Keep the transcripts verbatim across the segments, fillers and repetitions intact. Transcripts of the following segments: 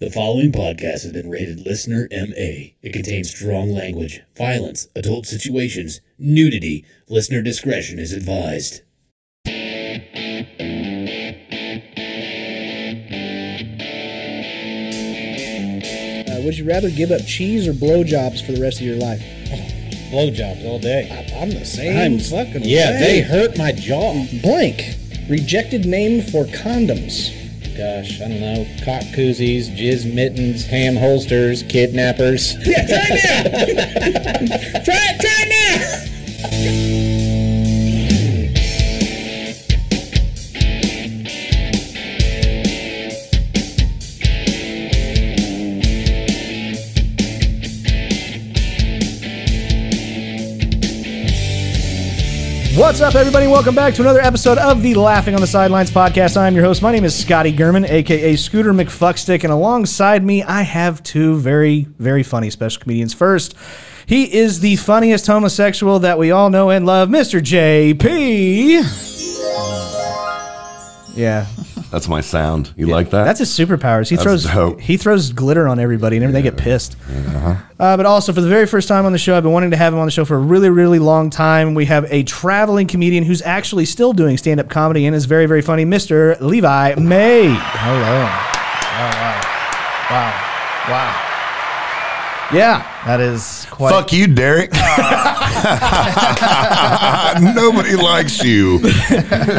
The following podcast has been rated Listener M A. It contains strong language, violence, adult situations, nudity. Listener discretion is advised. Uh, would you rather give up cheese or blowjobs for the rest of your life? Oh, blowjobs all day. I, I'm the same. I'm fucking Yeah, same. They hurt my jaw. Blank. Rejected name for condoms. Gosh, I don't know, cock koozies, jizz mittens, ham holsters, kidnappers. Yeah, try it now! try it, try What's up, everybody? Welcome back to another episode of the Laughing on the Sidelines podcast. I'm your host. My name is Scotty German, a k a. Scooter McFuckstick, and alongside me, I have two very, very funny special comedians. First, he is the funniest homosexual that we all know and love, Mister J P Yeah. That's my sound. You yeah. like that? That's his superpowers. He That's throws dope. He throws glitter on everybody, and everybody yeah. they get pissed. Uh-huh. uh, but also, for the very first time on the show, I've been wanting to have him on the show for a really, really long time. We have a traveling comedian who's actually still doing stand-up comedy and is very, very funny, Mister Levi Mabe. Hello. Oh, wow. Wow. Wow. Yeah, that is quite... Fuck you, Derek. Nobody likes you.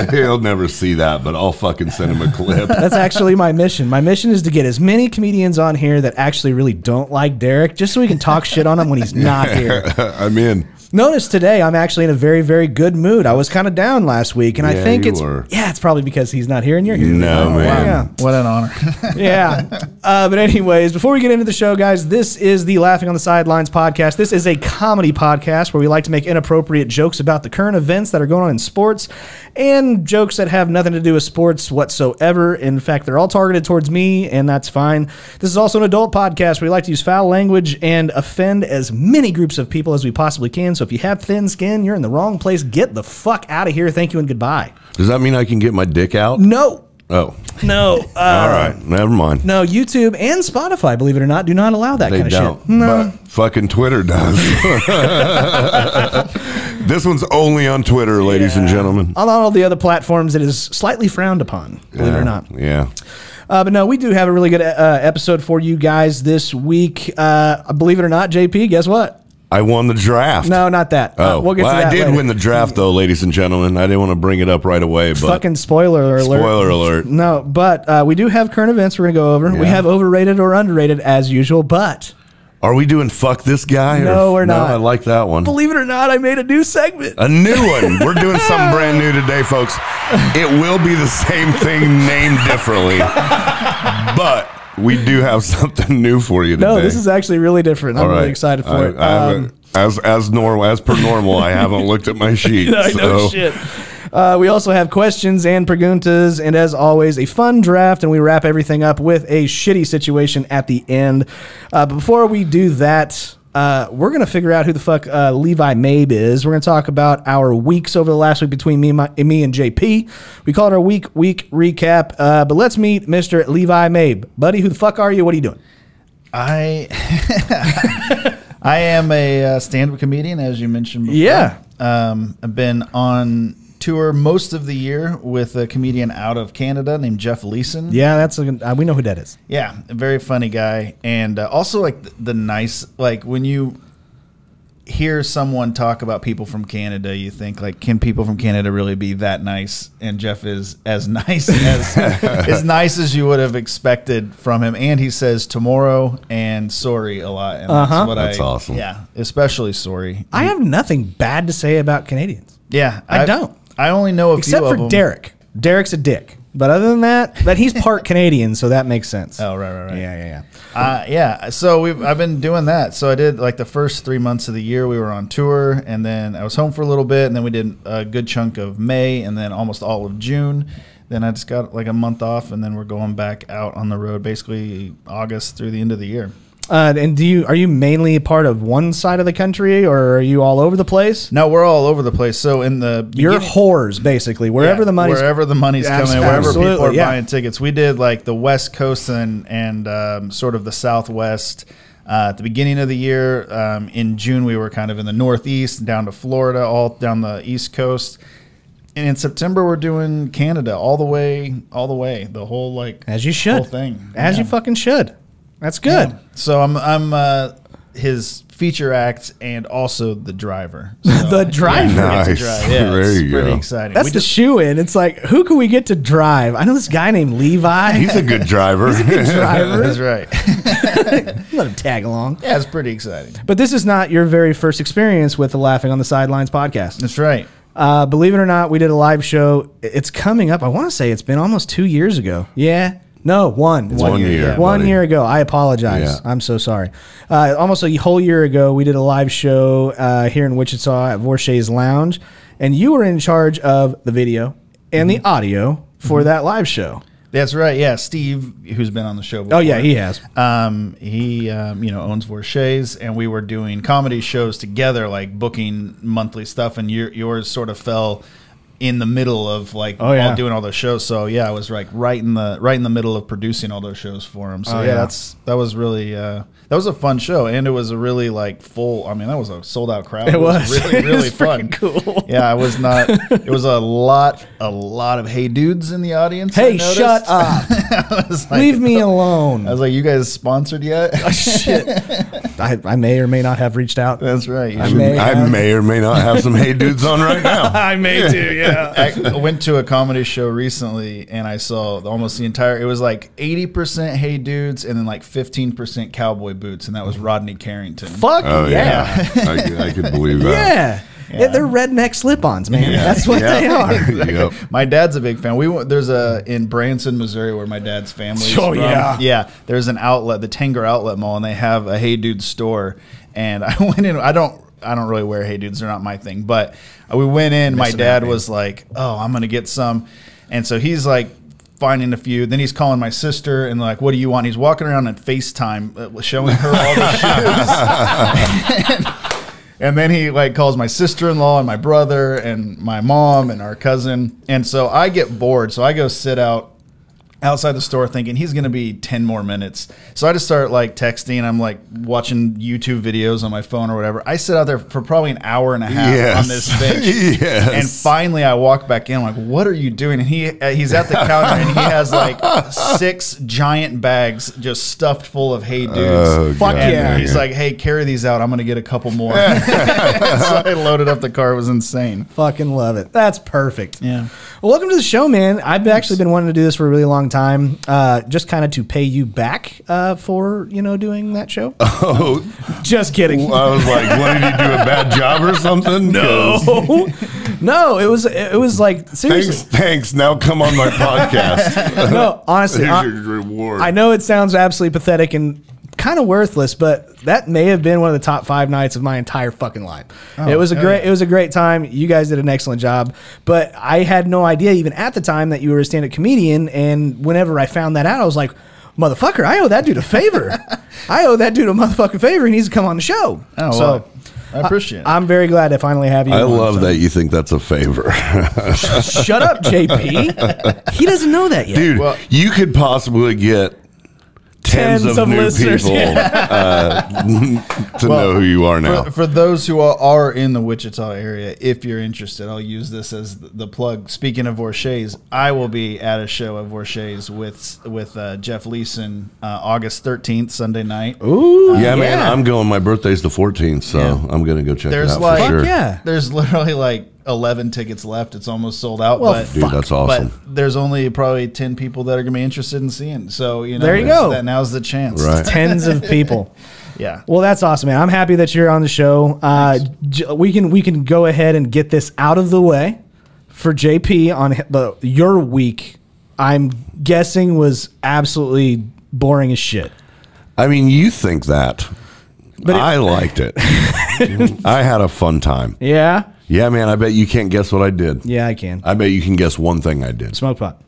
He'll never see that, but I'll fucking send him a clip. That's actually my mission. My mission is to get as many comedians on here that actually really don't like Derek, just so we can talk shit on him when he's not here. I'm in. Notice today I'm actually in a very, very good mood. I was kind of down last week, and yeah, I think it's were. yeah, it's probably because he's not here and you're here. No, oh, man. Yeah. What an honor. yeah. Uh, but anyways, before we get into the show, guys, this is the Laughing on the Sidelines podcast. This is a comedy podcast where we like to make inappropriate jokes about the current events that are going on in sports and jokes that have nothing to do with sports whatsoever. In fact, they're all targeted towards me, and that's fine. This is also an adult podcast where we like to use foul language and offend as many groups of people as we possibly can. So if you have thin skin, you're in the wrong place. Get the fuck out of here. Thank you and goodbye. Does that mean I can get my dick out? No. Oh. No. Uh, All right. Never mind. No, YouTube and Spotify, believe it or not, do not allow that they kind don't, of shit. No. But fucking Twitter does. This one's only on Twitter, ladies yeah. and gentlemen. On all the other platforms, it is slightly frowned upon, believe yeah. it or not. Yeah. Uh, but no, we do have a really good uh, episode for you guys this week. Uh, believe it or not, J P, guess what? I won the draft. No, not that. Oh, uh, we'll get well, to that I did later. win the draft, though, ladies and gentlemen. I didn't want to bring it up right away, but fucking spoiler alert! Spoiler alert! No, but uh, we do have current events we're gonna go over. Yeah. We have overrated or underrated as usual, but. Are we doing fuck this guy? No, or, we're not. No, I like that one. Believe it or not, I made a new segment. A new one. We're doing something brand new today, folks. It will be the same thing named differently, but we do have something new for you today. No, this is actually really different. I'm All right. really excited for I, it. I um, as as normal, as per normal, I haven't looked at my sheet. I know so. shit. Uh, we also have questions and preguntas, and as always, a fun draft, and we wrap everything up with a shitty situation at the end. Uh, before we do that, uh, we're going to figure out who the fuck uh, Levi Mabe is. We're going to talk about our weeks over the last week between me and, my, me and J P. We call it our week week recap, uh, but let's meet Mister Levi Mabe. Buddy, who the fuck are you? What are you doing? I... I am a uh, stand-up comedian, as you mentioned before. Yeah. Um, I've been on tour most of the year with a comedian out of Canada named Jeff Leeson. Yeah, that's a, uh, we know who that is. Yeah, a very funny guy, and uh, also like the, the nice like when you hear someone talk about people from Canada, you think like, can people from Canada really be that nice? And Jeff is as nice as as nice as you would have expected from him. And he says tomorrow and sorry a lot. And uh -huh. that's what that's I, awesome. Yeah, especially sorry. I have nothing bad to say about Canadians. Yeah, I, I don't. I only know a Except few of them. Except for Derek. Derek's a dick. But other than that, but he's part Canadian, so that makes sense. Oh, right, right, right. Yeah, yeah, yeah. Uh, yeah, so we've, I've been doing that. So I did, like, the first three months of the year, we were on tour, and then I was home for a little bit, and then we did a good chunk of May, and then almost all of June. Then I just got, like, a month off, and then we're going back out on the road, basically August through the end of the year. Uh, and do you are you mainly part of one side of the country, or are you all over the place? No, we're all over the place. So in the you're whores basically wherever yeah, the money's wherever the money's coming, wherever people are yeah. buying tickets. We did like the West Coast and and um, sort of the Southwest uh, at the beginning of the year. Um, in June, we were kind of in the Northeast, down to Florida, all down the East Coast. And in September, we're doing Canada all the way, all the way, the whole like as you should whole thing as yeah. you fucking should. That's good. Yeah. So I'm I'm uh, his feature act and also the driver. So the driver. Yeah, nice. It's drive. Yeah, there it's you pretty go. Exciting. That's we the shoe-in. It's like, who can we get to drive? I know this guy named Levi. He's a good driver. He's a good driver. That's right. Let him tag along. Yeah, it's pretty exciting. But this is not your very first experience with the Laughing on the Sidelines podcast. That's right. Uh, believe it or not, we did a live show. It's coming up. I want to say it's been almost two years ago. Yeah. No, one. It's one, one year. year one buddy. year ago. I apologize. Yeah. I'm so sorry. Uh, almost a whole year ago, we did a live show uh, here in Wichita at Vorshay's Lounge, and you were in charge of the video and mm-hmm. the audio for mm-hmm. that live show. That's right. Yeah, Steve, who's been on the show before. Oh, yeah, he has. Um, he um, you know, owns Vorshay's, and we were doing comedy shows together, like booking monthly stuff, and your, yours sort of fell in the middle of like oh, yeah. all doing all those shows. So yeah, I was like right in the right in the middle of producing all those shows for him. So oh, yeah, yeah, that's that was really uh, that was a fun show, and it was a really like full. I mean, that was a sold out crowd. It, it was. was really really it was fun. Cool. Yeah, I was not. It was a lot a lot of hey dudes in the audience. Hey, shut up! I was like, leave me alone. I was like, you guys sponsored yet? Oh, shit. I, I may or may not have reached out. That's right. I, may, I may or may not have some hey dudes on right now. I may yeah. do. Yeah. I went to a comedy show recently, and I saw almost the entire. It was like eighty percent "Hey Dudes" and then like fifteen percent "Cowboy Boots," and that was Rodney Carrington. Fuck oh, yeah, yeah. I, could, I could believe that. Yeah, yeah. they're redneck slip-ons, man. Yeah. That's what yeah. they are. Exactly. Yep. My dad's a big fan. We there's a in Branson, Missouri, where my dad's family. Oh from. yeah, yeah. There's an outlet, the Tanger Outlet Mall, and they have a Hey Dude store. And I went in. I don't. I don't really wear Hey Dudes. They're not my thing. But we went in. My dad was like, oh, I'm going to get some. And so he's like finding a few. Then he's calling my sister and like, what do you want? He's walking around on FaceTime showing her all the shoes. and, and then he like calls my sister-in-law and my brother and my mom and our cousin. And so I get bored. So I go sit out outside the store thinking he's going to be ten more minutes. So I just start like texting. I'm like watching YouTube videos on my phone or whatever. I sit out there for probably an hour and a half yes. on this bench. yes. And finally I walk back in. I'm like, what are you doing? And he, he's at the counter and he has like six giant bags just stuffed full of Hey Dudes. Oh, Fuck God. yeah. He's like, hey, carry these out. I'm going to get a couple more. So I loaded up the car. It was insane. Fucking love it. That's perfect. Yeah. Well, welcome to the show, man. I've actually been wanting to do this for a really long time. time uh just kind of to pay you back uh for you know doing that show. Oh, just kidding. I was like, what did you do, a bad job or something? No. No, it was it was like seriously. Thanks, thanks. Now come on my podcast. No, honestly, here's I, your reward. I know it sounds absolutely pathetic and kind of worthless, but that may have been one of the top five nights of my entire fucking life. Oh, it was a okay. great, it was a great time. You guys did an excellent job, but I had no idea even at the time that you were a stand-up comedian. And whenever I found that out, I was like, motherfucker, I owe that dude a favor. I owe that dude a motherfucking favor. He needs to come on the show. Oh, so. Wow. I appreciate it. I'm very glad to finally have you. I on, love so. that you think that's a favor. Shut up, J P. He doesn't know that yet. Dude, well, you could possibly get Tens, tens of, of new listeners. people yeah. uh, to well, know who you are now. For, for those who are, are in the Wichita area, if you're interested, I'll use this as the plug. Speaking of Vorshay's, I will be at a show at Vorshay's with with uh, Jeff Leeson uh, August thirteenth, Sunday night. Ooh, uh, yeah, yeah, man, I'm going. My birthday's the fourteenth, so yeah. I'm gonna go check there's it out like, for sure. Yeah, there's literally like eleven tickets left. It's almost sold out. Well, but, dude, that's awesome. But there's only probably ten people that are going to be interested in seeing. So, you know, there you go. That, now's the chance. Right. Tens of people. Yeah. Well, that's awesome, man. I'm happy that you're on the show. Uh, we can, we can go ahead and get this out of the way for J P on the, your week. I'm guessing was absolutely boring as shit. I mean, you think that, but it, I liked it. I had a fun time. Yeah. Yeah, man, I bet you can't guess what I did. Yeah, I can. I bet you can guess one thing I did. Smoke pot.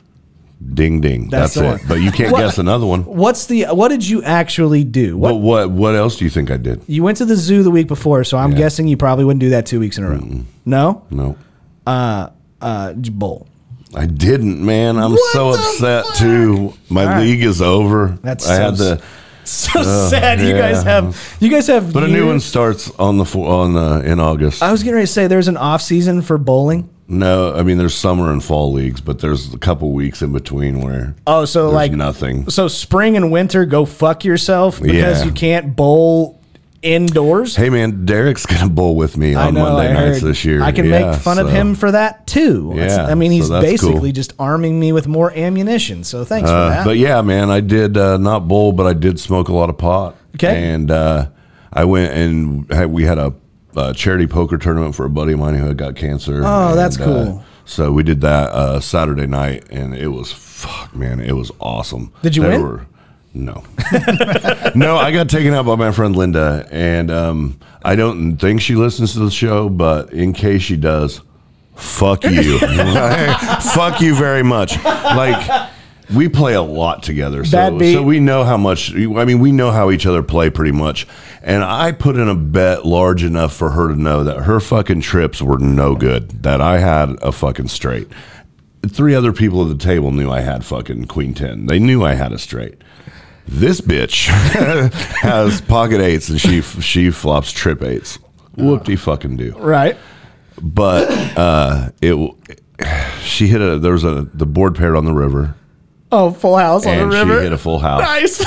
Ding ding. That's, That's it. But you can't what, guess another one. What's the? What did you actually do? What, what what What else do you think I did? You went to the zoo the week before, so I'm yeah. guessing you probably wouldn't do that two weeks in a row. Mm-mm. No. No. Uh, uh, bowl. I didn't, man. I'm what so upset fuck? too. My right. league is over. That's I so had the. So uh, sad. Yeah. You guys have. You guys have. But years. a new one starts on the on uh, in August. I was getting ready to say there's an off season for bowling. No, I mean there's summer and fall leagues, but there's a couple weeks in between where oh, so like nothing. So spring and winter, go fuck yourself because yeah. you can't bowl indoors. Hey man, Derek's gonna bowl with me I on know, Monday I nights heard. this year. I can yeah, make fun so. of him for that too. Yeah, I mean he's so basically cool. just arming me with more ammunition. So thanks uh, for that. But yeah, man, I did uh, not bowl, but I did smoke a lot of pot. Okay, and uh, I went and we had a. Uh, charity poker tournament for a buddy of mine who had got cancer. Oh, and, that's cool. Uh, so we did that uh, Saturday night, and it was fuck, man, it was awesome. Did you they win? Were, no, no, I got taken out by my friend Linda, and um, I don't think she listens to the show, but in case she does, fuck you, fuck you very much, like. We play a lot together, so, so we know how much, I mean, we know how each other play pretty much. And I put in a bet large enough for her to know that her fucking trips were no good, that I had a fucking straight. Three other people at the table knew I had fucking queen ten. They knew I had a straight. This bitch has pocket eights and she she flops trip eights. Whoop-de fucking do. Right. But uh, it she hit a, there was a, the board paired on the river. Oh, full house on and the river. And she hit a full house. Nice.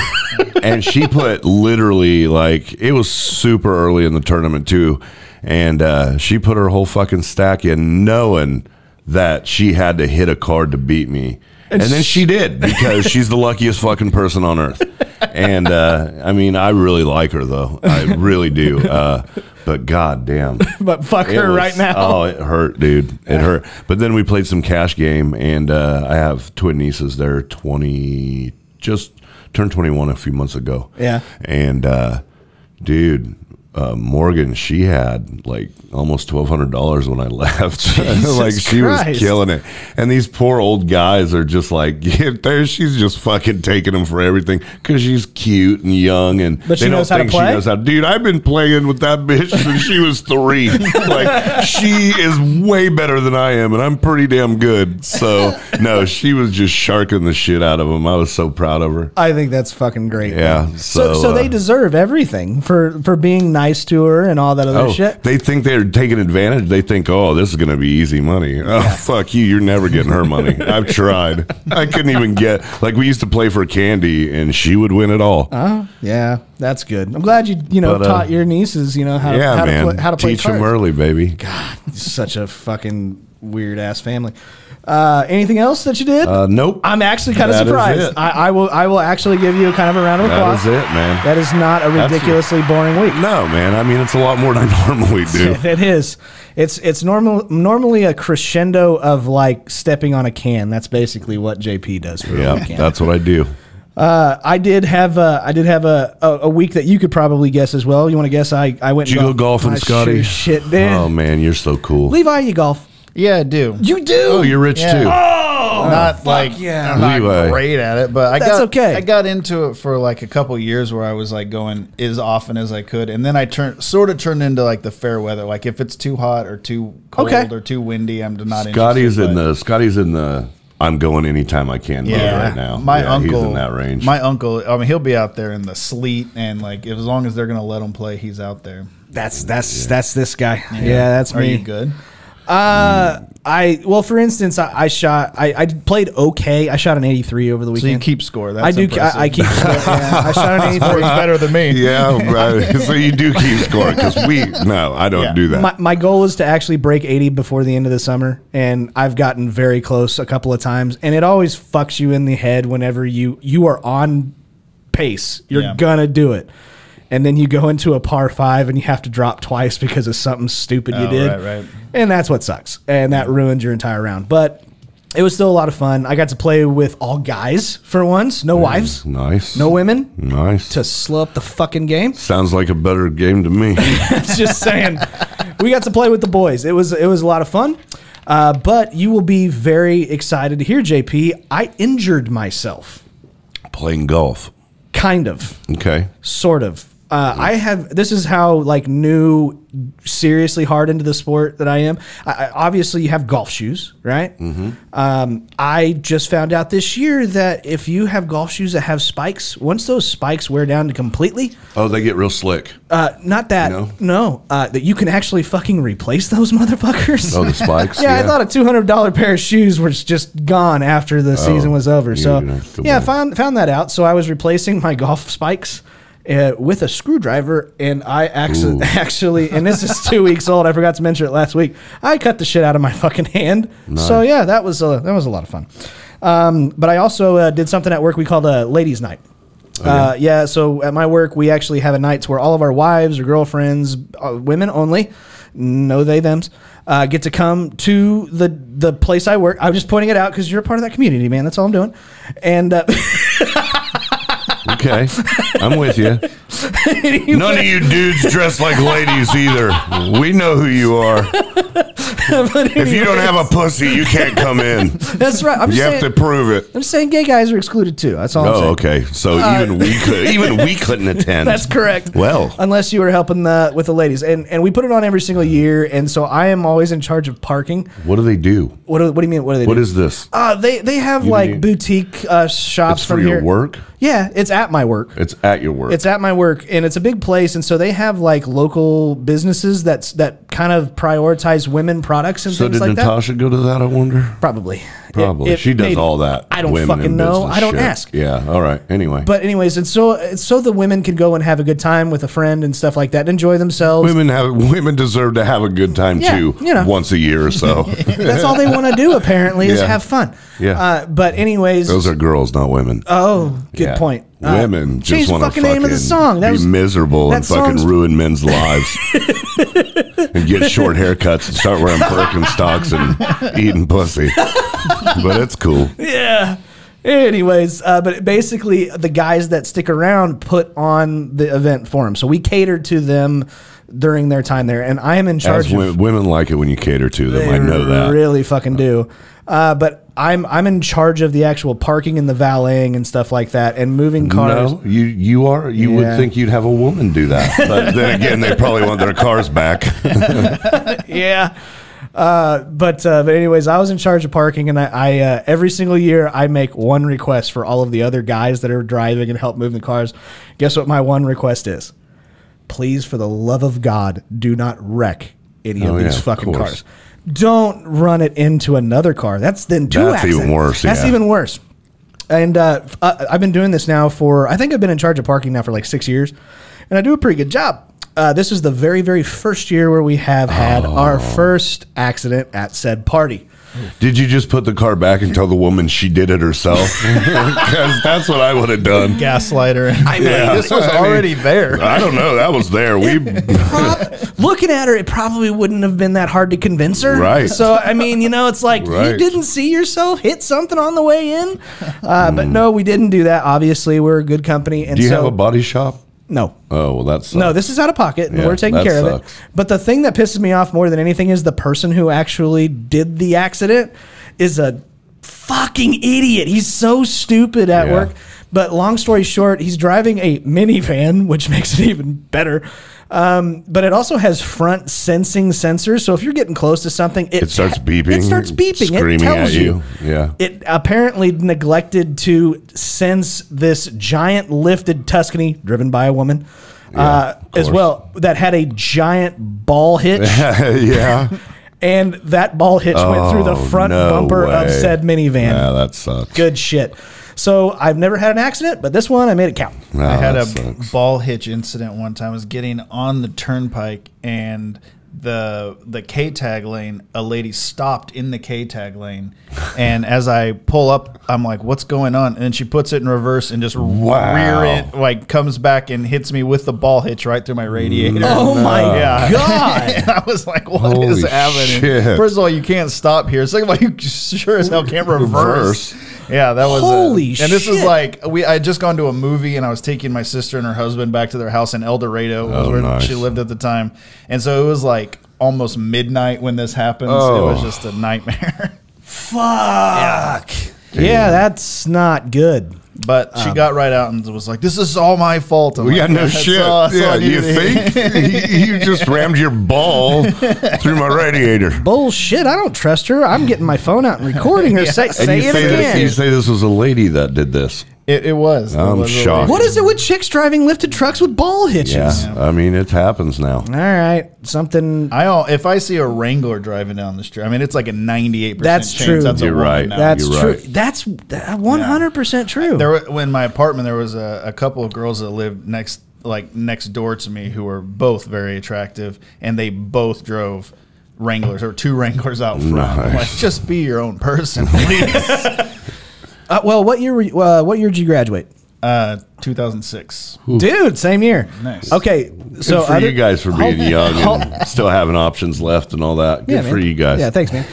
And she put literally, like, it was super early in the tournament, too. And uh, she put her whole fucking stack in knowing that she had to hit a card to beat me. And, and then she did because she's the luckiest fucking person on earth. And, uh, I mean, I really like her, though. I really do. Uh, but goddamn. But fuck her was, right now. Oh, it hurt, dude. It hurt. But then we played some cash game, and uh, I have twin nieces. They're twenty, just turned twenty-one a few months ago. Yeah. And, uh, dude. Uh, Morgan, she had like almost twelve hundred dollars when I left. Like she Christ. was killing it. And these poor old guys are just like, yeah, there, she's just fucking taking them for everything because she's cute and young. And but they she don't knows think how to play? She knows how. Dude, I've been playing with that bitch since she was three. Like she is way better than I am and I'm pretty damn good. So no, she was just sharking the shit out of them. I was so proud of her. I think that's fucking great. Yeah. So, so, so uh, they deserve everything for, for being nice to her and all that other oh, shit. They think they're taking advantage. They think, oh, this is going to be easy money. Oh, yeah. Fuck you. You're never getting her money. I've tried. I couldn't even get, like, we used to play for candy and she would win it all. Oh, yeah. That's good. I'm glad you, you know, but, uh, taught your nieces, you know, how, yeah, how, to, play, how to play Teach cards. them early, baby. God, such a fucking weird ass family. Uh, anything else that you did? Uh, nope. I'm actually kind of surprised. I, I will. I will actually give you kind of a round of applause. That is it, man. That is not a ridiculously That's boring week. No, man. I mean, it's a lot more than I normally do. It is. It's it's normal. Normally a crescendo of like stepping on a can. That's basically what J P does for yeah. A that's what I do. Uh, I did have a, I did have a, a, a week that you could probably guess as well. You want to guess? I I went. Did you go golfing, I Scotty? Sure shit, dude. Oh man, you're so cool, Levi. You golf. Yeah, I do. You do? Oh, you're rich yeah. too. Oh, not fuck like yeah. I'm not Levi. great at it, but I That's got okay. I got into it for like a couple years where I was like going as often as I could, and then I turned sort of turned into like the fair weather. Like if it's too hot or too cold okay. or too windy, I'm not. Scotty's in the Scotty's in the I'm going anytime I can yeah. right now. My yeah, uncle he's in that range. My uncle, I mean, he'll be out there in the sleet and like if, as long as they're gonna let him play, he's out there. That's that's yeah. that's this guy. Yeah, yeah that's me. Are you good? Uh, I well, for instance, I, I shot. I, I played okay. I shot an eighty-three over the weekend. So you keep score. That's I do. I, I keep score. Yeah. I shot an eighty-three. Better than me. Yeah. Right. So you do keep score because we. No, I don't yeah. do that. My, my goal is to actually break eighty before the end of the summer, and I've gotten very close a couple of times, and it always fucks you in the head whenever you you are on pace. You're yeah. gonna do it. And then you go into a par five and you have to drop twice because of something stupid you oh, did. Right, right. And that's what sucks. And that ruined your entire round. But it was still a lot of fun. I got to play with all guys for once. No mm, wives. Nice. No women. Nice. To slow up the fucking game. Sounds like a better game to me. Just saying. We got to play with the boys. It was, it was a lot of fun. Uh, but you will be very excited to hear, J P, I injured myself. Playing golf. Kind of. Okay. Sort of. Uh, I have, this is how like new, seriously hard into the sport that I am. I, I, obviously you have golf shoes, right? Mm-hmm. um, I just found out this year that if you have golf shoes that have spikes, once those spikes wear down to completely. Oh, they get real slick. Uh, not that. No. no uh, that you can actually fucking replace those motherfuckers. Oh, the spikes. yeah, yeah. I thought a two hundred dollar pair of shoes was just gone after the oh, season was over. So yeah, I found, found that out. So I was replacing my golf spikes. Uh, with a screwdriver, and I actually, actually, and this is two weeks old. I forgot to mention it last week. I cut the shit out of my fucking hand. Nice. So yeah, that was a, that was a lot of fun. Um, but I also uh, did something at work we called a ladies' night. Okay. Uh, yeah, so at my work we actually have a night where all of our wives or girlfriends, uh, women only, no they them's, uh, get to come to the the place I work. I'm just pointing it out because you're a part of that community, man. That's all I'm doing. And. Uh, Okay, I'm with you. Anyway. None of you dudes dress like ladies either. We know who you are. If you don't have a pussy, you can't come in. That's right. I'm you just have saying, to prove it. I'm saying gay guys are excluded too. That's all. Oh, I'm saying. Okay. So uh, even we could, even we couldn't attend. That's correct. Well, unless you were helping the, with the ladies, and and we put it on every single year, and so I am always in charge of parking. What do they do? What do, What do you mean? What do they? What do? is this? Uh, they they have you like mean? boutique uh, shops it's from for your here. work. Yeah, it's at my work. It's at your work. It's at my work, and it's a big place, and so they have like local businesses that's that kind of prioritize women products and so things like that. So did Natasha go to that? I wonder. Probably. Probably. It, it she does made, all that. I don't fucking know. I don't shit. ask. Yeah. All right. Anyway. But anyways, and so it's so the women can go and have a good time with a friend and stuff like that, and enjoy themselves. Women have women deserve to have a good time yeah, too. You know. Once a year or so. That's all they want to do apparently yeah. is have fun. Yeah. Uh, but anyways, those are girls, not women. Oh, good yeah. point. Uh, women just want to fucking, fucking name of the song. That be was, miserable that and fucking ruin men's lives and get short haircuts and start wearing Birkenstocks and eating pussy. But it's cool. Yeah. Anyways, uh, but basically the guys that stick around put on the event for them. So we catered to them during their time there, and I am in charge. As women, of, women like it when you cater to them. I know that. They really fucking do. Uh, but I'm I'm in charge of the actual parking and the valeting and stuff like that, and moving cars. No, you you are you yeah. would think you'd have a woman do that, but then again, they probably want their cars back. yeah. Uh, but uh, but anyways, I was in charge of parking, and I, I uh, every single year I make one request for all of the other guys that are driving and help move the cars. Guess what my one request is? Please, for the love of God, do not wreck any oh, of these yeah, fucking of cars. Don't run it into another car. That's then two That's accidents. even worse. That's yeah. even worse. And uh, I've been doing this now for, I think I've been in charge of parking now for like six years, and I do a pretty good job. Uh, this is the very, very first year where we have had oh. our first accident at said party. Did you just put the car back and tell the woman she did it herself? Because that's what I would have done. Gaslighter. I mean, yeah. this was I already mean, there. I don't know. That was there. We Prob Looking at her, it probably wouldn't have been that hard to convince her. Right. So, I mean, you know, it's like right. you didn't see yourself hit something on the way in. Uh, mm. But no, we didn't do that. Obviously, we're a good company. And Do you so have a body shop? No. Oh, well, that's no, this is out of pocket, and yeah, we're taking care sucks. of it. But the thing that pisses me off more than anything is the person who actually did the accident is a fucking idiot. He's so stupid at yeah. work. But long story short, he's driving a minivan, which makes it even better. Um, but it also has front sensing sensors. So if you're getting close to something, it, it starts beeping. It starts beeping. Screaming it tells at you. you. Yeah. It apparently neglected to sense this giant lifted Tuscany driven by a woman yeah, uh, as well that had a giant ball hitch. yeah. And that ball hitch oh, went through the front no bumper way. of said minivan. Yeah, that sucks. Good shit. So I've never had an accident, but this one I made it count. Oh, I had a sucks. ball hitch incident one time. I was getting on the turnpike, and the the K-tag lane, a lady stopped in the K-tag lane. And as I pull up, I'm like, what's going on? And then she puts it in reverse and just wow. rear it, like comes back and hits me with the ball hitch right through my radiator. Oh, no. my yeah. God. And I was like, what Holy is happening? Shit. First of all, you can't stop here. Second of all, you sure as hell can't reverse. reverse. Yeah, that was Holy it. And this shit. was like we I had just gone to a movie, and I was taking my sister and her husband back to their house in El Dorado, oh, where nice. she lived at the time. And so it was like almost midnight when this happens. Oh. It was just a nightmare. Fuck. Yeah. yeah, that's not good. But she um, got right out and was like, "This is all my fault." I'm we like, got no shit. All, yeah, you think you just rammed your ball through my radiator? Bullshit! I don't trust her. I'm getting my phone out and recording her. yeah. Say, say and it say again. That, you say this was a lady that did this. It, it was. I'm it was shocked. What is it with chicks driving lifted trucks with ball hitches? Yeah, I mean, it happens now. All right, something. I all, if I see a Wrangler driving down the street, I mean, it's like a ninety-eight percent that's chance. True. That's true. You're right. Now. That's You're true. Right. That's one hundred percent yeah. true. There, were, in my apartment, there was a, a couple of girls that lived next, like next door to me, who were both very attractive, and they both drove Wranglers or two Wranglers out front. Nice. Like, just be your own person, please. Uh, well, what year were you, uh, what year did you graduate? Uh, two thousand six. Ooh. Dude, same year. Nice. Okay, so good for other, you guys for being I'll, young I'll, and still having options left and all that. Good yeah, for man. you guys. Yeah, thanks, man.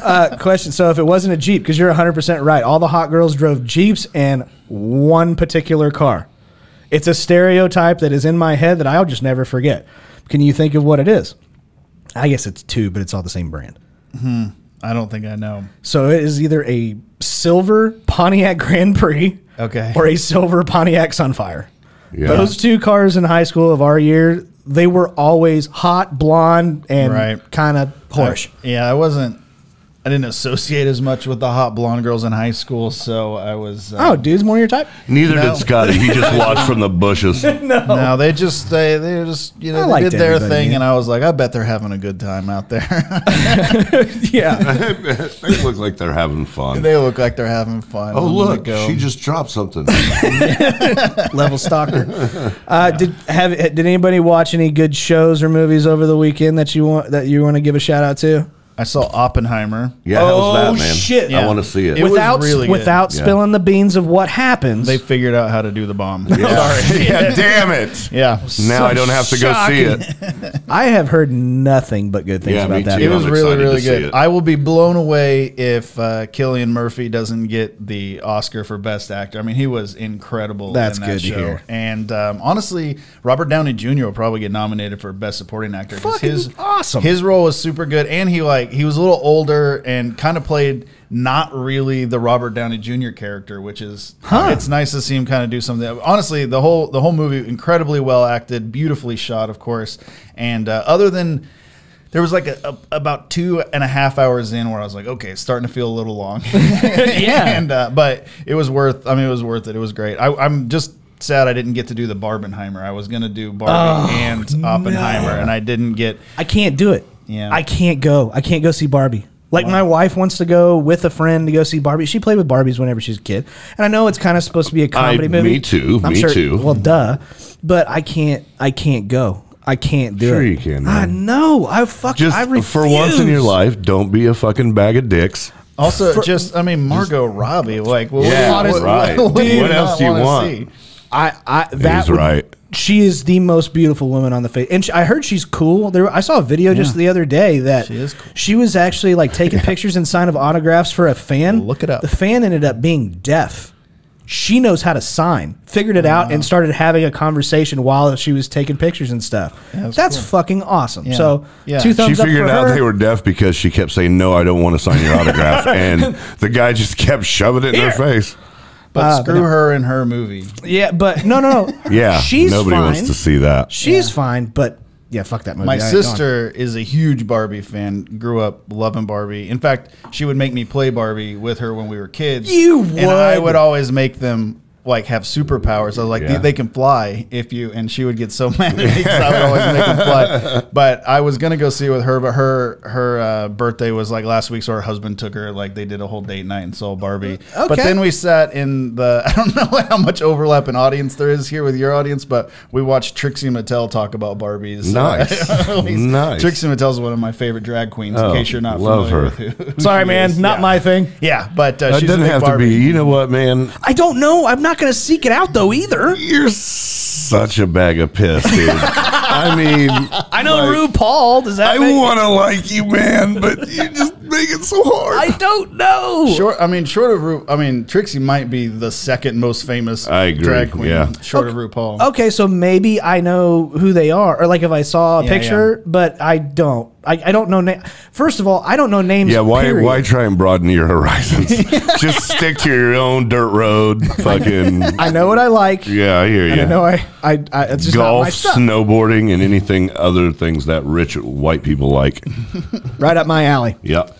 uh, question: so if it wasn't a Jeep, because you're one hundred percent right, all the hot girls drove Jeeps and one particular car. It's a stereotype that is in my head that I'll just never forget. Can you think of what it is? I guess it's two, but it's all the same brand. Hmm. I don't think I know. So it is either a silver Pontiac Grand Prix okay. or a silver Pontiac Sunfire. Yeah. Those two cars in high school of our year, they were always hot, blonde, and right. kind of Porsche. I, yeah, I wasn't, I didn't associate as much with the hot blonde girls in high school, so I was. Uh, oh, dude's more your type? Neither no. did Scotty. He just watched from the bushes. no. no, they just, they, they just, you know, they did their thing, yeah. and I was like, I bet they're having a good time out there. yeah. They look like they're having fun. They look like they're having fun. Oh, look, go. she just dropped something. Level stalker. Uh, yeah. Did have did anybody watch any good shows or movies over the weekend that you want that you want to give a shout out to? I saw Oppenheimer. Yeah, oh, how's that, man? Shit. Yeah. I want to see it. It without really without yeah. spilling the beans of what happens. They figured out how to do the bomb. Yeah, Sorry. yeah damn it. Yeah. Now so I don't have to shocking. go see it. I have heard nothing but good things yeah, about that. It was I'm really, really good. I will be blown away if uh, Cillian Murphy doesn't get the Oscar for Best Actor. I mean, he was incredible That's in that good show. To hear. And um, honestly, Robert Downey Junior will probably get nominated for Best Supporting Actor. Fucking his, awesome. His role was super good, and he like He was a little older and kind of played not really the Robert Downey Junior character, which is huh. it's nice to see him kind of do something. Honestly, the whole the whole movie incredibly well acted, beautifully shot, of course. And uh, other than there was like a, a, about two and a half hours in where I was like, okay, it's starting to feel a little long. yeah, and uh, but it was worth. I mean, it was worth it. It was great. I, I'm just. sad I didn't get to do the Barbenheimer. I was gonna do Barbie oh, and Oppenheimer, no. and I didn't get. I can't do it. Yeah, I can't go. I can't go see Barbie. Like wow. my wife wants to go with a friend to go see Barbie. She played with Barbies whenever she was a kid, and I know it's kind of supposed to be a comedy I, movie. Me too. I'm me sure, too. Well, duh. But I can't. I can't go. I can't do sure it. Sure, you can. Man. I know. I fucking. Just I refuse. For once in your life, don't be a fucking bag of dicks. Also, for, just I mean, Margot just, Robbie. Like, well, yeah, what, what, right. what, what, Dude, what else do you want? See? I, I that would, right. She is the most beautiful woman on the face, and she, I heard she's cool. There, I saw a video yeah. just the other day that she, is cool. she was actually like taking yeah. pictures and signing of autographs for a fan. Look it up. The fan ended up being deaf. She knows how to sign, figured it wow. out, and started having a conversation while she was taking pictures and stuff. Yeah, that That's cool. fucking awesome. Yeah. So yeah. two thumbs she up for her. She figured out they were deaf because she kept saying, "No, I don't want to sign your autograph," and the guy just kept shoving it in Here. her face. But uh, screw but her in her movie. Yeah, but no, no, no. yeah, she's nobody fine. wants to see that. She's yeah. fine, but yeah, fuck that movie. My I sister is a huge Barbie fan. Grew up loving Barbie. In fact, she would make me play Barbie with her when we were kids. You would, and I would always make them like have superpowers. I was like, yeah. they, they can fly if you. And she would get so mad at me because I would always make them fly. But I was gonna go see it with her, but her her uh, birthday was like last week, so her husband took her. Like they did a whole date night and saw Barbie. Okay. But then we sat in the I don't know how much overlap in audience there is here with your audience, but we watched Trixie Mattel talk about Barbies. So nice, I, nice. Trixie Mattel's one of my favorite drag queens. Oh, in case you're not love familiar her. With who, sorry, who man, is. not yeah. my thing. Yeah, but uh, that she's doesn't a big have Barbie. to be. You know what, man? I don't know. I'm not. Not going to seek it out though either. You're such a bag of piss, dude. I mean, I know like, RuPaul. Does that? I want to like you, man, but you just make it so hard. I don't know. Short, I mean, short of Ru, I mean, Trixie might be the second most famous I agree. drag queen. Yeah, short okay. of RuPaul. Okay, so maybe I know who they are, or like if I saw a yeah, picture, yeah. but I don't. I, I don't know. Na First of all, I don't know names. Yeah, why period. why try and broaden your horizons? Just stick to your own dirt road. Fucking. I know what I like. Yeah, I hear you. I know I. I, I it's just golf, not my stuff. Snowboarding, and anything other things that rich white people like. Right up my alley. Yep.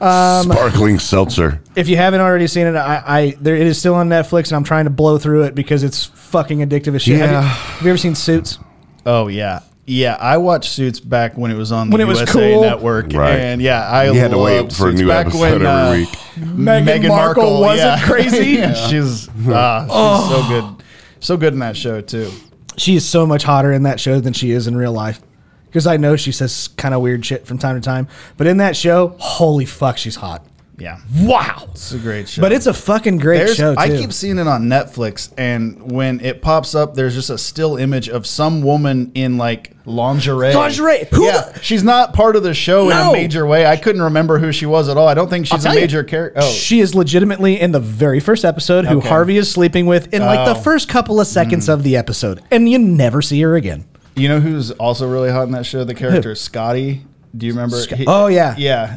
Um, Sparkling seltzer. If you haven't already seen it, I, I there it is still on Netflix, and I'm trying to blow through it because it's fucking addictive as shit. Yeah. Have you, have you ever seen Suits? Oh yeah. Yeah, I watched Suits back when it was on the U S A Network, right. And yeah, I you had to wait for a new episode when, uh, every week. Meghan, Meghan Markle, Markle wasn't yeah. crazy. Yeah. She's, uh, she's oh. so good, so good in that show too. She is so much hotter in that show than she is in real life, because I know she says kind of weird shit from time to time, but in that show, holy fuck, she's hot. Yeah. Wow. It's a great show. But it's a fucking great there's, show, too. I keep seeing it on Netflix, and when it pops up, there's just a still image of some woman in, like, lingerie. Lingerie? Who? Yeah. She's not part of the show no. in a major way. I couldn't remember who she was at all. I don't think she's a major character. Oh. She is legitimately in the very first episode who okay. Harvey is sleeping with in, like, oh. the first couple of seconds mm. of the episode, and you never see her again. You know who's also really hot in that show? The character who? Scotty. Do you remember? He, oh, yeah. Yeah.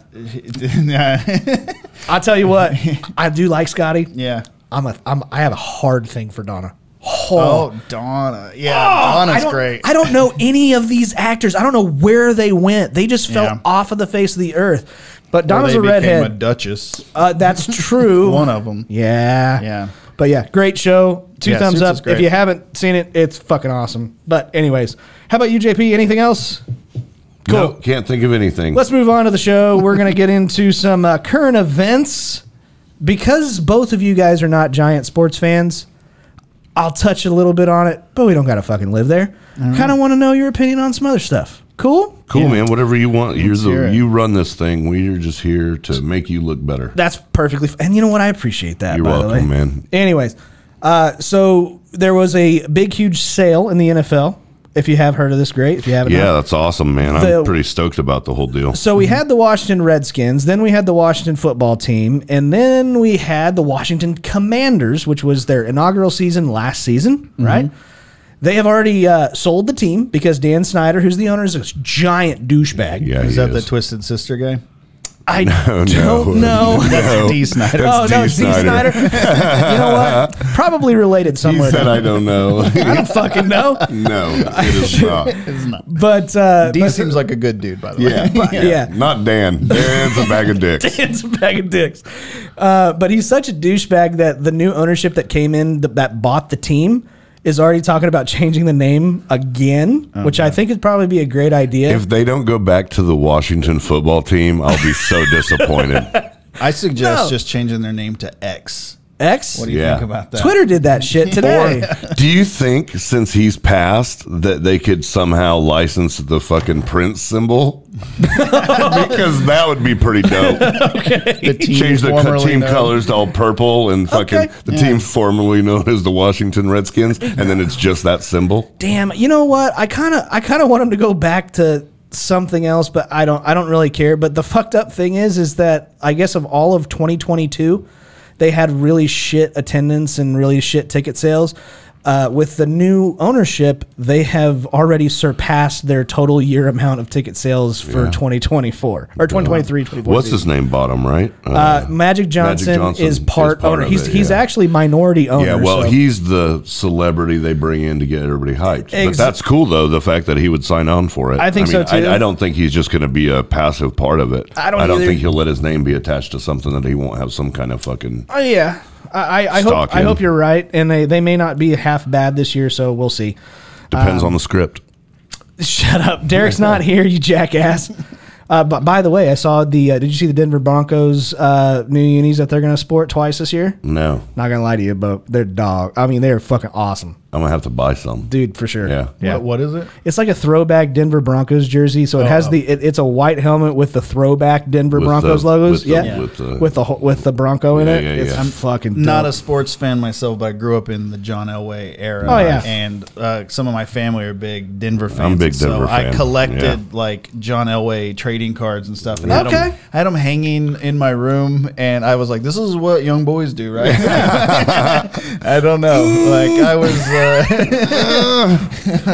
I'll tell you what. I do like Scotty. Yeah. I'm a, I'm, I have a hard thing for Donna. Oh, oh Donna. Yeah, oh, Donna's I great. I don't know any of these actors. I don't know where they went. They just fell yeah. off of the face of the earth. But Donna's a redhead. They became a duchess. Uh, that's true. One of them. Yeah. Yeah. But, yeah, great show. Two yeah, thumbs up. If you haven't seen it, it's fucking awesome. But, anyways, how about you, J P? Anything else? Cool. No, can't think of anything. Let's move on to the show. We're going to get into some uh, current events. Because both of you guys are not giant sports fans, I'll touch a little bit on it, but we don't got to fucking live there. Mm. Kind of want to know your opinion on some other stuff. Cool? Cool, yeah. man. Whatever you want. You're the, you run this thing. We're just here to make you look better. That's perfectly f And you know what? I appreciate that, You're by welcome, the way. man. Anyways, uh, so there was a big, huge sale in the N F L. If you have heard of this, great. If you haven't, yeah, heard. That's awesome, man. The, I'm pretty stoked about the whole deal. So we had the Washington Redskins, then we had the Washington football team, and then we had the Washington Commanders, which was their inaugural season last season, mm-hmm. right? They have already uh, sold the team because Dan Snyder, who's the owner, is a giant douchebag. Yeah, is that is. the Twisted Sister guy? I no, don't no. know. That's no. D. Snyder. That's oh, no, D. Snyder. D. Snyder. You know what? Probably related somewhere. He said, I don't know. I don't fucking know. No, it is not. It's not. But, uh, D but, seems like a good dude, by the yeah, way. But, yeah. yeah. Not Dan. Dan's a bag of dicks. Dan's a bag of dicks. Uh, but he's such a douchebag that the new ownership that came in that, that bought the team is already talking about changing the name again, okay. which I think would probably be a great idea. If they don't go back to the Washington football team, I'll be so disappointed. I suggest no. just changing their name to X. X? What do you yeah. think about that? Twitter did that shit today. Or do you think, since he's passed, that they could somehow license the fucking Prince symbol? Because that would be pretty dope. Okay. The Change the team known. colors to all purple and fucking okay. the yes. team formerly known as the Washington Redskins, and then it's just that symbol. Damn, you know what? I kind of, I kind of want him to go back to something else, but I don't, I don't really care. But the fucked up thing is, is that I guess of all of twenty twenty-two. They had really shit attendance and really shit ticket sales. Uh, with the new ownership, they have already surpassed their total year amount of ticket sales for yeah. twenty twenty-four or twenty twenty-three. twenty twenty-four What's season. his name? Bottom right. Uh, uh, Magic, Johnson Magic Johnson is part, is part owner. Of he's it, yeah. he's actually minority owner. Yeah, well, so. he's the celebrity they bring in to get everybody hyped. Exactly. But that's cool though. The fact that he would sign on for it. I think I mean, so too. I, I don't think he's just going to be a passive part of it. I don't. I don't either. think he'll let his name be attached to something that he won't have some kind of fucking. Oh uh, yeah. I, I, I hope I hope you're right, and they, they may not be half bad this year, so we'll see. Depends um, on the script. Shut up, Derek's not here, you jackass. Uh, but by the way, I saw the. Uh, did you see the Denver Broncos uh, new unis that they're going to sport twice this year? No, not gonna lie to you, but they're dog. I mean, they're fucking awesome. I'm gonna have to buy some, dude, for sure. Yeah, yeah. What, what is it? It's like a throwback Denver Broncos jersey. So it oh, has wow. the. It, it's a white helmet with the throwback Denver with Broncos the, logos. With yeah. The, yeah, with the with the, with the Bronco in yeah, it. Yeah, yeah. It's I'm fucking. Dope. Not a sports fan myself, but I grew up in the John Elway era. Oh yeah, and uh, some of my family are big Denver fans. I'm a big Denver so fan. I collected yeah. like John Elway trading cards and stuff. And okay. I had them, I had them hanging in my room, and I was like, "This is what young boys do, right?" I don't know. Like I was. Uh, uh,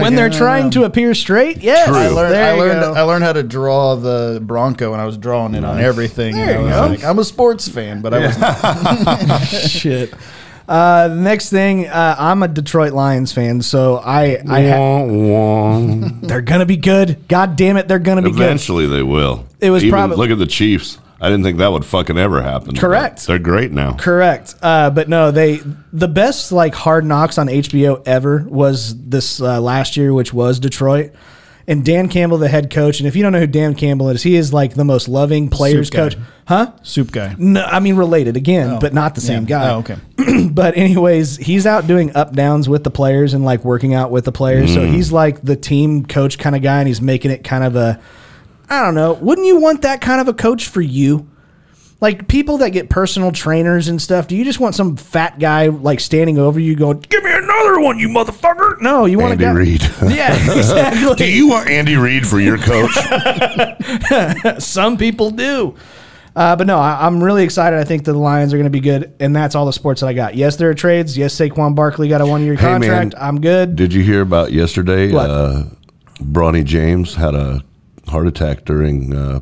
when they're trying to appear straight. Yes. True. I learned, I learned, I learned how to draw the Bronco, and I was drawing it nice. on everything. There and you I was go. Like, I'm a sports fan, but yeah. I was shit. Uh, the next thing, uh, I'm a Detroit Lions fan, so I, I ha they're gonna be good. God damn it, they're gonna be Eventually good. Eventually, they will. It was probably look at the Chiefs. I didn't think that would fucking ever happen. Correct. They're great now. Correct. Uh, but no, they the best like Hard Knocks on H B O ever was this uh, last year, which was Detroit. And Dan Campbell, the head coach, and if you don't know who Dan Campbell is, he is like the most loving players coach. Huh? Soup guy. No, I mean related again, oh, but not the same yeah. guy. Oh, okay. But anyways, he's out doing up downs with the players and like working out with the players. Mm. So he's like the team coach kind of guy, and he's making it kind of a, I don't know. Wouldn't you want that kind of a coach for you? Like people that get personal trainers and stuff, do you just want some fat guy like standing over you going, give me another one, you motherfucker? No, you want Andy a guy. Reid. Yeah, exactly. Do you want Andy Reid for your coach? Some people do. Uh, but no, I, I'm really excited. I think the Lions are going to be good, and that's all the sports that I got. Yes, there are trades. Yes, Saquon Barkley got a one-year contract. Hey man, I'm good. Did you hear about yesterday? What? Uh, Bronny James had a heart attack during uh,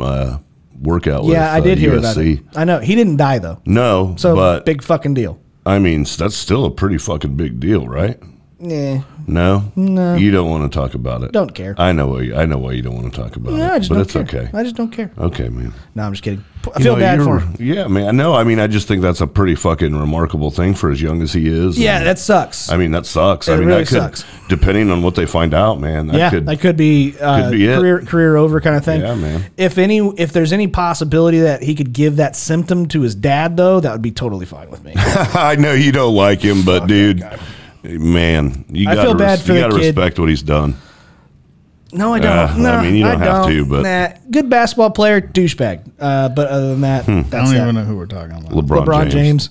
uh workout yeah, with yeah I uh, did U S C. Hear about it. I know he didn't die though. No, so but, big fucking deal. I mean, that's still a pretty fucking big deal, right? Yeah. No, no, you don't want to talk about it. Don't care. I know. Why you, I know why you don't want to talk about no, it. I just but don't it's care. Okay. I just don't care. Okay, man. No, I'm just kidding. I feel you know, bad for him. Yeah, man. No, I mean, I just think that's a pretty fucking remarkable thing for as young as he is. Yeah, and, that sucks. I mean, that sucks. It I mean, really that could, sucks. Depending on what they find out, man. That yeah, could, that could be, uh, could be career it. career over kind of thing. Yeah, man. If any, if there's any possibility that he could give that symptom to his dad, though, that would be totally fine with me. I know you don't like him, but oh, dude. God. Man, you got to respect what he's done. No, I don't. Uh, no, I mean, you don't I have don't. to. But nah, good basketball player, douchebag. Uh, but other than that, hmm. that's I don't that. even know who we're talking about. LeBron, LeBron James. James.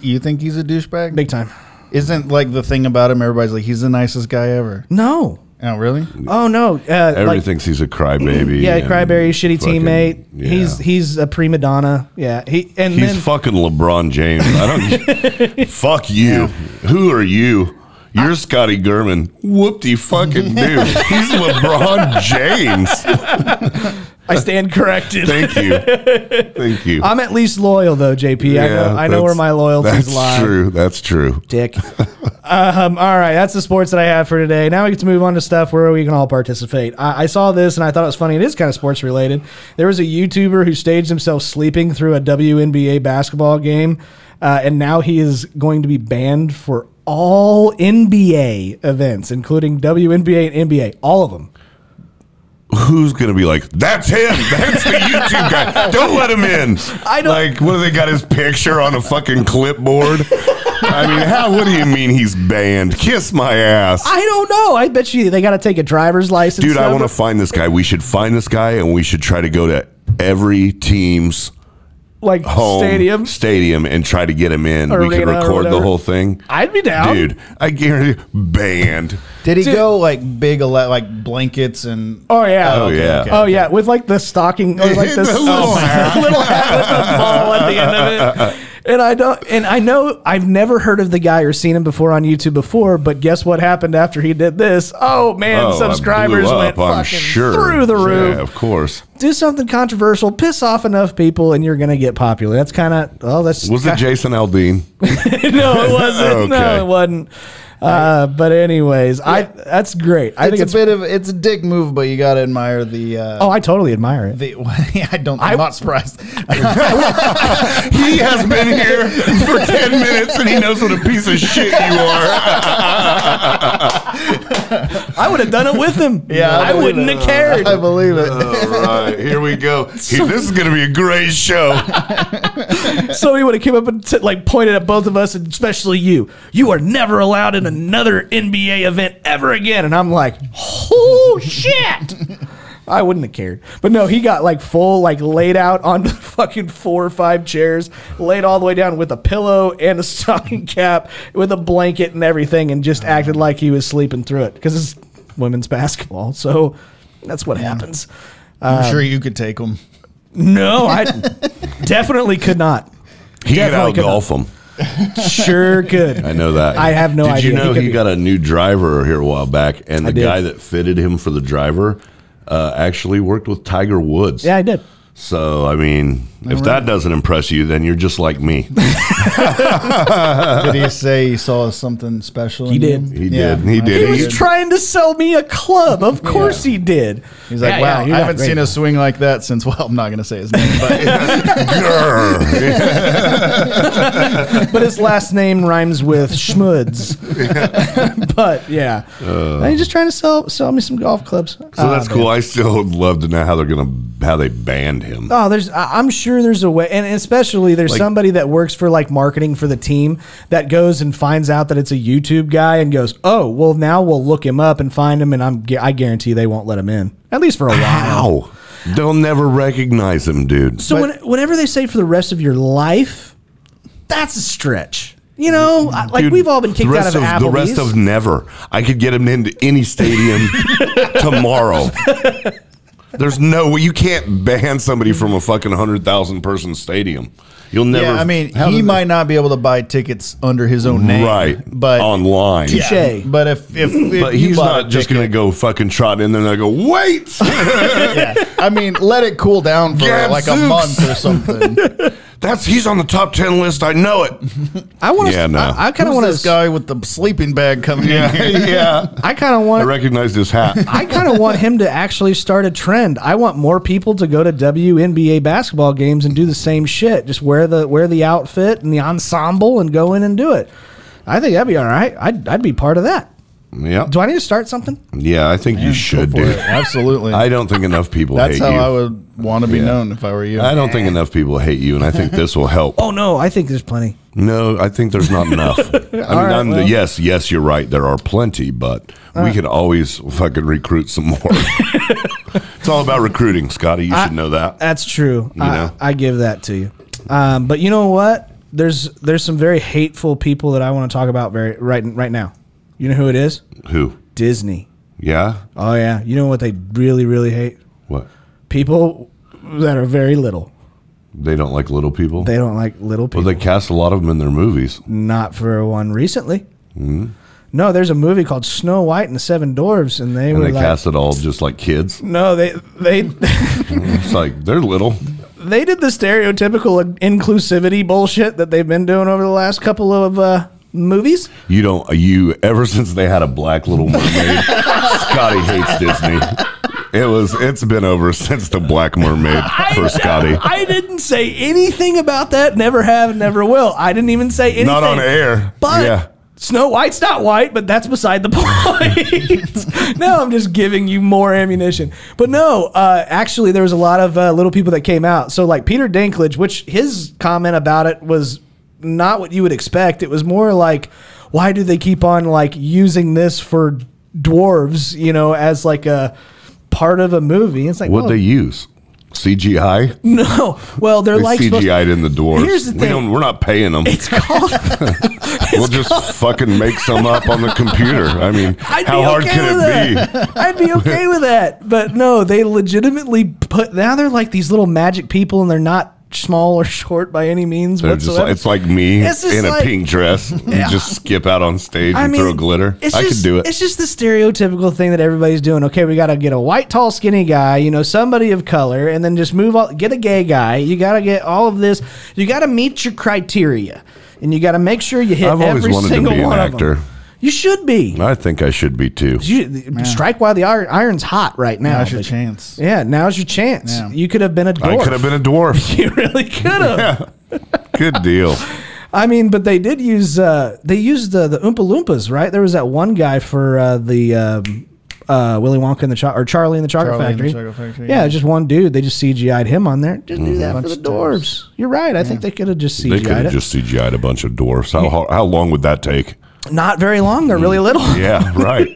He, you think he's a douchebag? Big time. Isn't like the thing about him? Everybody's like, he's the nicest guy ever. No. Oh, really? Oh no. Uh, Everybody like, thinks he's a crybaby. Yeah, crybaby, shitty fucking teammate. Yeah. He's he's a prima donna. Yeah. He and he's then, fucking LeBron James. I don't. Fuck you. Yeah. Who are you? You're I, Scotty German. Whoopty fucking dude. He's LeBron James. I stand corrected. Thank you. Thank you. I'm at least loyal, though, J P. Yeah, I know, I know where my loyalties lie. That's true. That's true. Dick. um, all right. That's the sports that I have for today. Now we get to move on to stuff where we can all participate. I, I saw this, and I thought it was funny. It is kind of sports-related. There was a YouTuber who staged himself sleeping through a W N B A basketball game, uh, and now he is going to be banned for all N B A events, including W N B A and N B A, all of them. Who's going to be like, that's him. That's the YouTube guy. Don't let him in. I don't. Like, what, they got his picture on a fucking clipboard? I mean, how, what do you mean he's banned? Kiss my ass. I don't know. I bet you they got to take a driver's license. Dude, number. I want to find this guy. We should find this guy, and we should try to go to every team's like home stadium stadium and try to get him in. Arena, we could record the whole thing. I'd be down, dude. I guarantee banned. Did he dude. go like big like blankets and oh yeah oh okay, yeah okay, oh okay. yeah with like the stocking or like this little hat with a ball at the end of it. And I don't, and I know I've never heard of the guy or seen him before on YouTube before, but guess what happened after he did this? Oh man, oh, subscribers went fucking sure. through the roof. Yeah, of course. Do something controversial, piss off enough people, and you're gonna get popular. That's kind of oh, that's was kinda, it Jason Aldean? No, it wasn't. Okay. No, it wasn't. Uh, but anyways, yeah. I that's great. I it's think it's a bit of it's a dick move, but you gotta admire the. Uh, oh, I totally admire it. The, well, yeah, I don't. I'm I, not surprised. He has been here for ten minutes and he knows what a piece of shit you are. I would have done it with him. Yeah, I, I wouldn't have cared. I believe it. All right, here we go. Hey, this is gonna be a great show. So he would have came up and like pointed at both of us, and especially you. You are never allowed in another N B A event ever again. And I'm like, oh shit. I wouldn't have cared. But no, he got like full, like laid out onto fucking four or five chairs, laid all the way down with a pillow and a stocking cap with a blanket and everything, and just acted like he was sleeping through it because it's women's basketball. So that's what yeah. happens. I'm um, sure you could take them. No, I definitely could not. He could out-golf them. Sure could. I know that. I have no did idea. Did you know he, he got a new driver here a while back, and the guy that fitted him for the driver uh, actually worked with Tiger Woods. Yeah, I did. So, I mean, all if right. that doesn't impress you, then you're just like me. Did he say he saw something special? He did. He, yeah. did. he did. He did. He was trying to sell me a club. Of course yeah. he did. He's like, yeah, wow, yeah, I haven't seen a swing like that since, well, I'm not going to say his name. But, but his last name rhymes with Schmuds. But, yeah. Uh, he's just trying to sell sell me some golf clubs. So uh, that's cool. Man. I still would love to know how they're going to, how they banned him. Oh, there's, I'm sure there's a way, and especially there's like, somebody that works for like marketing for the team that goes and finds out that it's a YouTube guy and goes, oh, well now we'll look him up and find him, and I'm I guarantee they won't let him in, at least for a while. Ow. They'll never recognize him, dude. So when, whenever they say for the rest of your life, that's a stretch. You know, dude, like we've all been kicked out of, of Applebee's. The rest of never. I could get him into any stadium tomorrow. There's no way. You can't ban somebody from a fucking one hundred thousand person stadium. You'll never. Yeah, I mean, he might not be able to buy tickets under his own name. Right. But online. Yeah. But if, if, if but he's not just going to go fucking trot in there and I go, wait. Yeah. I mean, let it cool down for Gab like Zooks. a month or something. That's he's on the top ten list. I know it. I want. Yeah, no. I, I kind of want this guy with the sleeping bag coming yeah, in. Here. Yeah, I kind of want. I recognize this hat. I kind of want him to actually start a trend. I want more people to go to W N B A basketball games and do the same shit. Just wear the wear the outfit and the ensemble and go in and do it. I think that'd be all right. I'd I'd be part of that. Yeah. Do I need to start something? Yeah, I think Man, you should do it. Absolutely. I don't think enough people That's hate you. That's how I would want to be yeah. known if I were you. I don't think enough people hate you, and I think this will help. Oh, no, I think there's plenty. No, I think there's not enough. I mean, right, I'm well. the, yes, yes, you're right. There are plenty, but all we right. could always fucking recruit some more. It's all about recruiting, Scotty. You I, should know that. That's true. You I, know? I give that to you. Um, but you know what? There's there's some very hateful people that I want to talk about very right right now. You know who it is? Who? Disney. Yeah? Oh, yeah. You know what they really, really hate? What? People that are very little. They don't like little people? They don't like little people. Well, they cast a lot of them in their movies. Not for one recently. Mm-hmm. No, there's a movie called Snow White and the Seven Dwarves, and they and were they like, cast it all just like kids? No, they... they It's like, they're little. They did the stereotypical inclusivity bullshit that they've been doing over the last couple of... Uh, movies. You don't you ever since they had a black Little Mermaid. Scotty hates Disney. It was it's been over since the Black Mermaid for I, Scotty. I didn't say anything about that. Never have, never will. I didn't even say anything. Not on air. But yeah. Snow White's not white, but that's beside the point. No, I'm just giving you more ammunition. But no, uh, actually, there was a lot of uh, little people that came out. So like Peter Dinklage, which his comment about it was not what you would expect. It was more like, why do they keep on like using this for dwarves, you know, as like a part of a movie? It's like, what'd they use? C G I? No. Well, they're they like C G I'd in the dwarves. Here's the thing. We don't, we're not paying them. It's called. it's we'll just called, fucking make some up on the computer. I mean, I'd how hard okay can it that. be? I'd be okay with that. But no, they legitimately put. Now they're like these little magic people, and they're not small or short by any means They're whatsoever. Just like, it's like me it's in a like, pink dress. Yeah. You just skip out on stage I and mean, throw glitter. I just, can do it. It's just the stereotypical thing that everybody's doing. Okay, we got to get a white, tall, skinny guy, you know, somebody of color, and then just move on. Get a gay guy. You got to get all of this. You got to meet your criteria, and you got to make sure you hit I've every always wanted single to be an one actor. Of them. You should be. I think I should be too. You, yeah. Strike while the iron, iron's hot right now. Now's your but, chance. Yeah, now's your chance. Yeah. You could have been a dwarf. I could have been a dwarf. You really could have. Yeah. Good deal. I mean, but they did use, uh, they used uh, the Oompa Loompas, right? There was that one guy for uh, the um, uh, Willy Wonka and the Cho or Charlie and the Chocolate Charlie Factory. And the Chocolate Factory. Yeah, yeah, just one dude. They just C G I'd him on there. Just mm-hmm. do that for the dwarves. You're right. I yeah. think they could have just C G I'd it. They could have just C G I'd a bunch of dwarves. How, how, how long would that take? Not very long. They're really little. Yeah, right.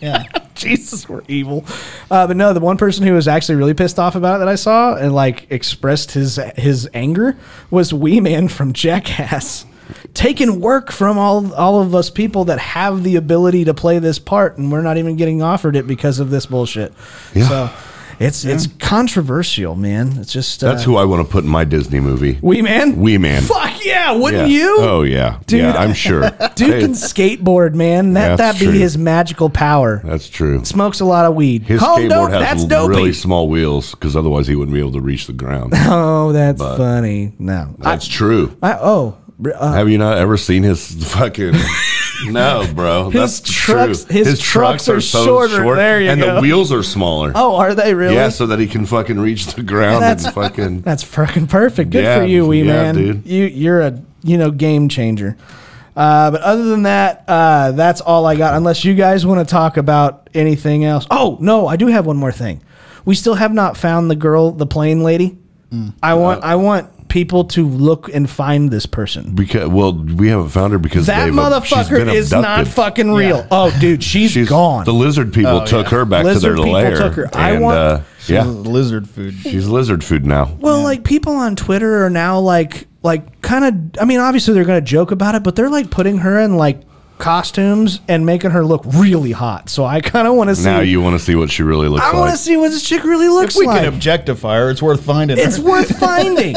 Yeah. Jesus, we're evil. Uh, but no, the one person who was actually really pissed off about it that I saw and like expressed his his anger was Wee Man from Jackass, taking work from all all of us people that have the ability to play this part, and we're not even getting offered it because of this bullshit. Yeah. So It's yeah. it's controversial, man. It's just uh, that's who I want to put in my Disney movie. Wee Man? Wee Man. Fuck yeah, wouldn't yeah. you? Oh yeah. Dude, yeah, I'm sure. Dude hey. can skateboard, man. That that be true. his magical power. That's true. Smokes a lot of weed. His Call skateboard dope. has that's dopey. really small wheels because otherwise he wouldn't be able to reach the ground. Oh, that's but funny. No. That's I, true. I, oh. Uh, Have you not ever seen his fucking No, bro. His that's trucks, true. His, his trucks, trucks are, are so shorter. Short, there you and go. And the wheels are smaller. Oh, are they really? Yeah, so that he can fucking reach the ground. That's and fucking. That's fucking perfect. Good yeah, for you, Wee yeah, Man. Dude. You you're a you know game changer. Uh, but other than that, uh, that's all I got. Unless you guys want to talk about anything else. Oh no, I do have one more thing. We still have not found the girl, the plane lady. Mm. I want. Uh, I want. people to look and find this person because well we haven't found her because that motherfucker is not fucking real. Yeah. Oh dude, she's, she's gone. The lizard people oh, took yeah. her back lizard to their lair. Took her. I and, want uh, she's yeah lizard food. She's lizard food now. Well, yeah. like people on Twitter are now like like kind of. I mean, obviously they're gonna joke about it, but they're like putting her in like costumes and making her look really hot. So I kind of want to see. Now you want to see what she really looks I like. I want to see what this chick really looks like. If we like. can objectify her, it's worth finding. It's her. worth finding.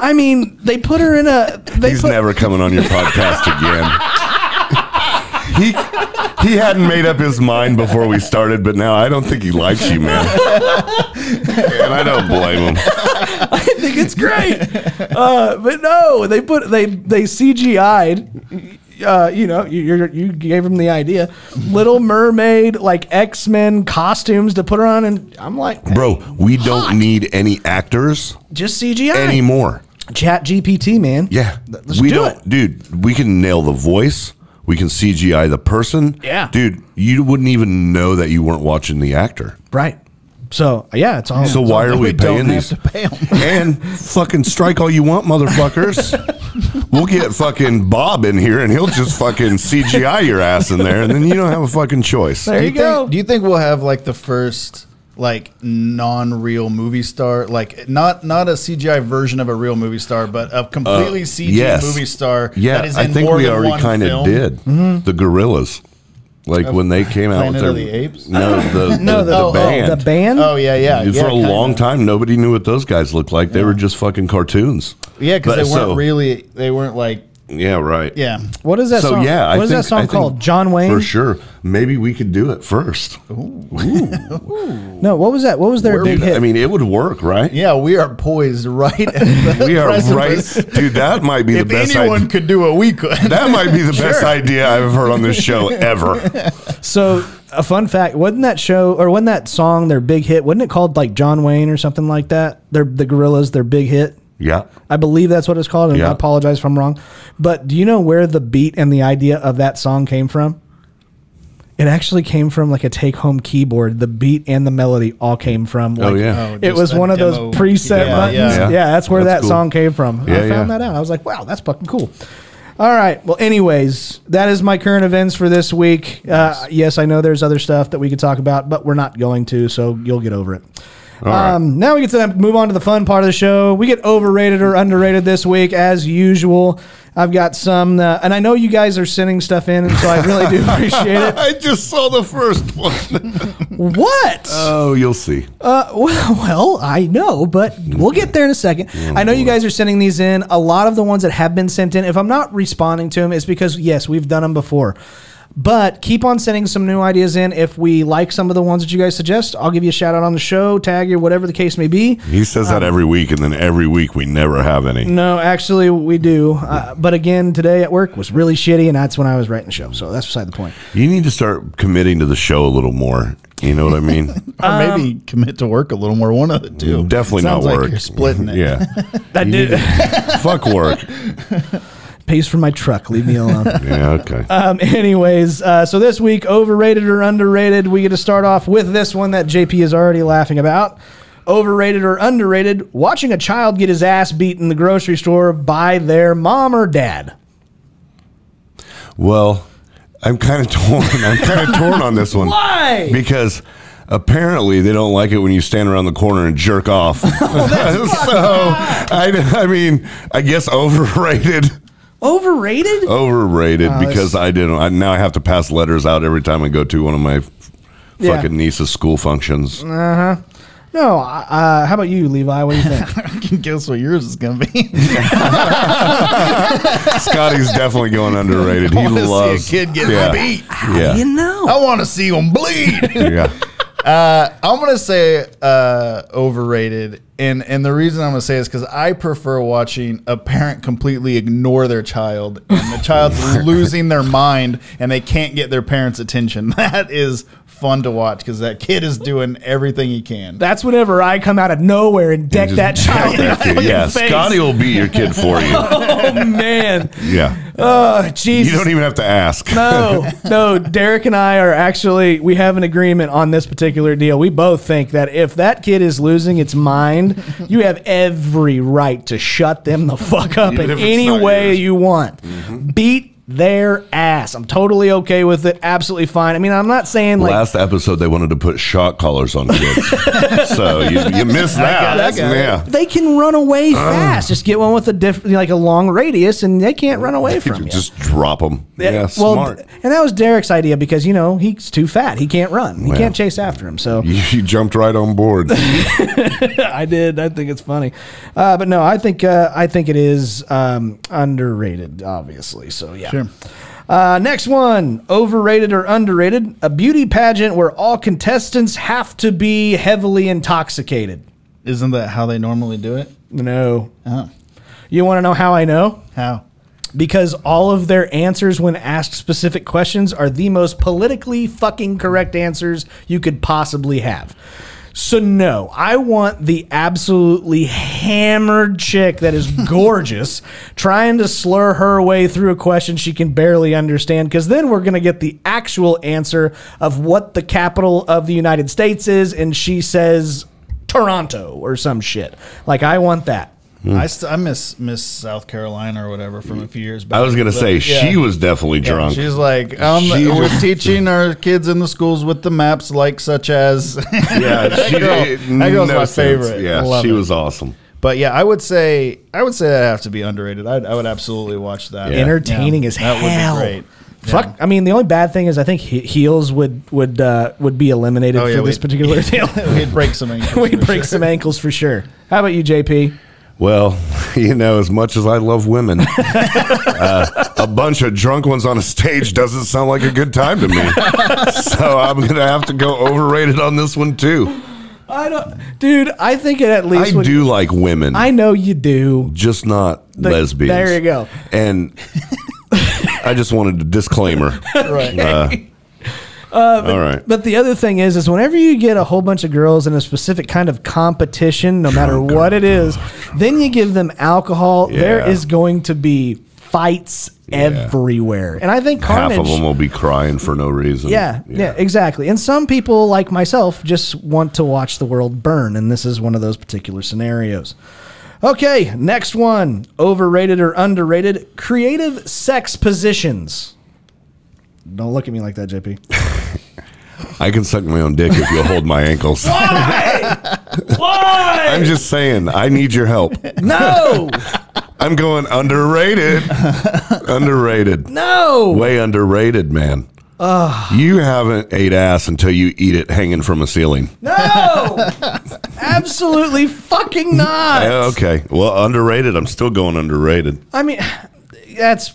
I mean, they put her in a. They He's put, never coming on your podcast again. he he hadn't made up his mind before we started, but now I don't think he likes you, man. And I don't blame him. I think it's great, uh, but no, they put they they C G I'd. Uh, you know, you you're, you gave him the idea. Little Mermaid, like X-Men costumes to put her on, and I'm like, hey, bro, we hot. don't need any actors, just C G I anymore. Chat G P T, man. Yeah, Let's we do don't, it. dude. We can nail the voice. We can C G I the person. Yeah, dude, you wouldn't even know that you weren't watching the actor, right? So yeah, it's all. So it's why all are we paying these? Pay and fucking strike all you want, motherfuckers. We'll get fucking Bob in here, and he'll just fucking C G I your ass in there, and then you don't have a fucking choice. There you go. Do you think we'll have like the first like non-real movie star, like not not a C G I version of a real movie star, but a completely uh, C G I yes. movie star? Yeah, that is in I think more we already kind of did mm-hmm. the Gorillas. Like of when they came out with their the apes? No, the, no, the, the, oh, the band. Oh, the band? Oh, yeah, yeah. Dude, yeah for a long of. time, nobody knew what those guys looked like. They yeah. were just fucking cartoons. Yeah, because they weren't so, really, they weren't like. Yeah, right. Yeah. What is that so, song, yeah, what I is think, that song I called? John Wayne? For sure. Maybe we could do it first. Ooh. Ooh. No, what was that? What was their Where big hit? I mean, it would work, right? Yeah, we are poised right at the We are precipice. right. Dude, that might be if the best idea. If anyone could do what we could. That might be the sure. best idea I've heard on this show ever. So, a fun fact, wasn't that show, or wasn't that song, their big hit, wasn't it called like John Wayne or something like that? Their, the Gorillas, their big hit? Yeah. I believe that's what it's called, and yeah. I apologize if I'm wrong. But do you know where the beat and the idea of that song came from? It actually came from like a take-home keyboard. The beat and the melody all came from. Like, oh, yeah. Oh, it was one of those preset yeah, buttons. Yeah, yeah. yeah that's where that's that cool. song came from. Yeah, I found yeah. that out. I was like, wow, that's fucking cool. All right. Well, anyways, that is my current events for this week. Nice. Uh, yes, I know there's other stuff that we could talk about, but we're not going to, so you'll get over it. Right. Um, now we get to move on to the fun part of the show. We get overrated or underrated this week, as usual. I've got some, uh, and I know you guys are sending stuff in, and so I really do appreciate it. I just saw the first one. What? Oh, you'll see. Uh, well, well, I know, but we'll get there in a second. Oh, I know boy. you guys are sending these in. A lot of the ones that have been sent in, if I'm not responding to them, it's because, yes, we've done them before. But keep on sending some new ideas in. If we like some of the ones that you guys suggest, I'll give you a shout out on the show, tag you, whatever the case may be. He says um, that every week, and then every week we never have any. No, actually we do. Uh, but again, today at work was really shitty, and that's when I was writing the show. So that's beside the point. You need to start committing to the show a little more. You know what I mean? Or maybe um, commit to work a little more. One of the two. Definitely Sounds not work. Like you're splitting it. Yeah. That you did. Fuck work. Pays for my truck. Leave me alone. Yeah, okay. Um, anyways, uh, so this week, overrated or underrated, we get to start off with this one that J P is already laughing about. Overrated or underrated, watching a child get his ass beat in the grocery store by their mom or dad. Well, I'm kind of torn. I'm kind of torn on this one. Why? Because apparently they don't like it when you stand around the corner and jerk off. Oh, that's so I, I mean, I guess overrated. Overrated? Overrated oh, because I didn't. I, now I have to pass letters out every time I go to one of my yeah. fucking niece's school functions. Uh huh. No. Uh, how about you, Levi? What do you think? I can guess what yours is going to be. Scotty's definitely going underrated. I he loves see a kid getting yeah. beat. How yeah. do you know? I want to see him bleed. Yeah. Uh, I'm going to say uh, overrated. And, and the reason I'm going to say is because I prefer watching a parent completely ignore their child and the child's losing their mind and they can't get their parents' attention. That is fun to watch because that kid is doing everything he can. That's whenever I come out of nowhere and deck and that child. That yeah, face. Scotty will be your kid for you. Oh, man. Yeah. Oh, jeez. You don't even have to ask. No, no. Derek and I are actually, we have an agreement on this particular deal. We both think that if that kid is losing its mind, you have every right to shut them the fuck up in any way yours. you want. Mm-hmm. Beat their ass. I'm totally okay with it. Absolutely fine. I mean, I'm not saying like last episode they wanted to put shock collars on kids. So you, you missed that. That's, yeah. They can run away fast. Just get one with a different, like a long radius, and they can't run away from you. Just drop them. Yeah, yeah, well, smart. And that was Derek's idea because you know he's too fat. He can't run. He well, can't chase after him. So you, you jumped right on board. I did. I think it's funny, uh, but no, I think uh, I think it is um, underrated. Obviously, so yeah. Sure. Uh, next one, overrated or underrated, a beauty pageant where all contestants have to be heavily intoxicated. Isn't that how they normally do it? No. Oh. You want to know how I know? How? Because all of their answers when asked specific questions are the most politically fucking correct answers you could possibly have. So no, I want the absolutely hammered chick that is gorgeous trying to slur her way through a question she can barely understand, because then we're going to get the actual answer of what the capital of the United States is, and she says Toronto or some shit. Like, I want that. Mm. I, st I miss miss South Carolina or whatever from a few years back. I was going to say, yeah. she was definitely yeah, drunk. She's like, um, she we're teaching our kids in the schools with the maps, like such as. Yeah, that, she, girl, it, that girl's no my sense. favorite. Yeah, Love she it. was awesome. But yeah, I would say I would say that have to be underrated. I, I would absolutely watch that. Yeah. Entertaining yeah. as hell. That would be great. Fuck. Yeah. I mean, the only bad thing is I think he heels would would uh, would be eliminated oh, yeah, for this particular deal. We'd break some ankles. We'd break sure. some ankles for sure. How about you, J P? Well, you know, as much as I love women, uh, a bunch of drunk ones on a stage doesn't sound like a good time to me. So I'm going to have to go overrated on this one, too. I don't, dude, I think it at least. I do you, like women. I know you do. Just not the, lesbians. There you go. And I just wanted a disclaimer. Right. Uh, Uh, but, All right. but the other thing is, is whenever you get a whole bunch of girls in a specific kind of competition, no matter Drunk. what it is, oh, then you give them alcohol. Yeah. There is going to be fights yeah. everywhere. And I think Carnage, half of them will be crying for no reason. Yeah, yeah, yeah, exactly. And some people like myself just want to watch the world burn. And this is one of those particular scenarios. Okay. Next one, overrated or underrated, creative sex positions. Don't look at me like that, J P. I can suck my own dick if you'll hold my ankles. Why? Why? I'm just saying, I need your help. No. I'm going underrated. Underrated. No. Way underrated, man. Uh, you haven't ate ass until you eat it hanging from a ceiling. No. Absolutely fucking not. Okay. Well, underrated. I'm still going underrated. I mean, that's...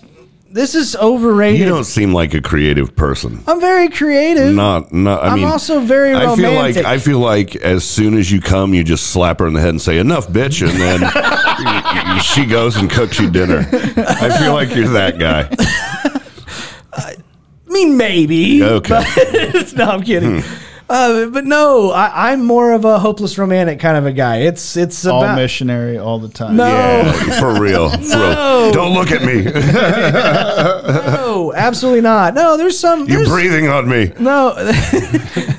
This is overrated. You don't seem like a creative person. I'm very creative. Not, not. I I'm mean, also very romantic. I feel like I feel like as soon as you come, you just slap her in the head and say enough, bitch, and then she goes and cooks you dinner. I feel like you're that guy. I mean, maybe. Okay. No, I'm kidding. Hmm. Uh, but no, I, I'm more of a hopeless romantic kind of a guy. It's it's all about, missionary all the time. No, yeah, for real. For no, real. Don't look at me. No, absolutely not. No, there's some. There's, You're breathing on me. No,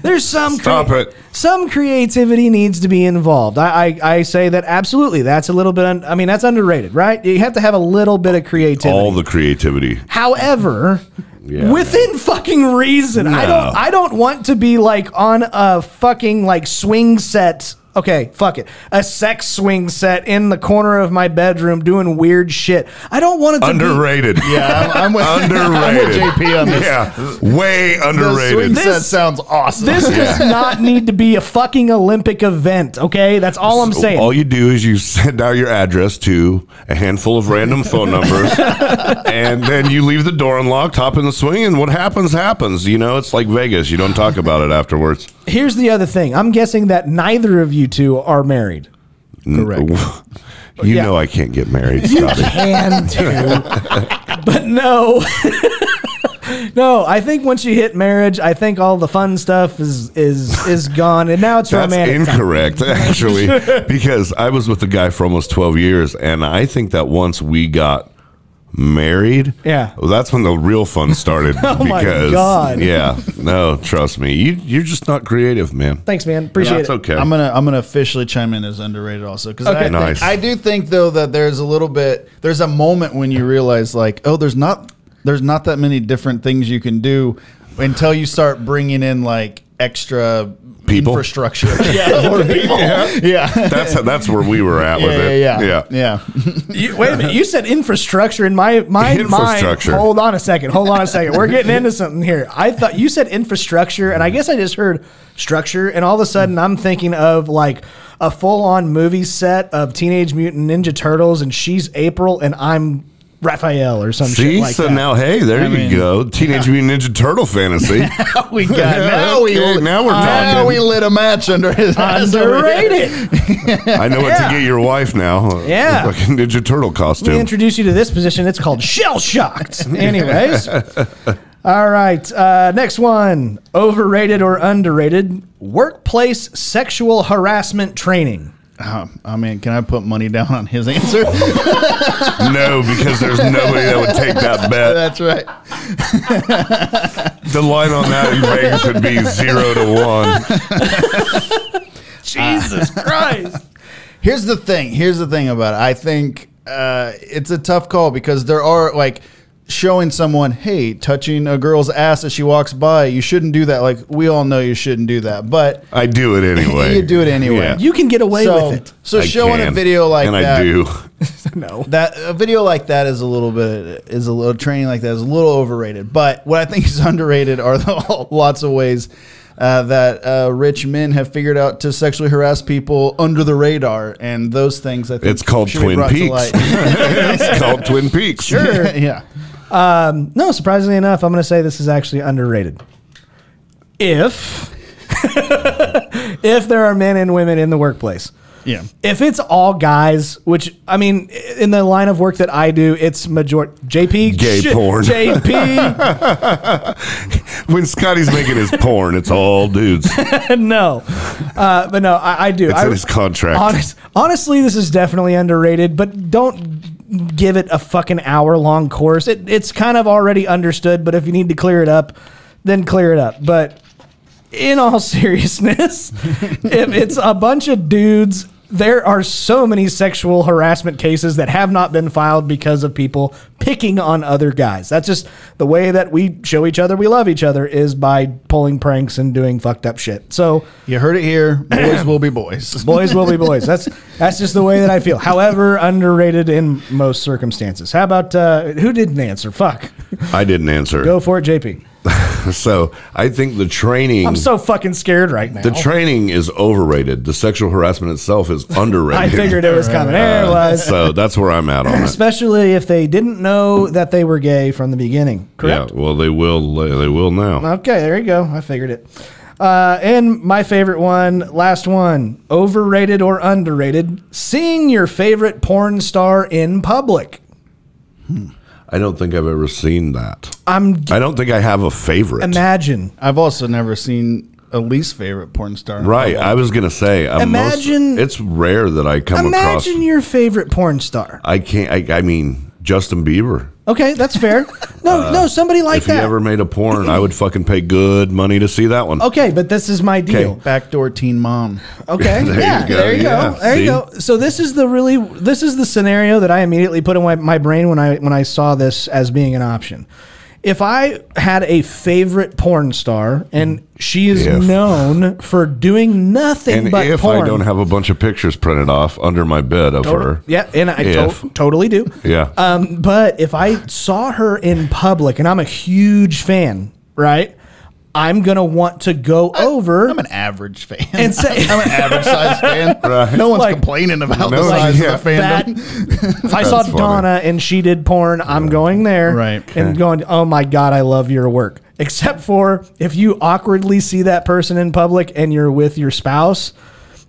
there's some. Stop it. Some creativity needs to be involved. I, I I say that absolutely. That's a little bit. Un, I mean, that's underrated, right? You have to have a little bit of creativity. All the creativity. However. Yeah. Within fucking reason. No. I don't I don't want to be like on a fucking like swing set Okay, fuck it. A sex swing set in the corner of my bedroom doing weird shit. I don't want it to underrated. be... Underrated. Yeah, I'm, I'm with, underrated. I'm with J P on this. Yeah, way underrated. The swing this, set sounds awesome. This yeah. does not need to be a fucking Olympic event, okay? That's all I'm saying. All you do is you send out your address to a handful of random phone numbers, and then you leave the door unlocked, hop in the swing, and what happens, happens. You know, it's like Vegas. You don't talk about it afterwards. Here's the other thing. I'm guessing that neither of you two are married. Correct. You yeah. know I can't get married, Scotty. You can too. But no. No, I think once you hit marriage, I think all the fun stuff is is is gone, and now it's That's romantic. That's incorrect, time. actually, because I was with the guy for almost twelve years, and I think that once we got married, yeah, well, that's when the real fun started. Oh because, my god! Yeah, no, trust me, you you're just not creative, man. Thanks, man. Appreciate yeah, it's it. Okay, I'm gonna I'm gonna officially chime in as underrated also because okay. I, nice. I do think though that there's a little bit there's a moment when you realize like oh there's not. There's not that many different things you can do until you start bringing in like extra people. infrastructure. Yeah, or people. Yeah. yeah. That's that's where we were at yeah, with it. Yeah, yeah, yeah. yeah. You, wait a minute. You said infrastructure in my my infrastructure. mind. Hold on a second. Hold on a second. We're getting into something here. I thought you said infrastructure, and I guess I just heard structure, and all of a sudden I'm thinking of like a full-on movie set of Teenage Mutant Ninja Turtles, and she's April, and I'm Raphael or some See, shit like so that. now, hey, there I you mean, go. Teenage yeah. Mutant Ninja Turtle fantasy. now we got now we okay, now we're uh, talking. Now we lit a match under his eyes. Underrated. I know yeah. what to get your wife now. Yeah, like a Ninja Turtle costume. Let me introduce you to this position. It's called shell shocked. Anyways, all right. Uh, next one: overrated or underrated workplace sexual harassment training. Um, I mean, can I put money down on his answer? No, because there's nobody that would take that bet. That's right. The line on that in Vegas would be zero to one. Jesus uh, Christ. Here's the thing. Here's the thing about it. I think uh, it's a tough call because there are, like, showing someone, hey, touching a girl's ass as she walks by, you shouldn't do that. Like, we all know you shouldn't do that, but I do it anyway. You do it anyway. Yeah. You can get away so, with it. So I showing can, a video like and that, I do. no, that a video like that is a little bit is a little training like that is a little overrated. But what I think is underrated are the lots of ways uh, that uh, rich men have figured out to sexually harass people under the radar, and those things. I think it's called Twin Peaks. It's called Twin Peaks. Sure. Yeah. Um, no, surprisingly enough, I'm going to say this is actually underrated. If, if there are men and women in the workplace. Yeah. If it's all guys, which, I mean, in the line of work that I do, it's majority. J P? Gay sh porn. J P? When Scotty's making his porn, it's all dudes. No. Uh, but no, I, I do. It's I, in his contract. Honest, honestly, this is definitely underrated, but don't give it a fucking hour long course. It, it's kind of already understood, but if you need to clear it up, then clear it up. But in all seriousness, if it's a bunch of dudes, there are so many sexual harassment cases that have not been filed because of people picking on other guys. That's just the way that we show each other we love each other is by pulling pranks and doing fucked up shit. So you heard it here. Boys will be boys. Boys will be boys. That's that's just the way that I feel. However, underrated in most circumstances. How about uh, who didn't answer? Fuck. I didn't answer. Go for it, J P. So I think the training. I'm so fucking scared right now. The training is overrated. The sexual harassment itself is underrated. I figured it was coming. There it was. So that's where I'm at on it. Especially if they didn't know that they were gay from the beginning. Correct. Yeah. Well, they will. They will now. Okay. There you go. I figured it. Uh, and my favorite one, last one, overrated or underrated, seeing your favorite porn star in public. Hmm. I don't think I've ever seen that. I'm I don't think I have a favorite. Imagine. I've also never seen a least favorite porn star. Right. I was going to say. I'm imagine. Most, it's rare that I come imagine across. Imagine your favorite porn star. I can't. I, I mean, Justin Bieber. Okay, that's fair. No, uh, no, somebody like if that. If you ever made a porn, I would fucking pay good money to see that one. Okay, but this is my deal. Okay. Backdoor Teen Mom. Okay, there yeah, you go. There you yeah. go. There see? you go. So this is the really this is the scenario that I immediately put in my, my brain when I when I saw this as being an option. If I had a favorite porn star and she is if. known for doing nothing and but if porn. I don't have a bunch of pictures printed off under my bed of totally. her. Yeah, and I to totally do. Yeah. Um, but if I saw her in public, and I'm a huge fan, right? I'm going to want to go I, over. I'm an average fan. And say, I'm an average size fan. Right. No one's like, complaining about no the size yeah, of the fandom. That, if I saw funny. Donna and she did porn, yeah. I'm going there right. and okay. going, oh my God, I love your work. Except for if you awkwardly see that person in public and you're with your spouse,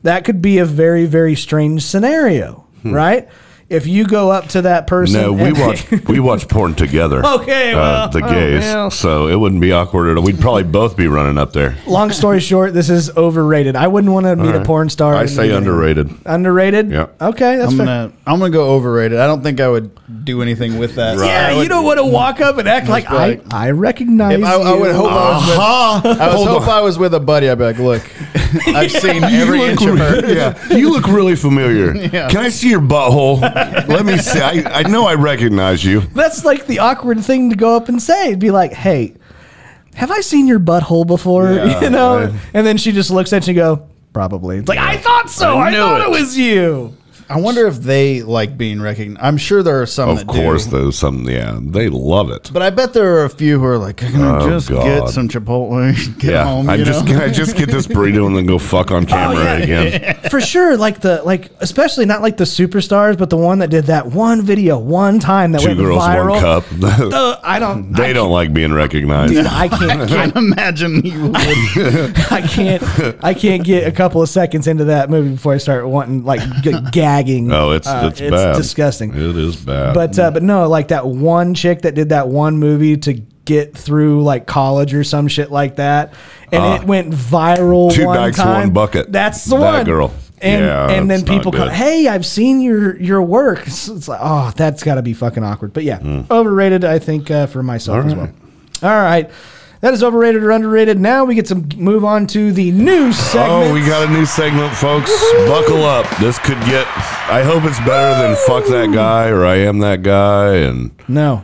that could be a very, very strange scenario, hmm. right? If you go up to that person, no, we watch we watch porn together. Okay, well, uh, the gays, oh, well. so it wouldn't be awkward at all. We'd probably both be running up there. Long story short, this is overrated. I wouldn't want to meet right. a porn star. I say underrated. Anything. Underrated. Yeah. Okay, that's I'm fair. Gonna, I'm gonna go overrated. I don't think I would do anything with that. Right. Yeah, would, you don't want to walk up and act like I, I recognize. I, I would hope uh-huh. I was with, I was hope on. I was with a buddy. I'd be like, look, I've yeah. seen every inch of her. Yeah, you look really familiar. Yeah. Can I see your butthole? Let me see. I, I know I recognize you. That's like the awkward thing to go up and say. It'd be like, hey, have I seen your butthole before? Yeah, you know? Right. And then she just looks at you and go, probably. It's like, yeah. I thought so. I, I thought it. it was you. I wonder if they like being recognized. I'm sure there are some of that course, do. There's some, yeah. They love it. But I bet there are a few who are like, can I oh, just God. get some Chipotle? Get yeah. home, I just, can I just get this burrito and then go fuck on camera oh, yeah. again? For sure. Like, the like, especially not like the superstars, but the one that did that one video one time that Two went girls, viral. One cup. the, I don't. They I don't like being recognized. Dude, I can't, I can't imagine you would. I can't, I can't get a couple of seconds into that movie before I start wanting, like, gagging. Oh, it's uh, it's, it's bad. disgusting. It is bad. But uh, but no, like that one chick that did that one movie to get through like college or some shit like that, and uh, it went viral. Two one dykes, time. one bucket. That's the that one girl. And yeah, and then people come, hey, I've seen your your work. So it's like, oh, that's got to be fucking awkward. But yeah, mm. overrated. I think uh, for myself All as well. Right. All right. That is overrated or underrated. Now we get to move on to the new segment. Oh, we got a new segment, folks. Buckle up. This could get, I hope it's better than fuck that guy or I am that guy. And no.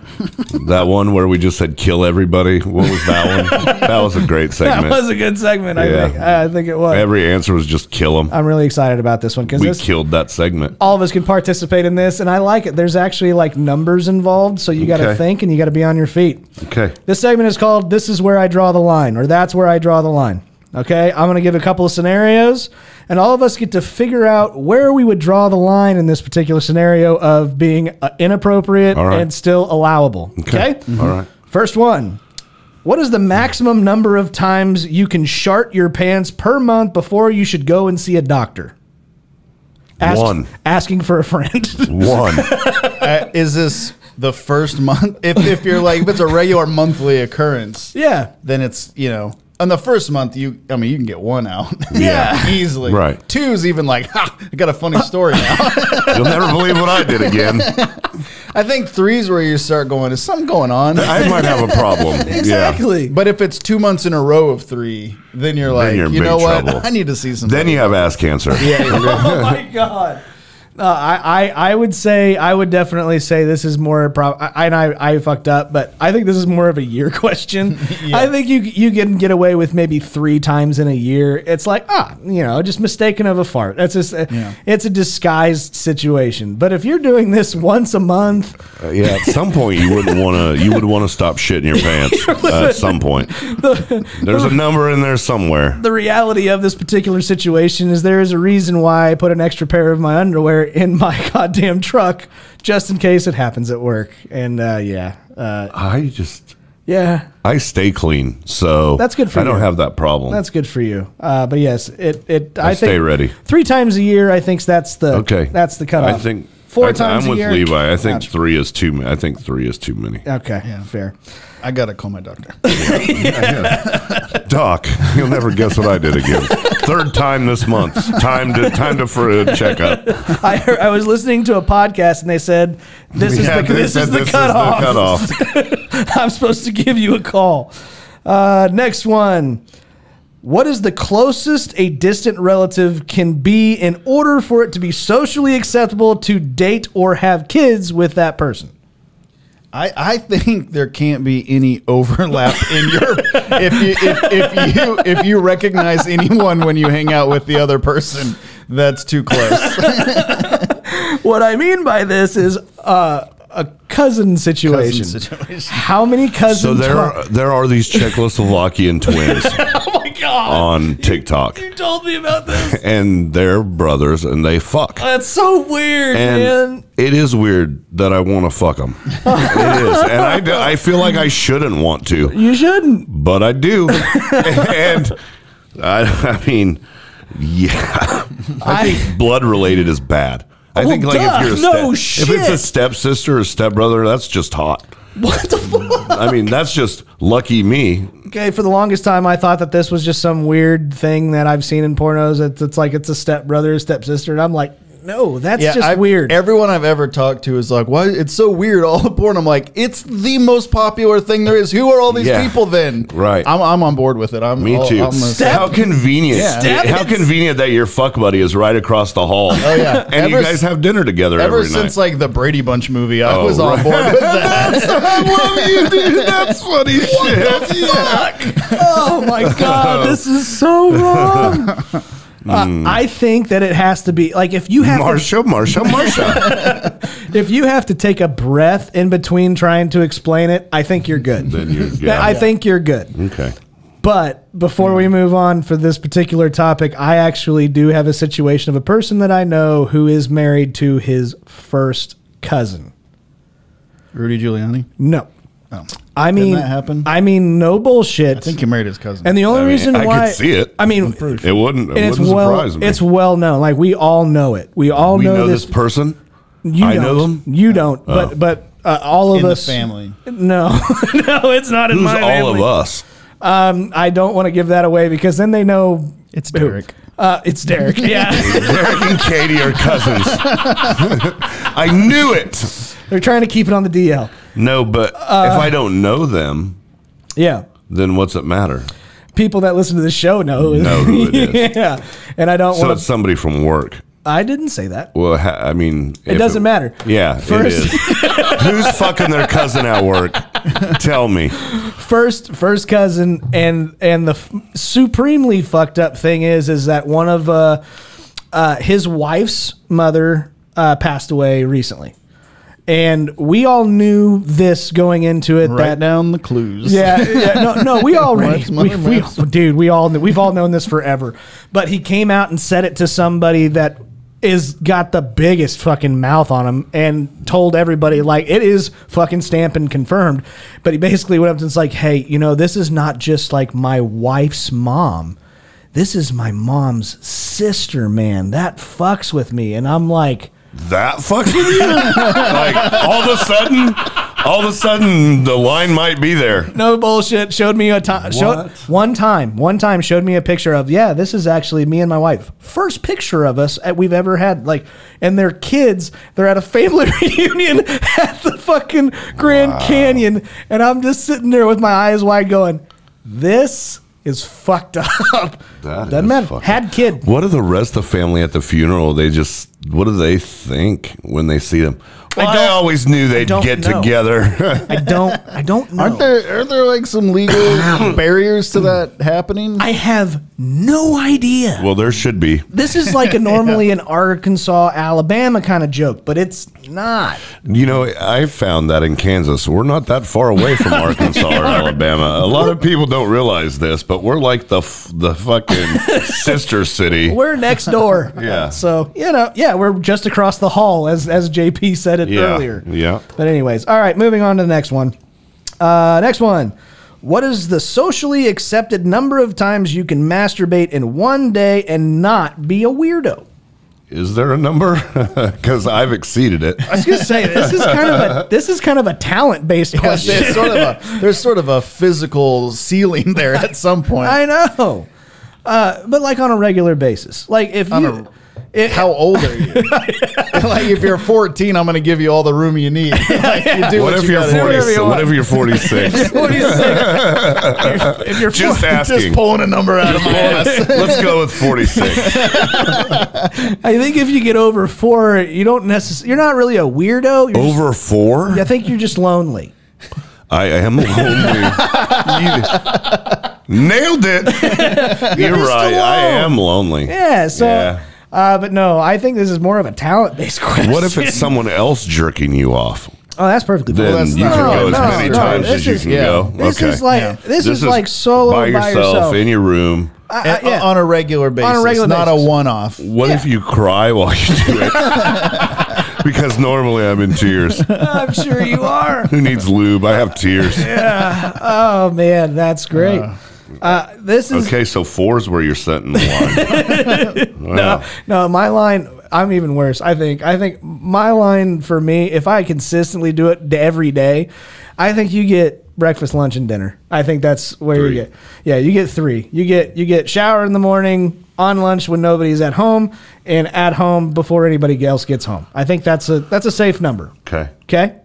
That one where we just said kill everybody. What was that one? That was a great segment. That was a good segment, I yeah. think. I think it was. Every answer was just kill them. I'm really excited about this one because we this, killed that segment. All of us can participate in this, and I like it. There's actually like numbers involved, so you got to okay. think and you got to be on your feet. Okay. This segment is called This Is Where I Draw the Line, or That's Where I Draw the Line. Okay, I'm going to give a couple of scenarios, and all of us get to figure out where we would draw the line in this particular scenario of being uh, inappropriate right. and still allowable. Okay, okay? Mm-hmm. All right. First one. What is the maximum number of times you can shart your pants per month before you should go and see a doctor? Ask, one. Asking for a friend. One. uh, is this... The first month, if, if you're like, if it's a regular monthly occurrence, yeah, then it's, you know, on the first month, you, I mean, you can get one out, yeah, easily, right? Two is even like, ha, I got a funny story now. You'll never believe what I did again. I think three's where you start going, is something going on? I might have a problem. Exactly. Yeah. But if it's two months in a row of three, then you're like, then you're you know what? Trouble. I need to see something. Then you have ass cancer. Yeah. Oh my God. Uh, I, I, I would say, I would definitely say this is more, pro I, and I, I fucked up, but I think this is more of a year question. yeah. I think you you can get away with maybe three times in a year. It's like, ah, you know, just mistaken of a fart. That's just, yeah. It's a disguised situation. But if you're doing this once a month. Uh, yeah, at some point you wouldn't want to, you would want to stop shitting your pants uh, at some point. The, There's the, a number in there somewhere. The reality of this particular situation is there is a reason why I put an extra pair of my underwear in my goddamn truck just in case it happens at work. And uh yeah uh I just yeah I stay clean, so that's good for I you. Don't have that problem. That's good for you. Uh but yes, it it i, I stay think ready three times a year. I think that's the okay that's the cutoff. I think four I, times I'm a year. I'm with Levi. I think Ouch. three is too I think three is too many. Okay, yeah. Fair. I gotta call my doctor. yeah. Doc, you'll never guess what I did again. Third time this month. Time to time to for a checkup. I heard, I was listening to a podcast and they said this yeah, is the this, is the, this is the cutoff. I'm supposed to give you a call. Uh, next one. What is the closest a distant relative can be in order for it to be socially acceptable to date or have kids with that person? I, I think there can't be any overlap in your if you if, if you if you recognize anyone when you hang out with the other person, that's too close. What I mean by this is uh, a cousin situation. cousin situation. How many cousins? So there are, there are these Czechoslovakian twins. Oh my God. On TikTok. You, you told me about this. And they're brothers and they fuck. That's so weird, and man. It is weird that I want to fuck them. It is. And I, do, I feel like I shouldn't want to. You shouldn't. But I do. And I, I mean, yeah. I think I, blood related is bad. I well, think like duh, if you're a step, no shit. If it's a stepsister or stepbrother, that's just hot. What the fuck? I mean, that's just lucky me. Okay, for the longest time, I thought that this was just some weird thing that I've seen in pornos. It's, it's like it's a stepbrother, stepsister, and I'm like, no, that's yeah, just I've, weird. Everyone I've ever talked to is like, why? It's so weird. All the porn. I'm like, it's the most popular thing there is. Who are all these yeah, people then? Right. I'm, I'm on board with it. I'm me all, too. I'm step, how convenient! Yeah. Step, how convenient that your fuck buddy is right across the hall. Oh yeah. And ever, you guys have dinner together ever every since night. Like the Brady Bunch movie. I oh, was right. on board with that. That's, I love you, dude. That's funny shit. What the fuck? Oh my God, this is so wrong. Uh, mm. I think that it has to be like if you have Marsha, to, Marsha, Marsha. If you have to take a breath in between trying to explain it, I think you're good. Then you're, yeah. I yeah. think you're good. Okay. But before we move on for this particular topic, I actually do have a situation of a person that I know who is married to his first cousin. Rudy Giuliani? No. Oh. I mean, that happen? I mean, no bullshit. I think he married his cousin. And the only I mean, reason I why I could see it, I mean, it wouldn't. It wouldn't it's surprise well, me. It's well known. Like we all know it. We all we know, know this, this person. You I don't. know them. You don't. Oh. But but uh, all of in us. The family. No, no, it's not in Who's my family. All of us. Um, I don't want to give that away because then they know it's Derek. Uh, it's Derek. Yeah, Derek and Katie are cousins. I knew it. They're trying to keep it on the D L. No, but uh, if I don't know them, yeah, then what's it matter? People that listen to this show know, know who it is. Yeah, and I don't. So wanna... it's somebody from work. I didn't say that. Well, ha I mean, it doesn't it... matter. Yeah, first... it is. Who's fucking their cousin at work? Tell me. First, first cousin, and and the f supremely fucked up thing is, is that one of uh, uh, his wife's mother uh, passed away recently. And we all knew this going into it. Write that, down the clues. Yeah, yeah no, no, we already, we, we, dude, we all, we've all known this forever. But he came out and said it to somebody that is got the biggest fucking mouth on him and told everybody like it is fucking stamped and confirmed. But he basically went up and was like, hey, you know, this is not just like my wife's mom. This is my mom's sister, man. That fucks with me. And I'm like, that fucks with you? Like all of a sudden, all of a sudden, the line might be there. No bullshit. Showed me a time. One time, one time, showed me a picture of yeah. This is actually me and my wife. First picture of us we've ever had. Like, and their kids. They're at a family reunion at the fucking Grand wow. Canyon, and I'm just sitting there with my eyes wide, going, "This is fucked up." That doesn't matter. Had kid. What do the rest of the family at the funeral? They just. What do they think when they see them? Well, I, I always knew they'd get know. together. I don't. I don't know. Aren't there? Are there like some legal barriers to that happening? I have no idea. Well, there should be. This is like a normally yeah. an Arkansas, Alabama kind of joke, but it's not. You know, I found that in Kansas, we're not that far away from Arkansas or Alabama. A lot of people don't realize this, but we're like the f the fucking sister city. We're next door. Yeah. So you know, yeah. We're just across the hall, as as J P said it yeah, earlier. Yeah. But anyways, all right, moving on to the next one. Uh, next one. What is the socially accepted number of times you can masturbate in one day and not be a weirdo? Is there a number? Because I've exceeded it. I was going to say this is kind of a this is kind of a talent based yeah, question. There's sort, of a, there's sort of a physical ceiling there at some point. I know, uh, but like on a regular basis, like if on you. A, It, how old are you? Like, if you're fourteen, I'm going to give you all the room you need. Like, you do what, what, if you forty, what if you're forty-six? forty-six. If, if you're just asking. Just pulling a number out of my ass. Let's go with forty-six. I think if you get over four, you don't necessarily, you're not really a weirdo. You're over just, four? I think you're just lonely. I am lonely. Nailed it. You're, you're right. I am lonely. Yeah, so. Yeah. Uh, but no, I think this is more of a talent-based question. What if it's someone else jerking you off? Oh, that's perfectly fine. Then well, that's you not, can go no, as many no, times as you is, can yeah. go. This okay. is like yeah. this, this is, is like solo by yourself, by yourself. in your room. Uh, uh, yeah. On a regular basis, on a regular not basis. a one-off. What yeah. if you cry while you do it? Because normally I'm in tears. I'm sure you are. Who needs lube? I have tears. Yeah. Oh man, that's great. Uh. Uh, this is okay. So four is where you're setting the line. Wow. No, no, my line. I'm even worse. I think. I think my line for me, if I consistently do it every day, I think you get breakfast, lunch, and dinner. I think that's where three. you get. Yeah, you get three. You get you get shower in the morning, on lunch when nobody's at home, and at home before anybody else gets home. I think that's a that's a safe number. Okay. Okay.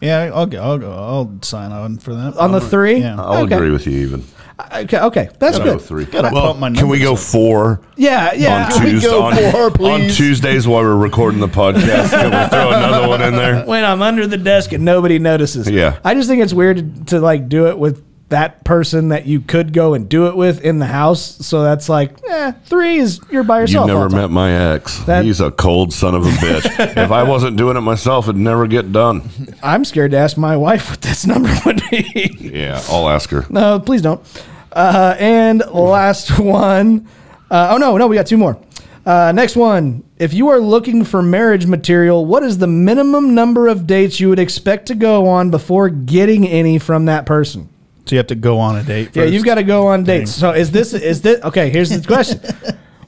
Yeah, I'll go. I'll go. I'll sign on for that. On the three. Yeah. I'll okay. agree with you even. Okay, okay, that's good. Three. Well, can we go four? Yeah, yeah. On, Tuesday, go on, four, on Tuesdays while we're recording the podcast, can we throw another one in there? When I'm under the desk and nobody notices. Yeah, I just think it's weird to, to like do it with that person that you could go and do it with in the house. So that's like, eh, three is you're by yourself. You never met my ex. That, He's a cold son of a bitch. If I wasn't doing it myself, it'd never get done. I'm scared to ask my wife what this number would be. Yeah, I'll ask her. No, please don't. Uh, and last one. Uh, oh, no, no, we got two more. Uh, next one. If you are looking for marriage material, what is the minimum number of dates you would expect to go on before getting any from that person? So you have to go on a date first. Yeah, you've got to go on dates. So is this, is this, okay, here's the question.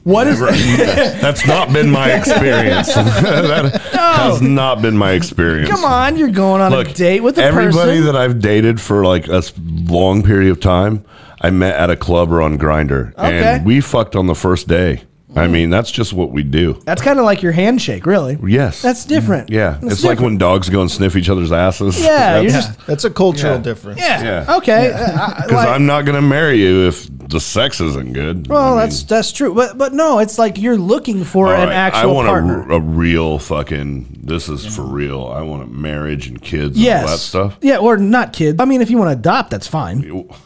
What is this? That's not been my experience. That no. has not been my experience. Come on, you're going on Look, a date with a everybody person. Everybody that I've dated for like a long period of time, I met at a club or on Grindr. Okay. And we fucked on the first day. I mean, that's just what we do. That's kind of like your handshake, really. Yes. That's different. Yeah. That's it's different. Like when dogs go and sniff each other's asses. Yeah. That's, just, that's a cultural yeah. difference. Yeah. yeah. Okay. Because yeah. uh, like, I'm not going to marry you if the sex isn't good. Well, I mean, that's that's true. But but no, it's like you're looking for right, an actual partner. I want a, a real fucking, this is yeah. for real. I want a marriage and kids yes. and all that stuff. Yeah, or not kids. I mean, if you want to adopt, that's fine. It,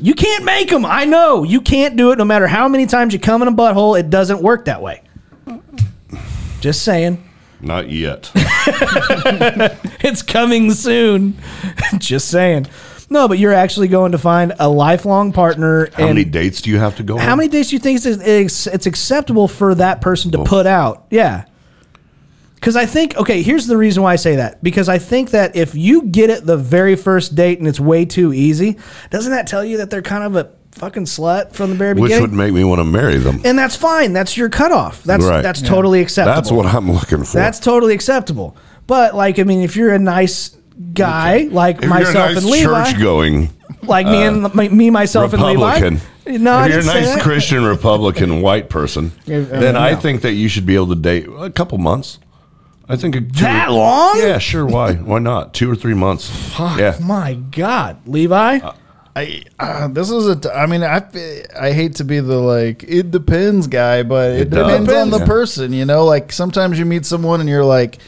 You can't make them. I know. You can't do it no matter how many times you come in a butthole. It doesn't work that way. Just saying. Not yet. It's coming soon. Just saying. No, but you're actually going to find a lifelong partner. How and many dates do you have to go on? How many dates do you think it's, it's acceptable for that person to oh. put out? Yeah. Because I think, okay, here's the reason why I say that. Because I think that if you get it the very first date and it's way too easy, doesn't that tell you that they're kind of a fucking slut from the very beginning? Which would make me want to marry them. And that's fine. That's your cutoff. That's right. That's yeah. totally acceptable. That's what I'm looking for. That's totally acceptable. But, like, I mean, if you're a nice guy, okay. like if myself you're a nice and Levi. Church-going, like uh, me, and, my, me, myself, Republican. and Levi. No, if you're a nice Christian, Republican, white person, if, then no. I think that you should be able to date a couple months. I think a, that long? Yeah, sure. Why? Why not? Two or three months. Fuck. Yeah. My God, Levi. Uh, I uh, this is a. T I mean, I I hate to be the like it depends guy, but it, it depends, depends on the yeah. person. You know, like sometimes you meet someone and you're like,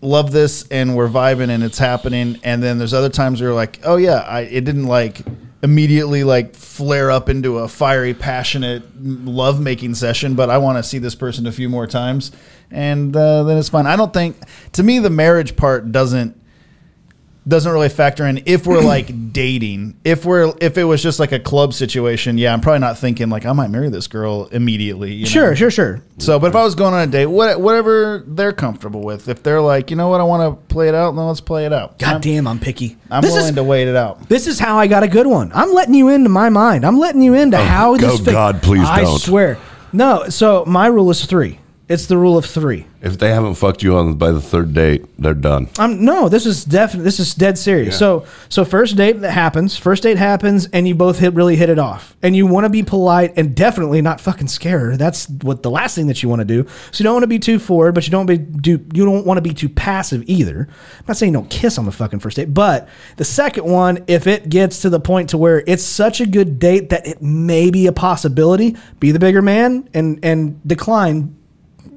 love this, and we're vibing, and it's happening. And then there's other times where you're like, oh yeah, I it didn't like. immediately like flare up into a fiery, passionate love making session, but I want to see this person a few more times, and uh, then it's fine. I don't think, to me, the marriage part doesn't doesn't really factor in if we're like dating. If we're if it was just like a club situation, yeah, I'm probably not thinking like I might marry this girl immediately. You know? Sure, sure, sure. So, but if I was going on a date, what, whatever they're comfortable with, if they're like, you know what, I want to play it out, then let's play it out. God I'm, damn, I'm picky. I'm this willing is, to wait it out. This is how I got a good one. I'm letting you into my mind. I'm letting you into oh, how this. Oh God, please I don't. I swear. No. So my rule is three. It's the rule of three. If they haven't fucked you on by the third date, they're done. Um, no, this is definitely this is dead serious. Yeah. So, so first date that happens, first date happens, and you both hit really hit it off, and you want to be polite and definitely not fucking scare her. That's what the last thing that you want to do. So you don't want to be too forward, but you don't be do you don't want to be too passive either. I'm not saying don't kiss on the fucking first date, but the second one, if it gets to the point to where it's such a good date that it may be a possibility, be the bigger man and and decline.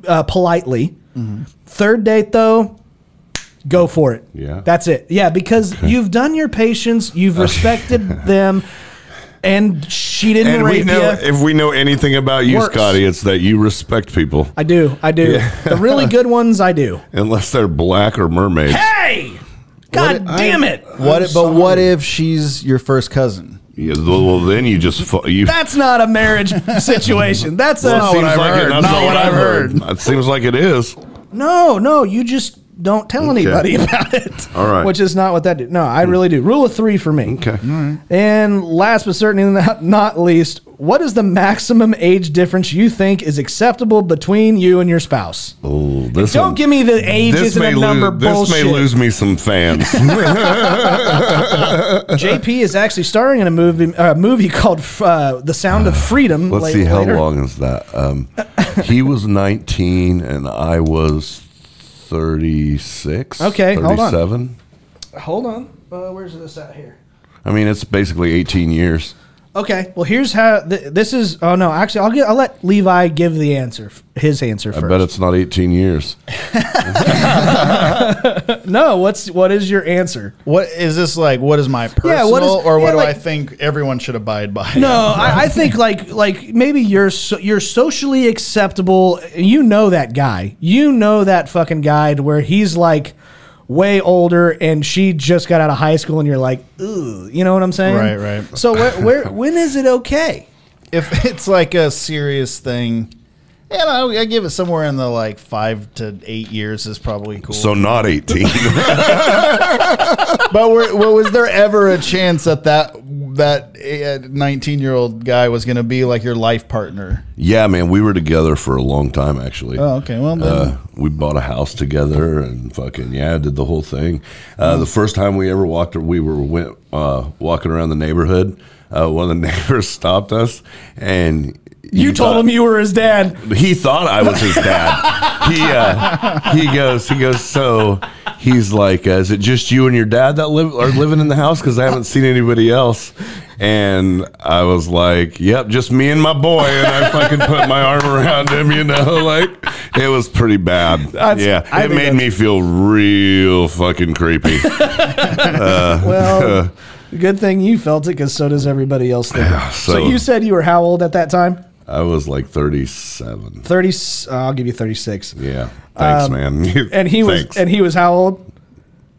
Uh, politely. Mm-hmm. Third date though, go for it. Yeah, that's it. Yeah, because okay. you've done your patience, you've respected them, and she didn't and rape we know, you. If we know anything about you, Works. Scotty, it's that you respect people. I do. I do. Yeah. The really good ones, I do. Unless they're black or mermaids. Hey, God what damn it! I, what? If, but what if she's your first cousin? Yeah, well, then you just you. That's not a marriage situation. That's well, not, what I've like heard. Not, not what I've heard. Not what I've heard. It seems like it is. No, no, you just don't tell okay. anybody about it. All right, which is not what that did. No, I really do. Rule of three for me. Okay. All right. And last but certainly not, not least, what is the maximum age difference you think is acceptable between you and your spouse? Oh, this don't one, give me the age isn't a number lose, bullshit. This may lose me some fans. J P is actually starring in a movie uh, movie called uh, The Sound of Freedom. Let's late, see how later. long is that. Um, he was nineteen and I was thirty-six. Okay, thirty-seven. Hold on. Hold on. Uh, where's this at here? I mean, it's basically eighteen years. Okay, well, here's how th this is. Oh no, actually, I'll get. I'll let Levi give the answer. His answer first. I bet it's not eighteen years. No, what's what is your answer? What is this like? What is my personal, yeah, what is, or what yeah, do like, I think everyone should abide by? No, I, I think like like maybe you're so, you're socially acceptable. You know that guy. You know that fucking guy to where he's like way older and she just got out of high school and you're like, ooh, you know what I'm saying? Right, right. So where, where, when is it okay? If it's like a serious thing, you know, I give it somewhere in the like five to eight years is probably cool. So not eighteen. But were, well, was there ever a chance that that that nineteen-year-old guy was going to be like your life partner? Yeah, man, we were together for a long time, actually. Oh, okay. Well, then. Uh, we bought a house together and fucking yeah, did the whole thing. Uh, the first time we ever walked, we were went uh, walking around the neighborhood. Uh, one of the neighbors stopped us, and you told thought, him you were his dad. He thought I was his dad. he uh, he goes he goes so. He's like, uh, is it just you and your dad that live are living in the house? Because I haven't seen anybody else. And I was like, yep, just me and my boy. And I fucking put my arm around him, you know, like it was pretty bad. That's, yeah, I it made me feel real fucking creepy. uh, well, good thing you felt it because so does everybody else there. So, so you said you were how old at that time? I was like thirty-seven. Thirty. Uh, I'll give you thirty-six. Yeah. Thanks, um, man. And he Thanks. was. And he was how old?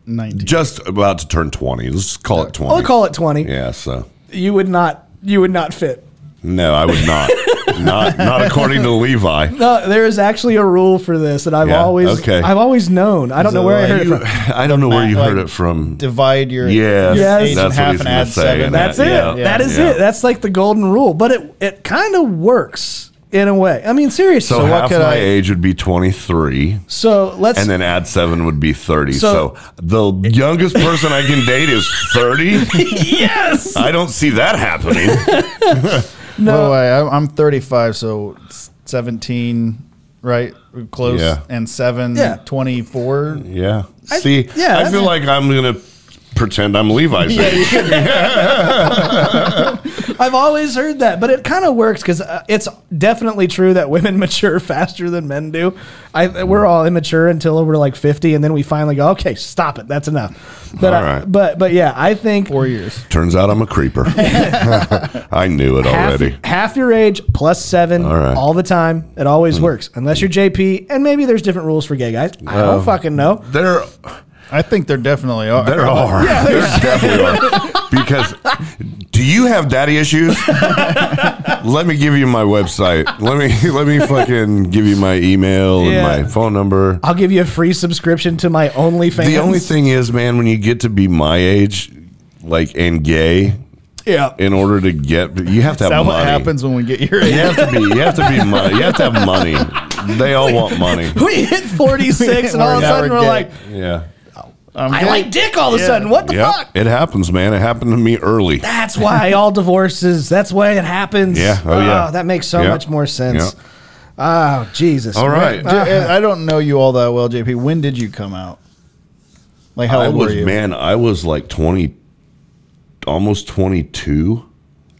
Nineteen. Just about to turn twenty. Let's call it twenty. I'll call it twenty. Yeah. So you would not. You would not fit. No, I would not. Not not according to Levi. No, there is actually a rule for this, and I've yeah, always okay. I've always known. I don't is know where like I heard you, it from. I don't know where you like heard it from. Divide your yes, yes. Age that's half and add seven. That's it. Yeah. Yeah. That is yeah. it. That's like the golden rule. But it it kind of works in a way. I mean, seriously. So, so half what could my I, age would be twenty-three. So let's and then add seven would be thirty. So, so the youngest person I can date is thirty. Yes. I don't see that happening. No way. I'm thirty-five, so seventeen, right? Close. Yeah. And seven, yeah. twenty-four. Yeah. I, See, yeah, I feel like I'm going to pretend I'm Levi's yeah, age. Yeah. I've always heard that, but it kind of works because uh, it's definitely true that women mature faster than men do. I, we're all immature until we're like fifty, and then we finally go, okay, stop it. That's enough. But all right. I, but, but yeah, I think... Four years. Turns out I'm a creeper. I knew it half, already. Half your age plus seven all, right. all the time. It always mm. works, unless you're J P, and maybe there's different rules for gay guys. I uh, don't fucking know. There, I think there definitely are. There are. Yeah, there definitely are. Because... Do you have daddy issues? Let me give you my website. Let me let me fucking give you my email yeah. and my phone number. I'll give you a free subscription to my OnlyFans. The only thing is, man, when you get to be my age, like and gay, yeah, in order to get, you have to is have that money. What happens when we get your age? You have to be. You have to be money. You have to have money. They all want money. We hit forty-six, and all of a sudden we're gay. like, yeah. I'm I gay. like dick all of yeah. a sudden. What the yep. fuck? It happens, man. It happened to me early. That's why all divorces. That's why it happens. Yeah. Oh, yeah. Oh, that makes so yep. much more sense. Yep. Oh, Jesus. All right. Uh, I don't know you all that well, J P. When did you come out? Like, how I old was, were you? Man, I was like twenty, almost twenty-two.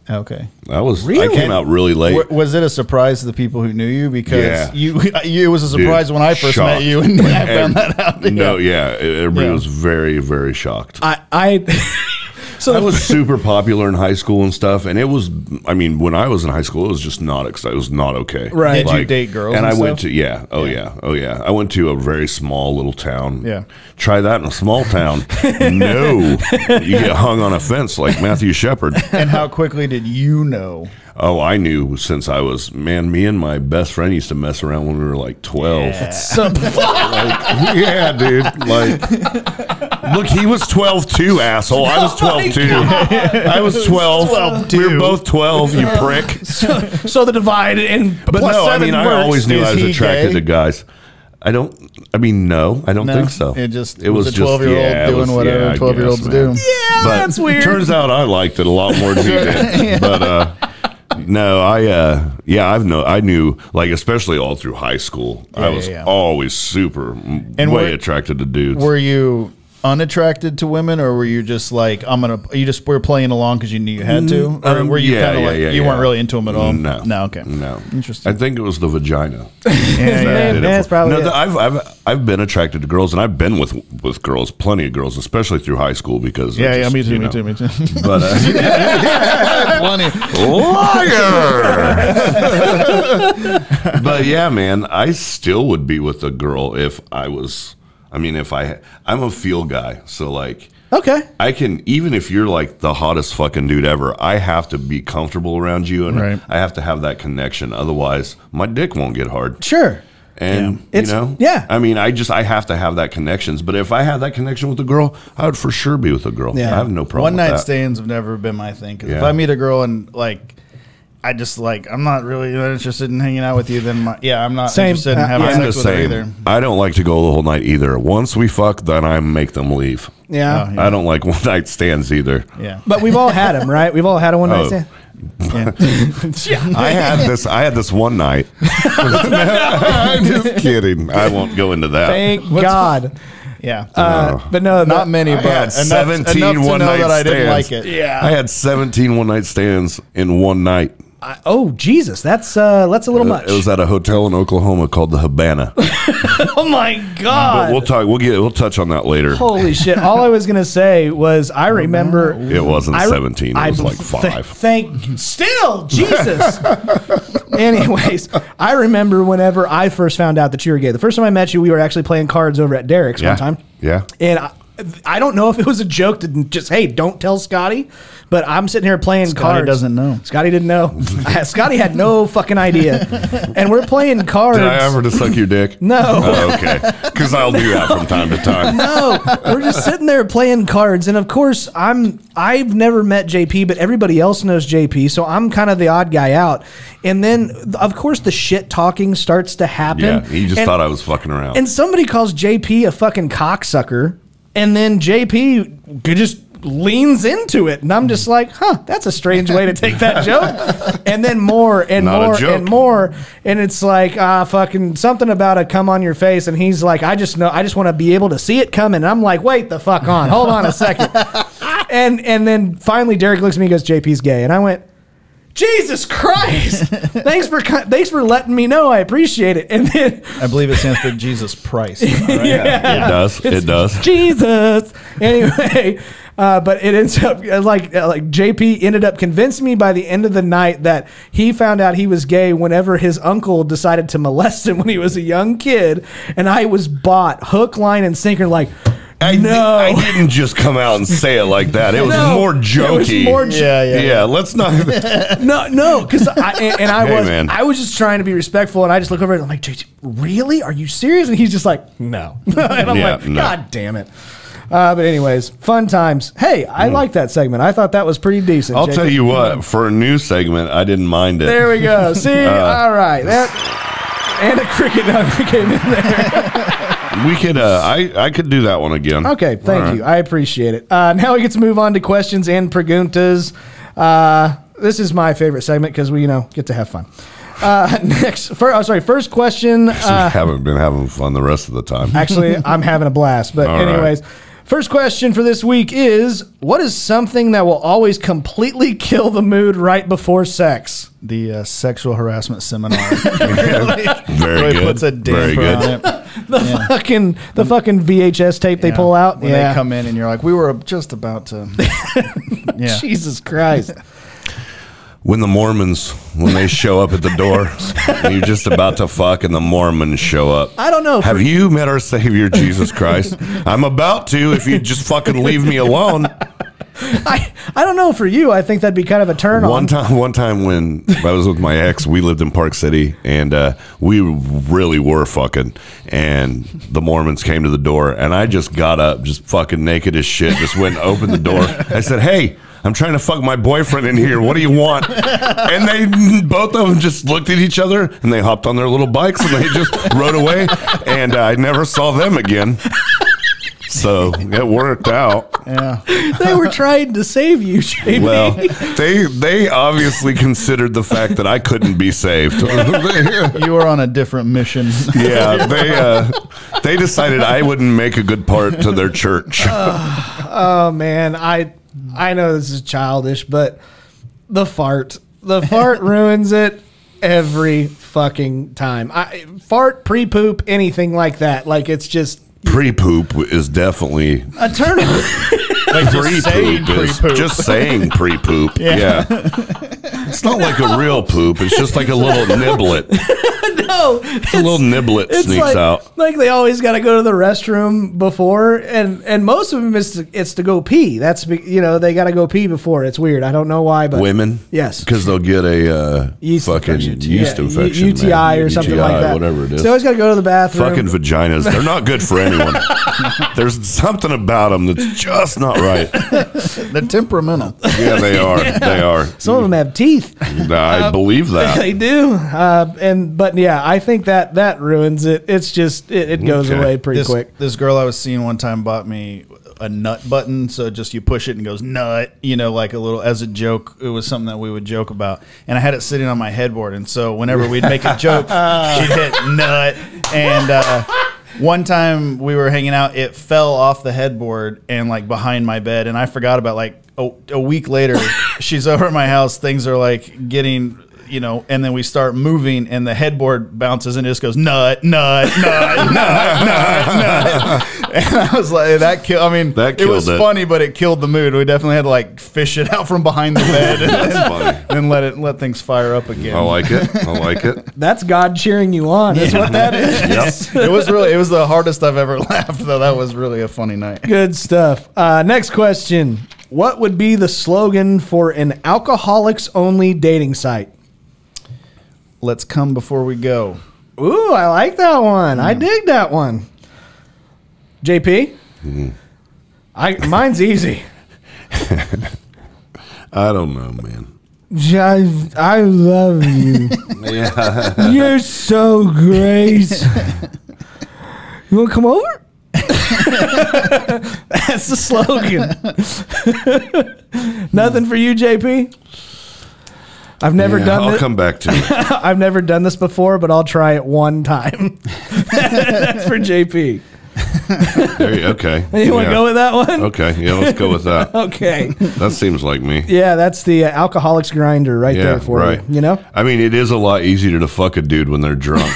Okay. I was. Really? I came out really late. W was it a surprise to the people who knew you? Because yeah. you, you, it was a surprise Dude, when I first shocked. met you, and I found that out. No, yeah. Everybody yeah. was very, very shocked. I... I So I was super popular in high school and stuff, and it was, I mean, when I was in high school, it was just not, it was not okay. Right. Did like, you date girls and, and I stuff? went to, yeah, oh yeah. yeah, oh yeah. I went to a very small little town. Yeah. Try that in a small town. No. You get hung on a fence like Matthew Shepard. And how quickly did you know? Oh, I knew since I was, man, me and my best friend used to mess around when we were like twelve. Yeah, so like, yeah dude. Like, look, he was twelve too, asshole. I was twelve oh too. God. I was twelve. twelve we were both twelve, you prick. So, so the divide in But plus no, seven I mean, works. I always knew Is I was attracted gay? to guys. I don't, I mean, no, I don't no, think so. It just, it was, was a twelve-year-old yeah, doing was, whatever yeah, twelve-year-olds do. Yeah, but that's weird. It turns out I liked it a lot more than he did. yeah. But, uh. No, I, uh, yeah, I've no, I knew, like, especially all through high school, yeah, I was yeah, yeah. always super and way were, attracted to dudes. Were you unattracted to women, or were you just like, I'm going to, you just were playing along because you knew you had to? Or um, were you yeah, kind of yeah, like, yeah, you yeah. weren't really into them at all? No. No, okay. No. Interesting. I think it was the vagina. yeah, yeah. That's probably no, it. The, I've, I've, I've been attracted to girls, and I've been with, with girls, plenty of girls, especially through high school because. Yeah, yeah, just, me too, you know, me too, me too. But, uh, plenty. Liar! But yeah, man, I still would be with a girl if I was. I mean, if I, I'm a feel guy, so like, okay, I can, even if you're like the hottest fucking dude ever, I have to be comfortable around you, and right. I have to have that connection. Otherwise, my dick won't get hard. Sure. And yeah. you it's, know, yeah, I mean, I just, I have to have that connections. But if I had that connection with a girl, I would for sure be with a girl. Yeah. I have no problem. One night with that. stands have never been my thing. Cause yeah. if I meet a girl and like, I just like, I'm not really interested in hanging out with you. Then, my, yeah, I'm not same. interested in having yeah, sex with same. her either. I don't like to go the whole night either. Once we fuck, then I make them leave. Yeah. Oh, yeah. I don't like one night stands either. Yeah. But we've all had them, right? We've all had a one night oh. stand. Yeah. I had this. I had this one night. I'm just kidding. I won't go into that. Thank What's God. Yeah, uh, no. but no, not many. But I had seventeen one night stands. I didn't like it. Yeah, I had seventeen one night stands in one night. I, oh Jesus, that's uh, that's a little uh, much. It was at a hotel in Oklahoma called the Habana. Oh my God! But we'll talk. We'll get. We'll touch on that later. Holy shit! All I was gonna say was I remember it wasn't I, seventeen. It I, was like five. Th thank still Jesus. Anyways, I remember whenever I first found out that you were gay. The first time I met you, we were actually playing cards over at Derek's yeah. one time. Yeah, and. I, I don't know if it was a joke to just, hey, don't tell Scotty, but I'm sitting here playing Scotty cards. Scotty doesn't know. Scotty didn't know. Scotty had no fucking idea. And we're playing cards. Did I ever just suck your dick? No. Oh, okay. Because I'll no. do that from time to time. No. We're just sitting there playing cards. And, of course, I'm, I've never met J P, but everybody else knows J P, so I'm kind of the odd guy out. And then, of course, the shit talking starts to happen. Yeah, he just and, thought I was fucking around. And somebody calls J P a fucking cocksucker. And then J P just leans into it. And I'm just like, huh, that's a strange way to take that joke. And then more and Not more and more. And it's like, ah, fucking something about a come on your face. And he's like, I just know, I just want to be able to see it coming. And I'm like, wait the fuck on. Hold on a second. and, and then finally Derek looks at me and goes, J P's gay. And I went, Jesus Christ! Thanks for thanks for letting me know. I appreciate it. And then I believe it stands for Jesus Price. Right? Yeah. It does. It's it does. Jesus. Anyway, uh, but it ends up like like J P ended up convincing me by the end of the night that he found out he was gay whenever his uncle decided to molest him when he was a young kid, and I was bought hook, line, and sinker. Like. I, no. I didn't just come out and say it like that. It was no, more jokey. Was more jo yeah, yeah, yeah, yeah. Let's not. no, no, because I and, and I hey, was man. I was just trying to be respectful, and I just look over and I'm like, J T, really? Are you serious? And he's just like, no. And I'm yeah, like, no. God damn it. Uh, but anyways, fun times. Hey, I mm. like that segment. I thought that was pretty decent. I'll J P. Tell you what, for a new segment, I didn't mind it. There we go. See, uh, all right. That And a cricket nugget came in there. We could, uh, I, I could do that one again. Okay, thank right. you. I appreciate it. Uh, now we get to move on to questions and preguntas. Uh, this is my favorite segment because we, you know, get to have fun. Uh, next, first, oh, sorry, first question. I uh, haven't been having fun the rest of the time. Actually, I'm having a blast. But All anyways, right. first question for this week is, what is something that will always completely kill the mood right before sex? The uh, sexual harassment seminar. really? Very really good. Puts a damper on it. the yeah. fucking the fucking V H S tape yeah. they pull out when yeah. they come in, and you're like, we were just about to. yeah. Jesus Christ. When the Mormons, when they show up at the door, and you're just about to fuck, and the Mormons show up. I don't know. Have you met our Savior, Jesus Christ? I'm about to, if you just fucking leave me alone. I, I don't know. For you, I think that'd be kind of a turn on. One time, one time when I was with my ex, we lived in Park City, and uh, we really were fucking, and the Mormons came to the door, and I just got up, just fucking naked as shit, just went and opened the door. I said, hey. I'm trying to fuck my boyfriend in here. What do you want? And they both of them just looked at each other, and they hopped on their little bikes, and they just rode away. And uh, I never saw them again. So it worked out. Yeah, they were trying to save you, J P. Well, they they obviously considered the fact that I couldn't be saved. You were on a different mission. Yeah, they uh, they decided I wouldn't make a good part to their church. Uh, oh man, I. I know this is childish, but the fart. The fart ruins it every fucking time. I, fart, pre-poop, anything like that. Like, it's just... Pre-poop is definitely... A turn of like pre-poop is pre-poop. Just saying pre-poop. Yeah. yeah. It's not no. like a real poop. It's just like a little niblet. no. It's, it's a little niblet it's sneaks like, out. Like they always got to go to the restroom before, and, and most of them is to, it's to go pee. That's, you know, they got to go pee before. It's weird. I don't know why, but women? Yes. Because they'll get a uh, yeast fucking infection. yeast yeah. infection. U T I man. or U T I, something like that. Whatever it is. So they always got to go to the bathroom. Fucking vaginas. They're not good for anyone. There's something about them that's just not right. They're temperamental. Yeah, they are. Yeah. They are. Some of them have teeth. I uh, believe that. They do. Uh, and But yeah, I think that that ruins it. It's just, it, it goes okay. away pretty this, quick. This girl I was seeing one time bought me a nut button. So just you push it and it goes nut, you know, like a little, as a joke. It was something that we would joke about. And I had it sitting on my headboard. And so whenever we'd make a joke, uh, she'd hit nut. And, uh, one time we were hanging out, it fell off the headboard and like behind my bed, and I forgot about like a, a week later. She's over at my house, things are like getting, you know, and then we start moving, and the headboard bounces and it just goes nut, nut, nut, nut, nut, nut. And I was like, that killed. I mean, that it was it. funny, but it killed the mood. We definitely had to like fish it out from behind the bed, and That's then, funny. then let it let things fire up again. I like it. I like it. That's God cheering you on. Is yeah. what that is. Yep. It was really. It was the hardest I've ever laughed, though. That was really a funny night. Good stuff. Uh, next question: what would be the slogan for an alcoholics-only dating site? Let's come before we go. Ooh, I like that one. Mm. I dig that one. J P? Mm-hmm. I mine's easy. I don't know, man. I, I love you. Yeah. You're so great. You want to come over? That's the slogan. Nothing for you, J P? I've never yeah, done. I'll come back to it. I've never done this before, but I'll try it one time. That's for J P. There you, okay. You yeah. want to go with that one? Okay. Yeah, let's go with that. Okay. That seems like me. Yeah, that's the uh, alcoholics grinder right yeah, there for right. you. You know? I mean, it is a lot easier to fuck a dude when they're drunk.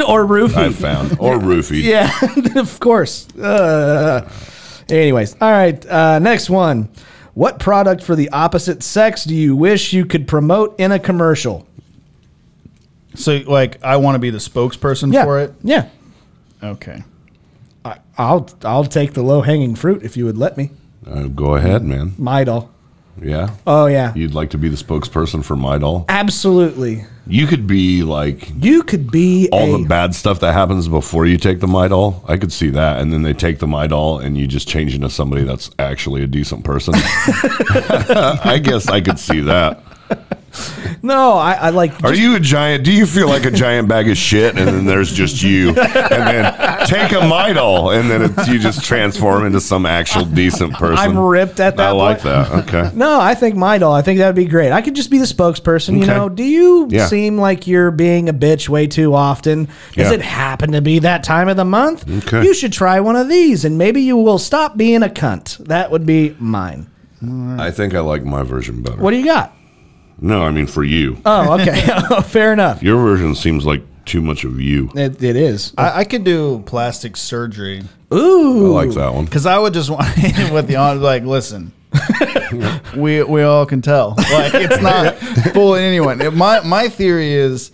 Or roofied. I've found. Or roofied. Yeah, of course. Uh, anyways. All right. Uh, next one. What product for the opposite sex do you wish you could promote in a commercial? So, like, I want to be the spokesperson yeah. for it? Yeah. Okay. I, I'll I'll take the low-hanging fruit if you would let me. Uh, go ahead, man. Midol. Yeah? Oh, yeah. You'd like to be the spokesperson for Midol? Absolutely. You could be, like... You could be All a, the bad stuff that happens before you take the Midol. I could see that. And then they take the Midol, and you just change into somebody that's actually a decent person. I guess I could see that. No, I, I like. Just, Are you a giant? Do you feel like a giant bag of shit? And then there's just you. And then take a Midol, and then it's, you just transform into some actual decent person. I'm ripped at that. I like point. that. Okay. No, I think Midol. I think that would be great. I could just be the spokesperson. Okay. You know, do you yeah. seem like you're being a bitch way too often? Does yeah. it happen to be that time of the month? Okay. You should try one of these, and maybe you will stop being a cunt. That would be mine. Right. I think I like my version better. What do you got? No, I mean for you. Oh, okay. Fair enough. Your version seems like too much of you. It, it is. I, I could do plastic surgery. Ooh. I like that one. Because I would just want to hit it with the honor, like, listen, we, we all can tell. Like, it's not fooling anyone. It, my, my theory is,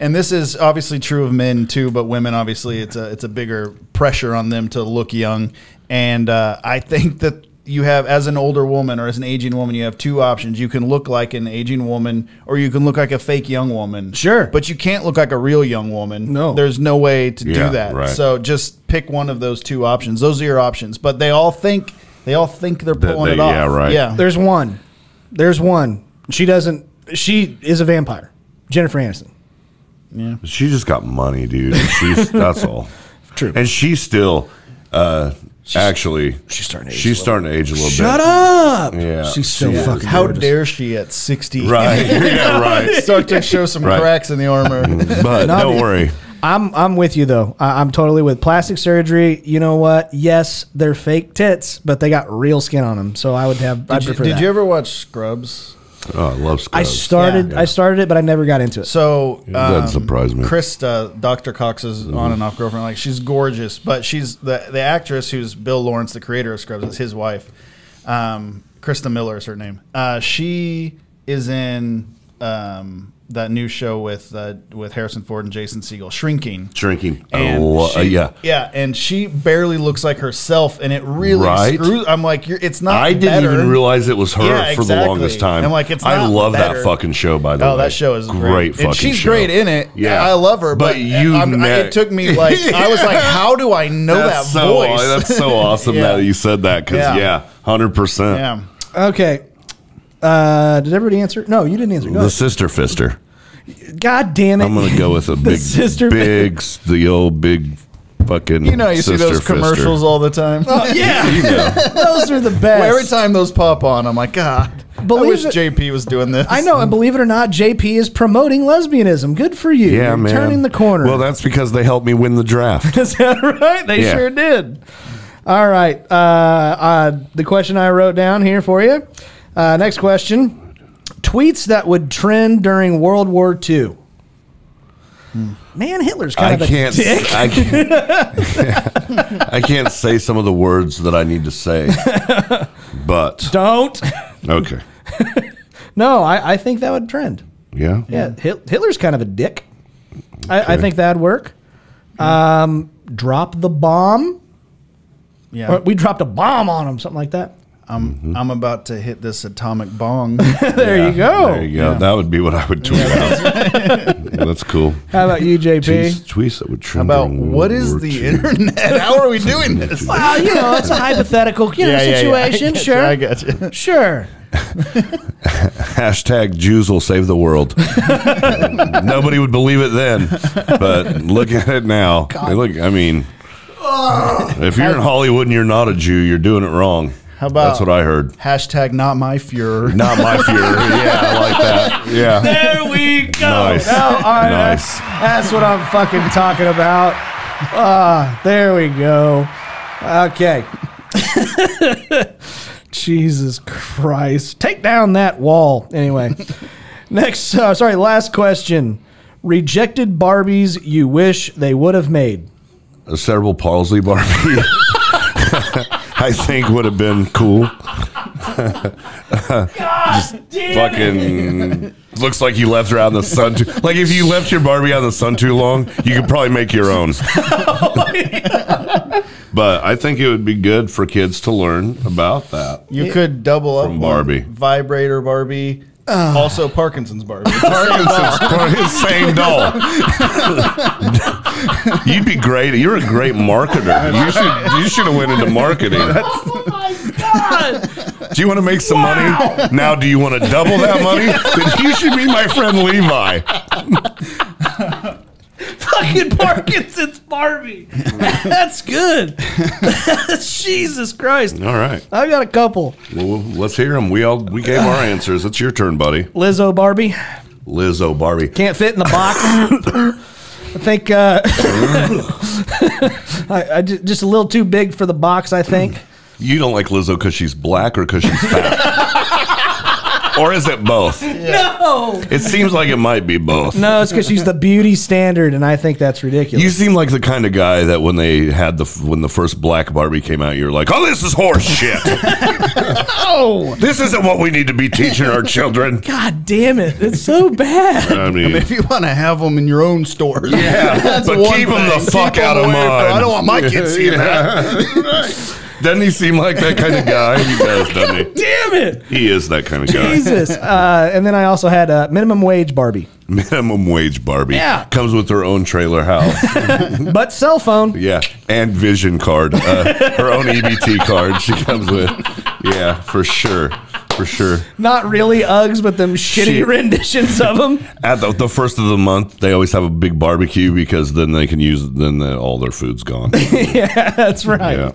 and this is obviously true of men too, but women, obviously, it's a, it's a bigger pressure on them to look young. And uh, I think that you have, as an older woman or as an aging woman, you have two options. You can look like an aging woman, or you can look like a fake young woman. Sure. But you can't look like a real young woman. No. There's no way to yeah, do that. Right. So just pick one of those two options. Those are your options. But they all think they all think they're pulling they, they, it off. Yeah, right. Yeah. There's one. There's one. She doesn't she is a vampire. Jennifer Aniston. Yeah. She just got money, dude. She's that's all. True. And she still uh She's, Actually, she's starting to age, she's starting to age a little Shut bit. Shut up! Yeah, she's so yeah. fucking. How gorgeous. Dare she at sixty? Right, yeah, right. Start to show some right. cracks in the armor. But no, don't worry, I'm I'm with you though. I, I'm totally with plastic surgery. You know what? Yes, they're fake tits, but they got real skin on them. So I would have. Did, you, did you ever watch Scrubs? Oh, I love Scrubs. I started, yeah. I started it, but I never got into it. So um, that surprised me. Krista, Doctor Cox's mm. on and off girlfriend, like she's gorgeous, but she's the the actress who's Bill Lawrence, the creator of Scrubs, is his wife. Um, Krista Miller is her name. Uh, she is in um, that new show with uh, with Harrison Ford and Jason Segel, Shrinking. Shrinking. And oh, she, uh, yeah, yeah, and she barely looks like herself, and it really right? screws. I'm like, you're, it's not. I better. didn't even realize it was her yeah, for exactly. the longest time. I'm like, it's. Not I love better. that fucking show. By the oh, way, oh, that show is great. great fucking and she's show. great in it. Yeah, I love her. But, but you, I, it took me like I was like, how do I know that's that so, voice? That's so awesome yeah. that you said that because yeah, hundred percent. Yeah. yeah. Okay. Uh, did everybody answer? No, you didn't answer. Go the ahead. Sister fister. God damn it! I'm gonna go with a big, sister big, the old big, fucking. You know, you see those fister. commercials all the time. Oh, yeah, you know. Those are the best. Well, every time those pop on, I'm like, God. Believe I wish it, J P was doing this. I know, and believe it or not, J P is promoting lesbianism. Good for you. Yeah, You're man. Turning the corner. Well, that's because they helped me win the draft. Is that right? They yeah. sure did. All right. Uh, uh, the question I wrote down here for you. Uh, next question. Tweets that would trend during World War Two. Hmm. Man, Hitler's kind I of a can't, dick. I can't, I can't say some of the words that I need to say, but. Don't. Okay. No, I, I think that would trend. Yeah? Yeah. Hitler's kind of a dick. Okay. I, I think that'd work. Yeah. Um, drop the bomb. Yeah. Or we dropped a bomb on him, something like that. I'm mm-hmm. I'm about to hit this atomic bong. there yeah, you go. There you go. Yeah. That would be what I would tweet yeah. out. That's cool. How about you, J P? Tweets that would trend. About what is the two. internet? How are we doing this? Well, you know, it's a hypothetical you yeah, know, situation. Yeah, yeah. I sure, you, I got you. Sure. Hashtag Jews will save the world. Nobody would believe it then, but look at it now. Hey, look, I mean, if you're in Hollywood and you're not a Jew, you're doing it wrong. How about That's what I heard. Hashtag not my Fuhrer. Not my Fuhrer. Yeah, I like that. Yeah. There we go. Nice. No, all right, nice. That's, that's what I'm fucking talking about. Ah, uh, there we go. Okay. Jesus Christ. Take down that wall. Anyway. Next, uh, sorry, last question. Rejected Barbies you wish they would have made. A cerebral palsy Barbie. I think would have been cool. God damn fucking looks like you left her out in the sun. Too, like if you left your Barbie out in the sun too long, you could probably make your own. Oh, yeah. But I think it would be good for kids to learn about that. You could double up from Barbie, vibrator Barbie. Uh, also Parkinson's Barbie. Parkinson's Barbie. Same doll. You'd be great. You're a great marketer. You should you should have went into marketing. That's, oh my God. Do you want to make some wow. money? Now do you want to double that money? Then you should be my friend Levi. Fucking Parkinson's Barbie. That's good. Jesus Christ. All right. I got a couple. Well, let's hear them. We all we gave our answers. It's your turn, buddy. Lizzo Barbie. Lizzo Barbie. Can't fit in the box. I think uh, I, I just, just a little too big for the box, I think. You don't like Lizzo because she's black or because she's fat? Or is it both? Yeah. No. It seems like it might be both. No, it's because she's the beauty standard, and I think that's ridiculous. You seem like the kind of guy that when they had the when the first black Barbie came out, you were like, oh, this is horse shit. No. This isn't what we need to be teaching our children. God damn it. It's so bad. I mean, I mean if you want to have them in your own stores. Yeah. That's but keep thing. them the fuck keep out of mine. I don't want my kids seeing that. Right. Doesn't he seem like that kind of guy? He does, doesn't he? Damn it! He is that kind of guy. Jesus. Uh, and then I also had a minimum wage Barbie. Minimum wage Barbie. Yeah. Comes with her own trailer house. But cell phone. Yeah. And vision card. Uh, her own E B T card she comes with. Yeah, for sure. For sure. Not really Uggs, but them shitty Shit. renditions of them. At the, the first of the month, they always have a big barbecue because then they can use, then the, all their food's gone. Yeah, that's right. Yeah.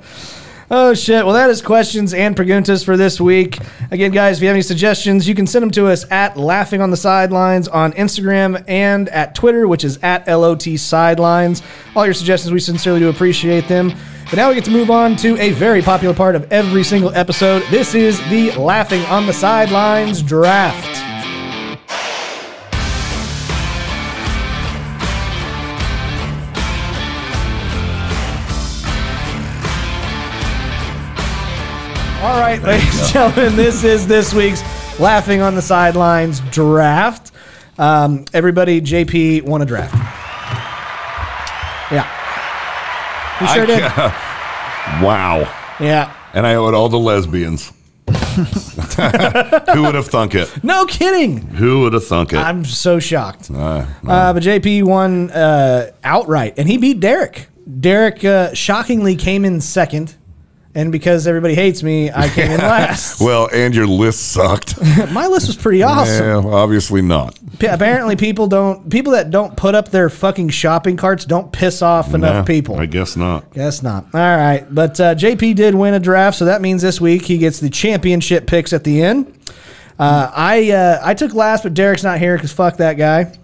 Oh, shit. Well, that is questions and preguntas for this week. Again, guys, if you have any suggestions, you can send them to us at Laughing on the Sidelines on Instagram and at Twitter, which is at L O T Sidelines. All your suggestions, we sincerely do appreciate them. But now we get to move on to a very popular part of every single episode. This is the Laughing on the Sidelines draft. All right, ladies and gentlemen, this is this week's Laughing on the Sidelines draft. Um, everybody, J P won a draft. Yeah. You sure I did? Uh, wow. Yeah. And I owe it all to lesbians. Who would have thunk it? No kidding. Who would have thunk it? I'm so shocked. Uh, no. uh, but J P won uh, outright, and he beat Derek. Derek uh, shockingly came in second. And because everybody hates me, I came in last. Well, and your list sucked. My list was pretty awesome. Yeah, well, obviously not. P apparently, people don't people that don't put up their fucking shopping carts don't piss off enough nah, people. I guess not. Guess not. All right, but uh, J P did win a draft, so that means this week he gets the championship picks at the end. Uh, I uh, I took last, but Derek's not here because fuck that guy.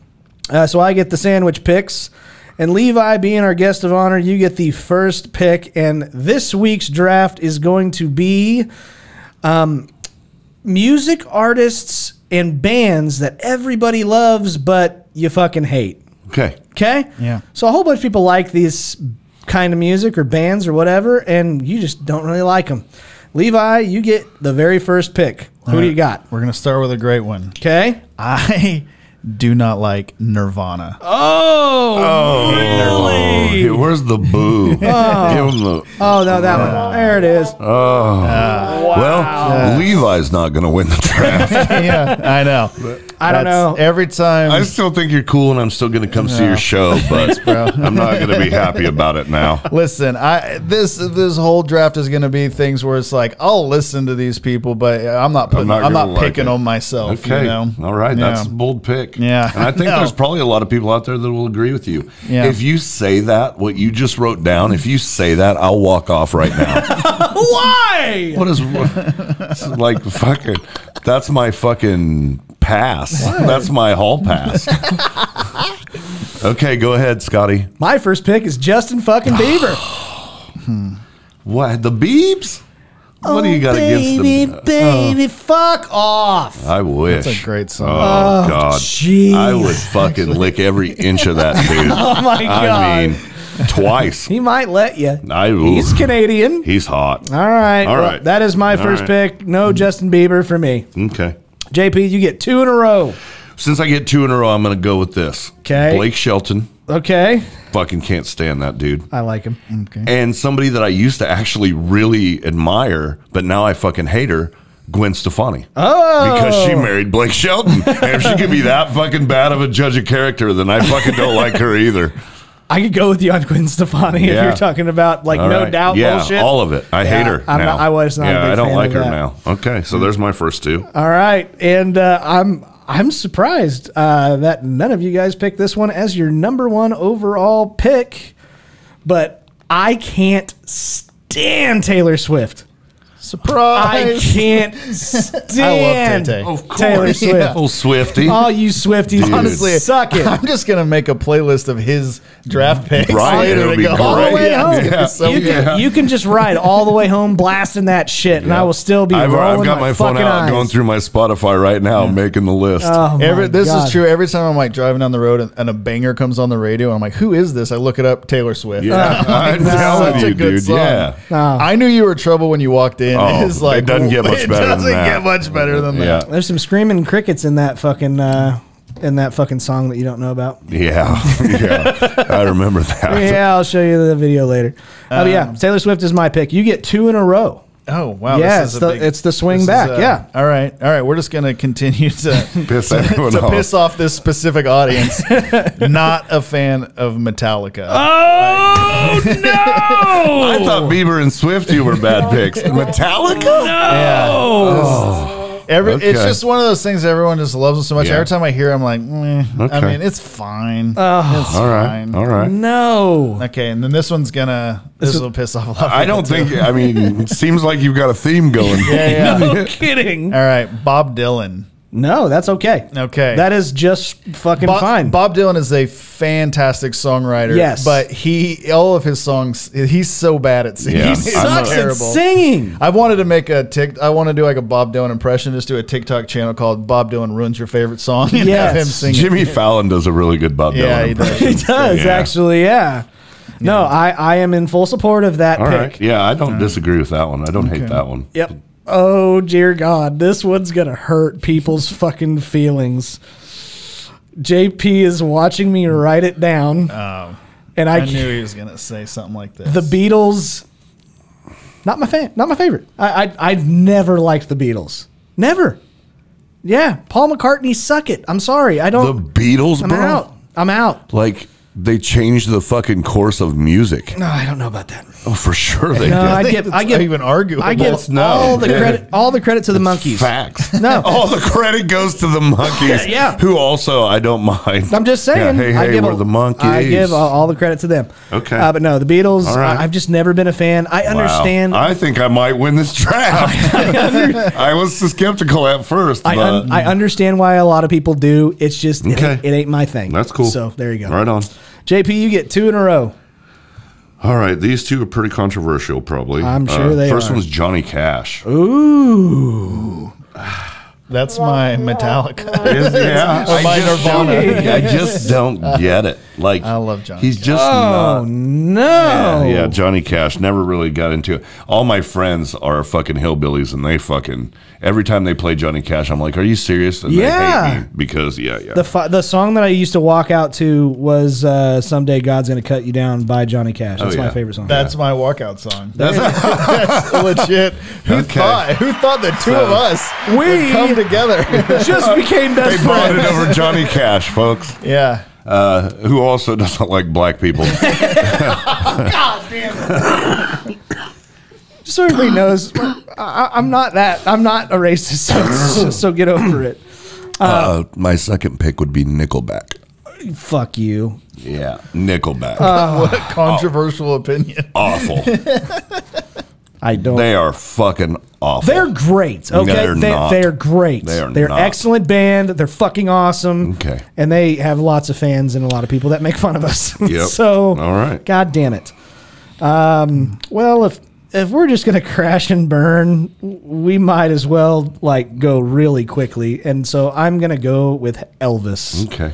Uh, so I get the sandwich picks. And Levi, being our guest of honor, you get the first pick. And this week's draft is going to be um, music artists and bands that everybody loves but you fucking hate. Okay. Okay? Yeah. So a whole bunch of people like these kind of music or bands or whatever, and you just don't really like them. Levi, you get the very first pick. All Who right. do you got? We're going to start with a great one. Okay. I... do not like Nirvana. Oh, oh really? Nirvana. Where's the boo? Oh. Give him the, oh no, that uh, one. There it is. Oh, uh, wow. Well, uh, Levi's not going to win the draft. Yeah, I know. But I don't know. Every time, I still think you're cool, and I'm still going to come no. see your show, but Thanks, I'm not going to be happy about it now. Listen, I this this whole draft is going to be things where it's like I'll listen to these people, but I'm not putting, I'm not, I'm not like picking it. on myself. Okay, you know? All right, yeah. That's a bold pick. Yeah, and I think no. there's probably a lot of people out there that will agree with you. Yeah. If you say that, what you just wrote down, if you say that, I'll walk off right now. Why? What is what, like fucking? That's my fucking pass. What? That's my hall pass. Okay, go ahead, Scotty. My first pick is Justin fucking Bieber. hmm. What the Biebs? What do you got against them? Baby, fuck off. I wish. That's a great song. Oh, God. Geez. I would fucking lick every inch of that dude. Oh, my God. I mean, twice. He might let you. I, He's Canadian. He's hot. All right. All right. Well, that is my first right. pick. No Justin Bieber for me. Okay. J P, you get two in a row. Since I get two in a row, I'm going to go with this. Okay. Blake Shelton. Okay. Fucking can't stand that dude. I like him. Okay. And somebody that I used to actually really admire, but now I fucking hate her, Gwen Stefani. Oh. Because she married Blake Shelton. And if she could be that fucking bad of a judge of character, then I fucking don't like her either. I could go with you on Gwen Stefani yeah. if you're talking about, like, all no right. doubt yeah, bullshit. Yeah, all of it. I yeah, hate her I'm now. Not, I was not yeah, a big I don't fan like her that. Now. Okay, so there's my first two. All right, and uh, I'm I'm surprised uh, that none of you guys picked this one as your number one overall pick, but I can't stand Taylor Swift. Surprise! I can't stand I love Tay-Tay. Of course. Taylor Swift. Yeah. Oh, Swifty. All you Swifties, dude. Honestly, suck it. I'm just going to make a playlist of his draft picks. Right, it'll to be go all the way yeah. home. Yeah. So you, yeah. can, you can just ride all the way home blasting that shit, yeah. and I will still be I've, rolling I've got my, my phone out eyes. Going through my Spotify right now yeah. making the list. Oh, Every, this God. Is true. Every time I'm like driving down the road and, and a banger comes on the radio, I'm like, who is this? I look it up, Taylor Swift. Yeah. Yeah. I'm no. telling such you, a good dude. Song. Yeah. I knew you were trouble when you walked in. Oh, it's like, it doesn't get much better. It doesn't than get much better than yeah. that. There's some screaming crickets in that fucking uh, in that fucking song that you don't know about. Yeah, yeah, I remember that. Yeah, I'll show you the video later. Uh, oh yeah, Taylor Swift is my pick. You get two in a row. Oh wow! Yeah, this is it's, a the, big, it's the swing back. Is, uh, yeah. All right, all right. We're just gonna continue to piss to, to off. piss off this specific audience. Not a fan of Metallica. Oh like, no! I thought Bieber and Swiftie were bad picks. Metallica? No. Yeah. Oh. Every, okay. It's just one of those things everyone just loves them so much. Yeah. Every time I hear it, I'm like, eh, okay. I mean, it's fine. Oh, it's all right, fine. All right. No. Okay, and then this one's going to, this, this will piss off a lot of people. I don't think, I mean, it seems like you've got a theme going. Yeah, yeah. No kidding. All right, Bob Dylan. No, that's okay. Okay. That is just fucking Bob, fine. Bob Dylan is a fantastic songwriter. Yes. But he, all of his songs, he's so bad at singing. Yeah. He sucks at singing. I wanted to make a tick. I want to do like a Bob Dylan impression. Just do a TikTok channel called Bob Dylan Ruins Your Favorite Song and yes. have him sing Jimmy it. Fallon does a really good Bob yeah, Dylan he impression. He does, yeah. actually, yeah. No, yeah. I, I am in full support of that all pick. Right. Yeah, I don't uh, disagree with that one. I don't okay. hate that one. Yep. Oh, dear God. This one's going to hurt people's fucking feelings. J P is watching me write it down. Oh, and I, I knew he was going to say something like this. The Beatles, not my fan, not my favorite. I, I, I've never liked the Beatles. Never. Yeah. Paul McCartney, suck it. I'm sorry. I don't. The Beatles, I'm bro? out. I'm out. Like. They changed the fucking course of music. No, I don't know about that. Oh, for sure they no, did. I give, I give even arguable. I give no, all the credit, all the credit to the it's monkeys. Facts. No, all the credit goes to the monkeys. Yeah, who also I don't mind. I'm just saying. Yeah, hey, hey, I give we're a, the monkeys. I give all, all the credit to them. Okay, uh, but no, the Beatles. Right. I, I've just never been a fan. I wow. understand. I think I might win this draft. I was skeptical at first. I, un I understand why a lot of people do. It's just okay. it, it ain't my thing. That's cool. So there you go. Right on. J P, you get two in a row. All right. These two are pretty controversial, probably. I'm sure uh, they first are. First one's Johnny Cash. Ooh. That's my Metallica. Yeah. I, my just Nirvana. I just don't get it. Like I love Johnny He's Cash. Just oh, not. no. Yeah, yeah, Johnny Cash. Never really got into it. All my friends are fucking hillbillies, and they fucking, every time they play Johnny Cash, I'm like, are you serious? And yeah. they hate me because, yeah, yeah. The, the song that I used to walk out to was uh, Someday God's Gonna Cut You Down by Johnny Cash. That's oh, yeah. my favorite song. That's yeah. my walkout song. That's, that's legit. Who, okay. thought, who thought the two so, of us we, would come together just became best friends. They bonded over Johnny Cash, folks. Yeah. Uh, who also doesn't like black people. Oh, God damn it. Just so everybody knows, I, I'm not that. I'm not a racist, so, so get over it. Uh, uh, my second pick would be Nickelback. Fuck you. Yeah, Nickelback. Uh, what a controversial oh, opinion. Awful. I don't. They are fucking awful. They're great. Okay, they're they, not. They're great. They are they're not. Excellent band. They're fucking awesome. Okay, and they have lots of fans and a lot of people that make fun of us. Yep. So, all right. God damn it. Um. Well, if if we're just gonna crash and burn, we might as well like go really quickly. And so I'm gonna go with Elvis. Okay.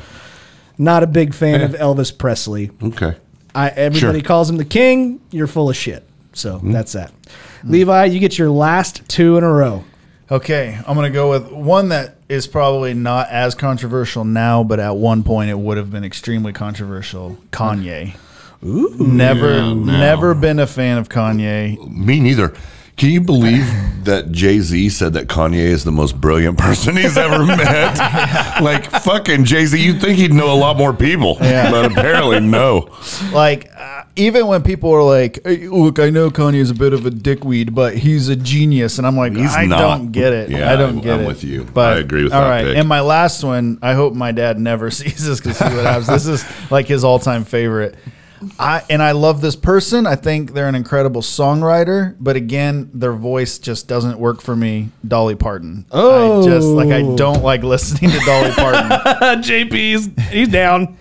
Not a big fan yeah. of Elvis Presley. Okay. I everybody sure. calls him the king. You're full of shit. So mm-hmm. that's that. Mm-hmm. Levi, you get your last two in a row. Okay. I'm going to go with one that is probably not as controversial now, but at one point it would have been extremely controversial. Kanye. Ooh. Never, yeah, no. never been a fan of Kanye. Me neither. Can you believe that Jay-Z said that Kanye is the most brilliant person he's ever met? Yeah. Like, fucking Jay-Z, you'd think he'd know a lot more people, yeah. but apparently no. Like, uh, even when people are like, hey, look, I know Kanye's a bit of a dickweed, but he's a genius. And I'm like, he's I not. don't get it. Yeah, I don't I'm, get I'm it. I'm with you. But, I agree with all that. All right. Pick. And my last one, I hope my dad never sees this because see what happens. This is like his all-time favorite. I, and I love this person. I think they're an incredible songwriter, but again, their voice just doesn't work for me. Dolly Parton. Oh, I just like I don't like listening to Dolly Parton. J P's he's down.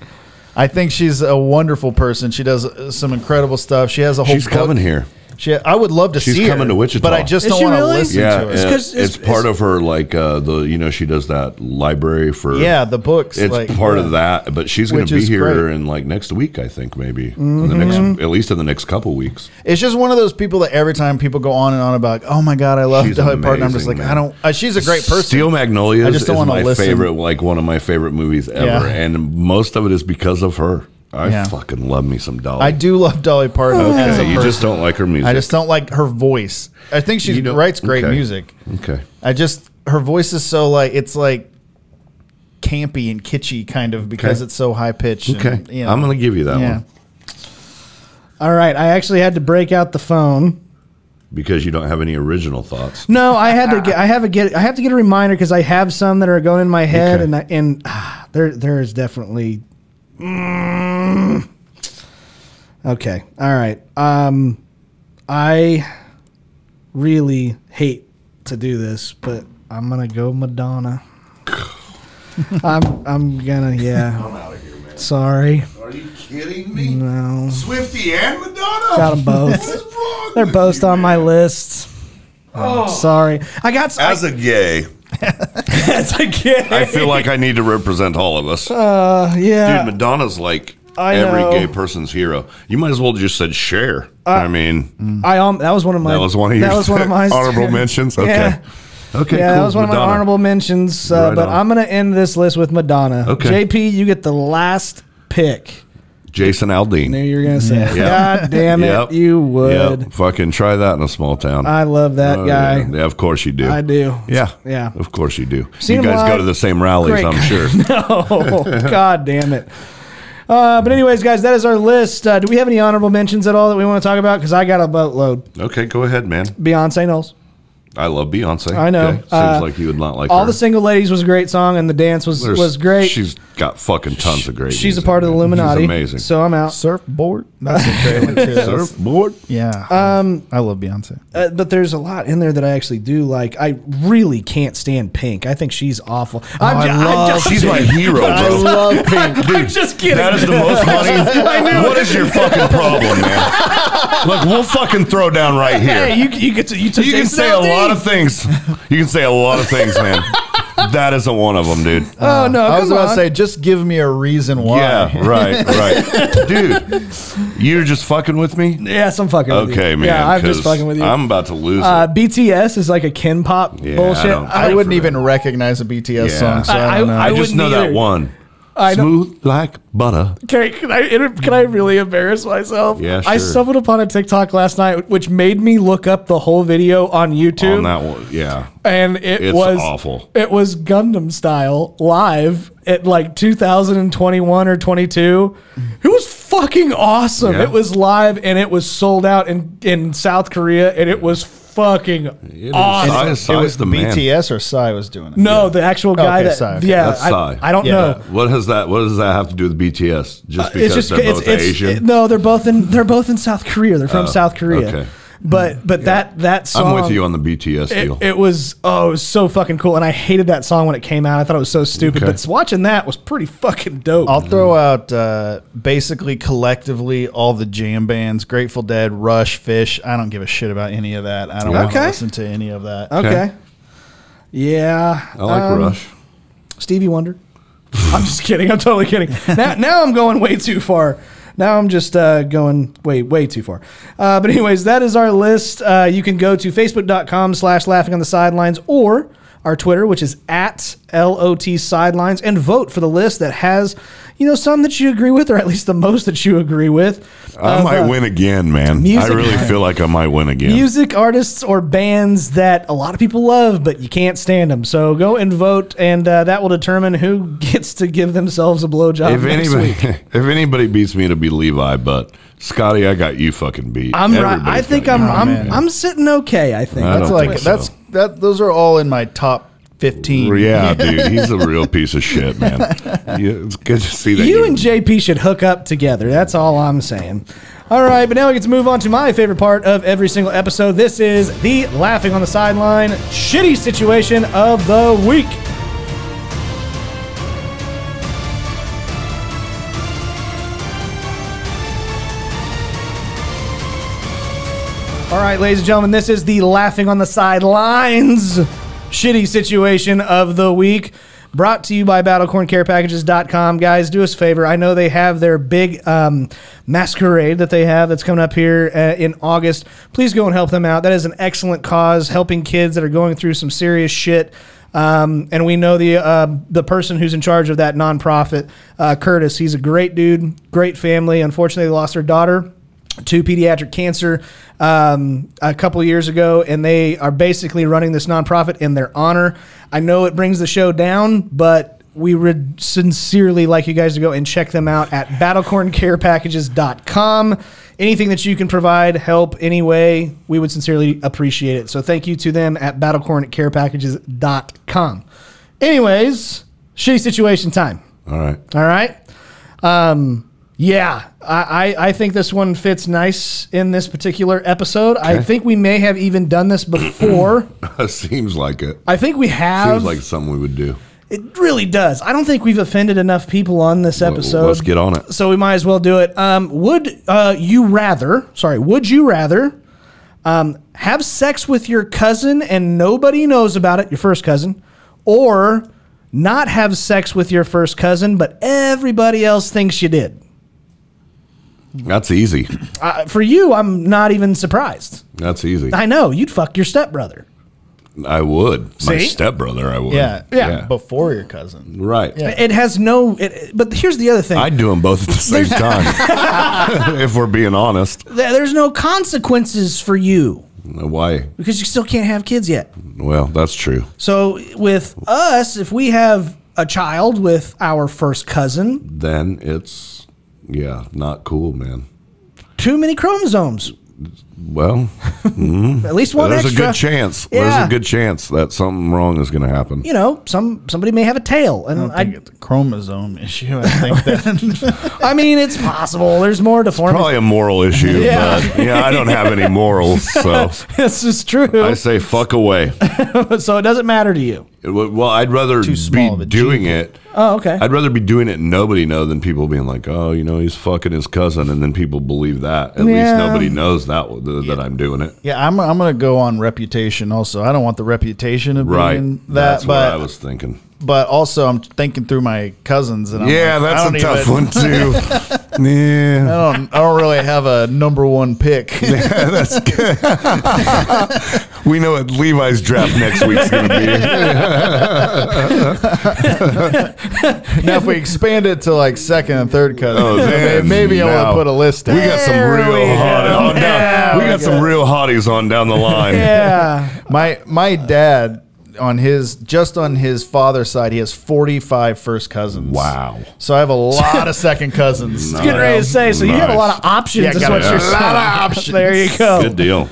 I think she's a wonderful person. She does some incredible stuff. She has a whole. She's book. coming here. She, I would love to she's see her. She's coming to Wichita. But I just Is don't want to really? listen yeah, to her. It's, it's, it's, it's part of her, like, uh, the you know, she does that library for... Yeah, the books. It's like, part yeah. of that. But she's going to be here great. in, like, next week, I think, maybe. Mm-hmm. in the next, at least in the next couple weeks. It's just one of those people that every time people go on and on about, oh, my God, I love she's Dolly Parton. I'm just like, man. I don't... Uh, she's a great person. Steel Magnolias I just don't is my listen. favorite, like, one of my favorite movies ever. Yeah. And most of it is because of her. I yeah. fucking love me some Dolly. I do love Dolly Parton. Okay, as a you person. just don't like her music. I just don't like her voice. I think she writes great okay. music. Okay. I just her voice is so like it's like campy and kitschy kind of because okay. it's so high pitched. Okay, and, you know, I'm gonna give you that yeah. one. All right, I actually had to break out the phone because you don't have any original thoughts. No, I had to. Get, I have a get. I have to get a reminder because I have some that are going in my head, okay. and I, and ah, there there is definitely. Mm. Okay. All right. Um, I really hate to do this, but I'm gonna go Madonna. I'm I'm gonna yeah. I'm out of here, man. Sorry. Are you kidding me? No. Swiftie and Madonna. Got them both. What is wrong They're with both you, on man? my list. Oh, sorry. I got as I, a gay. That's a gay. I feel like I need to represent all of us. Uh, yeah, dude, Madonna's like I every know. gay person's hero. You might as well just said Cher. Uh, I mean, I um, that was one of my that was one of, that was one of my honorable mentions. Okay, yeah. okay, yeah, cool. that was one Madonna. of my honorable mentions. Uh, right but on. I'm gonna end this list with Madonna. Okay, J P, you get the last pick. Jason Aldean. I knew you were going to say it. Yeah. God damn it, yep. you would. Yep. Fucking try that in a small town. I love that oh, guy. Yeah. yeah, of course you do. I do. Yeah. Yeah. Of course you do. Seen you guys live. go to the same rallies, Great. I'm sure. No. God damn it. Uh, but anyways, guys, that is our list. Uh, do we have any honorable mentions at all that we want to talk about? Because I got a boatload. Okay, go ahead, man. Beyonce Knowles. I love Beyonce. I know. Okay. Seems uh, like you would not like All her. the Single Ladies was a great song, and the dance was, was great. She's got fucking tons of great She's music, a part of the Illuminati. She's amazing. So I'm out. Surfboard. That's a great one. Surfboard? Yeah. Um, I love Beyonce. Uh, but there's a lot in there that I actually do like. I really can't stand Pink. I think she's awful. Oh, I'm just, I love I'm just, She's my hero, bro. I love Pink. Dude, I'm just kidding. That is the most funny. What is your fucking problem, man? Look, we'll fucking throw down right here. Hey, you, you, get to, you, you can say a lot. A lot of things. You can say a lot of things, man. That isn't one of them, dude. Oh, no. I was about to say, just give me a reason why. Yeah, right, right. Dude, you're just fucking with me? Yes, I'm fucking okay, with you. Okay, man. Yeah, I'm just fucking with you. I'm about to lose uh, it. B T S is like a Ken pop yeah, bullshit. I, I wouldn't even it. recognize a B T S yeah. song, so I, I don't know. I, I, I just know either. that one. I Smooth like butter. Okay, can I, can I really embarrass myself? Yeah, sure. I stumbled upon a TikTok last night, which made me look up the whole video on YouTube. On that one, yeah. And it it's was awful. It was Gundam Style live at like two thousand twenty-one or twenty-two. It was fucking awesome. Yeah. It was live and it was sold out in, in South Korea, and it was fucking it awesome. Is, it was the B T S man. or Psy was doing it. No, yeah. the actual guy okay, that Psy, okay. yeah, That's Psy. I, I don't yeah. know. What has that? What does that have to do with B T S? Just because uh, just, they're both it's, Asian? It, no, they're both in. They're both in South Korea. They're from uh, South Korea. Okay. But but yeah. that that song. I'm with you on the B T S deal. It, it was oh, it was so fucking cool, and I hated that song when it came out. I thought it was so stupid. Okay. But watching that was pretty fucking dope. I'll mm-hmm. throw out uh, basically collectively all the jam bands: Grateful Dead, Rush, Fish. I don't give a shit about any of that. I don't okay. want to listen to any of that. Okay. okay. Yeah. I like um, Rush. Stevie Wonder. I'm just kidding. I'm totally kidding. Now now I'm going way too far. Now I'm just uh, going way, way too far. Uh, but anyways, that is our list. Uh, you can go to facebook.com slash laughing on the sidelines or our Twitter, which is at L O T sidelines, and vote for the list that has, you know, some that you agree with, or at least the most that you agree with. I of, might uh, win again, man. Music, I really feel like I might win again. Music artists or bands that a lot of people love, but you can't stand them. So go and vote, and uh, that will determine who gets to give themselves a blowjob if next anybody, week. If anybody beats me, it'll be Levi, but... Scotty, I got you fucking beat. I'm right. I think I'm I'm, I'm I'm sitting okay. I think I that's like think so. that's that. Those are all in my top fifteen. Yeah, dude, he's a real piece of shit, man. Yeah, it's good to see that. You game. and J P should hook up together. That's all I'm saying. All right, but now we get to move on to my favorite part of every single episode. This is the Laughing on the Sideline shitty situation of the week. All right, ladies and gentlemen, this is the Laughing on the Sidelines shitty situation of the week, brought to you by battle corn care packages dot com. Guys, do us a favor. I know they have their big um, masquerade that they have that's coming up here uh, in August. Please go and help them out. That is an excellent cause, helping kids that are going through some serious shit. Um, and we know the uh, the person who's in charge of that nonprofit, uh, Curtis. He's a great dude, great family. Unfortunately, they lost their daughter to pediatric cancer um, a couple years ago, and they are basically running this nonprofit in their honor. I know it brings the show down, but we would sincerely like you guys to go and check them out at battle corn care packages dot com. Anything that you can provide, help anyway, we would sincerely appreciate it. So thank you to them at battle corn care packages dot com. Anyways, shitty situation time. All right. All right. Um, Yeah, I, I think this one fits nice in this particular episode. Okay. I think we may have even done this before. Seems like it. I think we have. Seems like something we would do. It really does. I don't think we've offended enough people on this episode. Let's get on it. So we might as well do it. Um, would uh, you rather, sorry, would you rather um, have sex with your cousin and nobody knows about it, your first cousin, or not have sex with your first cousin but everybody else thinks you did? That's easy. Uh, for you, I'm not even surprised. That's easy. I know. You'd fuck your stepbrother. I would. See? My stepbrother, I would. Yeah. yeah. Yeah. Before your cousin. Right. Yeah. It has no... It, but here's the other thing. I'd do them both at the same time, if we're being honest. There's no consequences for you. Why? Because you still can't have kids yet. Well, that's true. So with us, if we have a child with our first cousin... Then it's... Yeah, not cool, man. Too many chromosomes. Well, mm, at least one there's extra. There's a good chance. Yeah. There's a good chance that something wrong is going to happen. You know, some somebody may have a tail, and I don't think I, it's a chromosome issue. I think that. I mean, it's possible. There's more deformity. It's probably a moral issue. Yeah, but, yeah. I don't have any morals, so this is true. I say fuck away. So it doesn't matter to you. Well, I'd rather be doing it. Oh, okay. I'd rather be doing it and nobody know than people being like, oh, you know, he's fucking his cousin, and then people believe that. At yeah. least nobody knows that that yeah. I'm doing it. Yeah, I'm. I'm gonna go on reputation also. I don't want the reputation of right. being that. That's but, what I was thinking. But also, I'm thinking through my cousins, and I'm yeah, like, that's I don't a tough even. one too. Yeah, I don't. I don't really have a number one pick. Yeah, that's good. We know what Levi's draft next week's going to be. Now, if we expand it to like second and third cousin, oh, maybe, maybe I want to put a list out. We got some real hotties on down. We got some real hotties on down the line. Yeah, my my dad. On his, just on his father's side, he has forty-five first cousins. Wow. So I have a lot of second cousins. Nice. Getting ready to say, so nice. You have a lot of options. Yeah, is what you're saying. A lot of options. There you go. Good deal.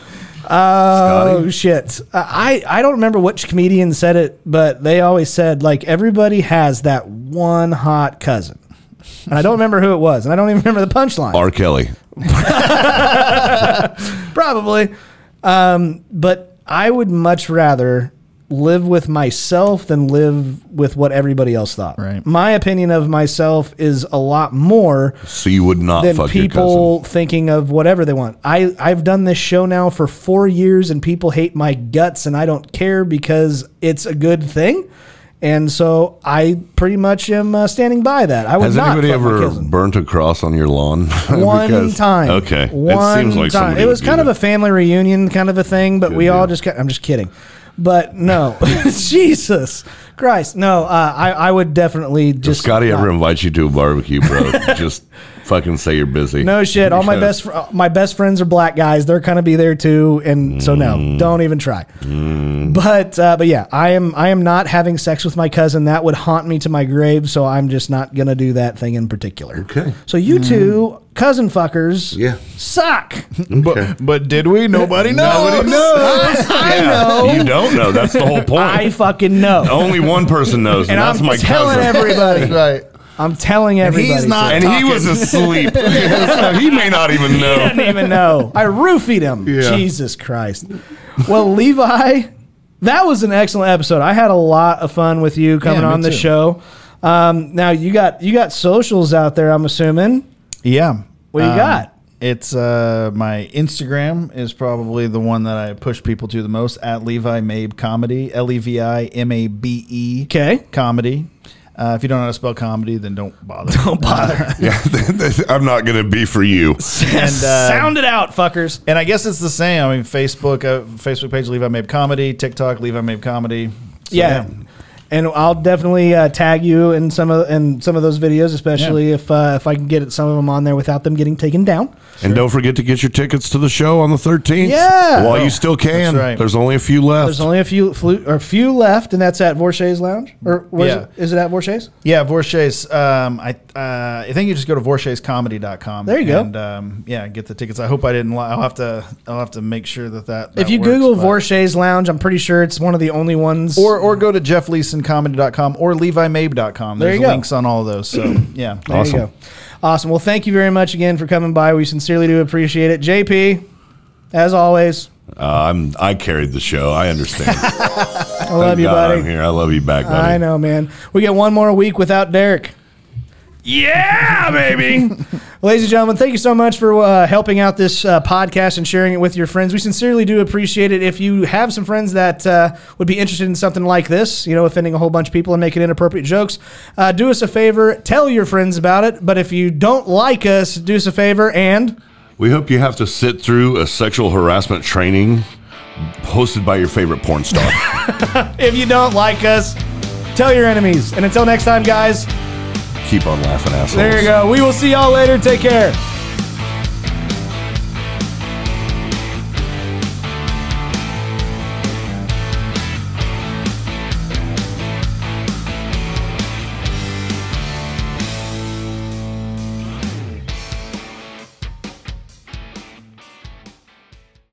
Oh, uh, shit. I, I don't remember which comedian said it, but they always said, like, everybody has that one hot cousin. And I don't remember who it was, and I don't even remember the punchline. R. Kelly. Probably. Um, but I would much rather... live with myself than live with what everybody else thought. Right. My opinion of myself is a lot more. So you would not than fuck people your cousin. Thinking of whatever they want. I I've done this show now for four years and people hate my guts and I don't care because it's a good thing. And so I pretty much am uh, standing by that. I would Has not anybody ever burnt a cross on your lawn? One because, time. Okay. One it seems like time. It was kind of it. a family reunion kind of a thing, but good we deal. all just got, I'm just kidding. But no, Jesus Christ. No, uh, I, I would definitely just. If Scotty not. ever invites you to a barbecue, bro, just fucking say you're busy. No shit. All my best my best friends are black guys. They're going to be there too. And mm. so no, don't even try. Mm. But uh, but yeah, I am I am not having sex with my cousin. That would haunt me to my grave. So I'm just not going to do that thing in particular. Okay. So you mm. two cousin fuckers yeah. suck. Okay. But, but did we? Nobody knows. Nobody knows. I, yeah. I know. You don't know. That's the whole point. I fucking know. Only one person knows, and, and that's I'm my telling cousin. Everybody, right? I'm telling everybody. And he's not, and he was asleep. He may not even know. He didn't even know. I roofied him. Yeah. Jesus Christ. Well, Levi, that was an excellent episode. I had a lot of fun with you coming yeah, on the show. Um, now you got you got socials out there. I'm assuming. Yeah. What um, you got? It's uh, my Instagram is probably the one that I push people to the most, at Levi Mabe Comedy, L E V I M A B E okay. Comedy. Uh, if you don't know how to spell comedy, then don't bother. Don't bother. Uh, yeah, I'm not going to be for you. And, uh, sound it out, fuckers. And I guess it's the same. I mean, Facebook uh, Facebook page, Levi Mabe Comedy, TikTok, Levi Mabe Comedy. So, yeah. yeah. And I'll definitely uh, tag you in some of in some of those videos, especially yeah. if uh, if I can get some of them on there without them getting taken down. Sure. And don't forget to get your tickets to the show on the thirteenth. Yeah, while oh, you still can. That's right. There's only a few left. There's only a few or a few left, and that's at Vorshay's Lounge. Or where's yeah. it? Is it at Vorshay's? Yeah, Vorshay's. Um, I uh, I think you just go to Vorshays Comedy dot com. There you go. And um, yeah, get the tickets. I hope I didn't lie. I'll have to I'll have to make sure that that. that if you works, Google Vorshay's Lounge, I'm pretty sure it's one of the only ones. Or or go to Jeff Leeson. comedy dot com or Levi Mabe dot com. There's links on all of those. So, yeah. There awesome. You go. Awesome. Well, thank you very much again for coming by. We sincerely do appreciate it. J P, as always. Uh, I'm, I carried the show. I understand. I love Thank you, God buddy. I'm here. I love you back, buddy. I know, man. We got one more week without Derek. Yeah, baby. Ladies and gentlemen, thank you so much for uh, helping out this uh, podcast and sharing it with your friends. We sincerely do appreciate it. If you have some friends that uh, would be interested in something like this, you know, offending a whole bunch of people and making inappropriate jokes, uh, do us a favor, tell your friends about it. But if you don't like us, do us a favor and... We hope you have to sit through a sexual harassment training hosted by your favorite porn star. If you don't like us, tell your enemies. And until next time, guys... Keep on laughing, assholes. There you go. We will see y'all later. Take care.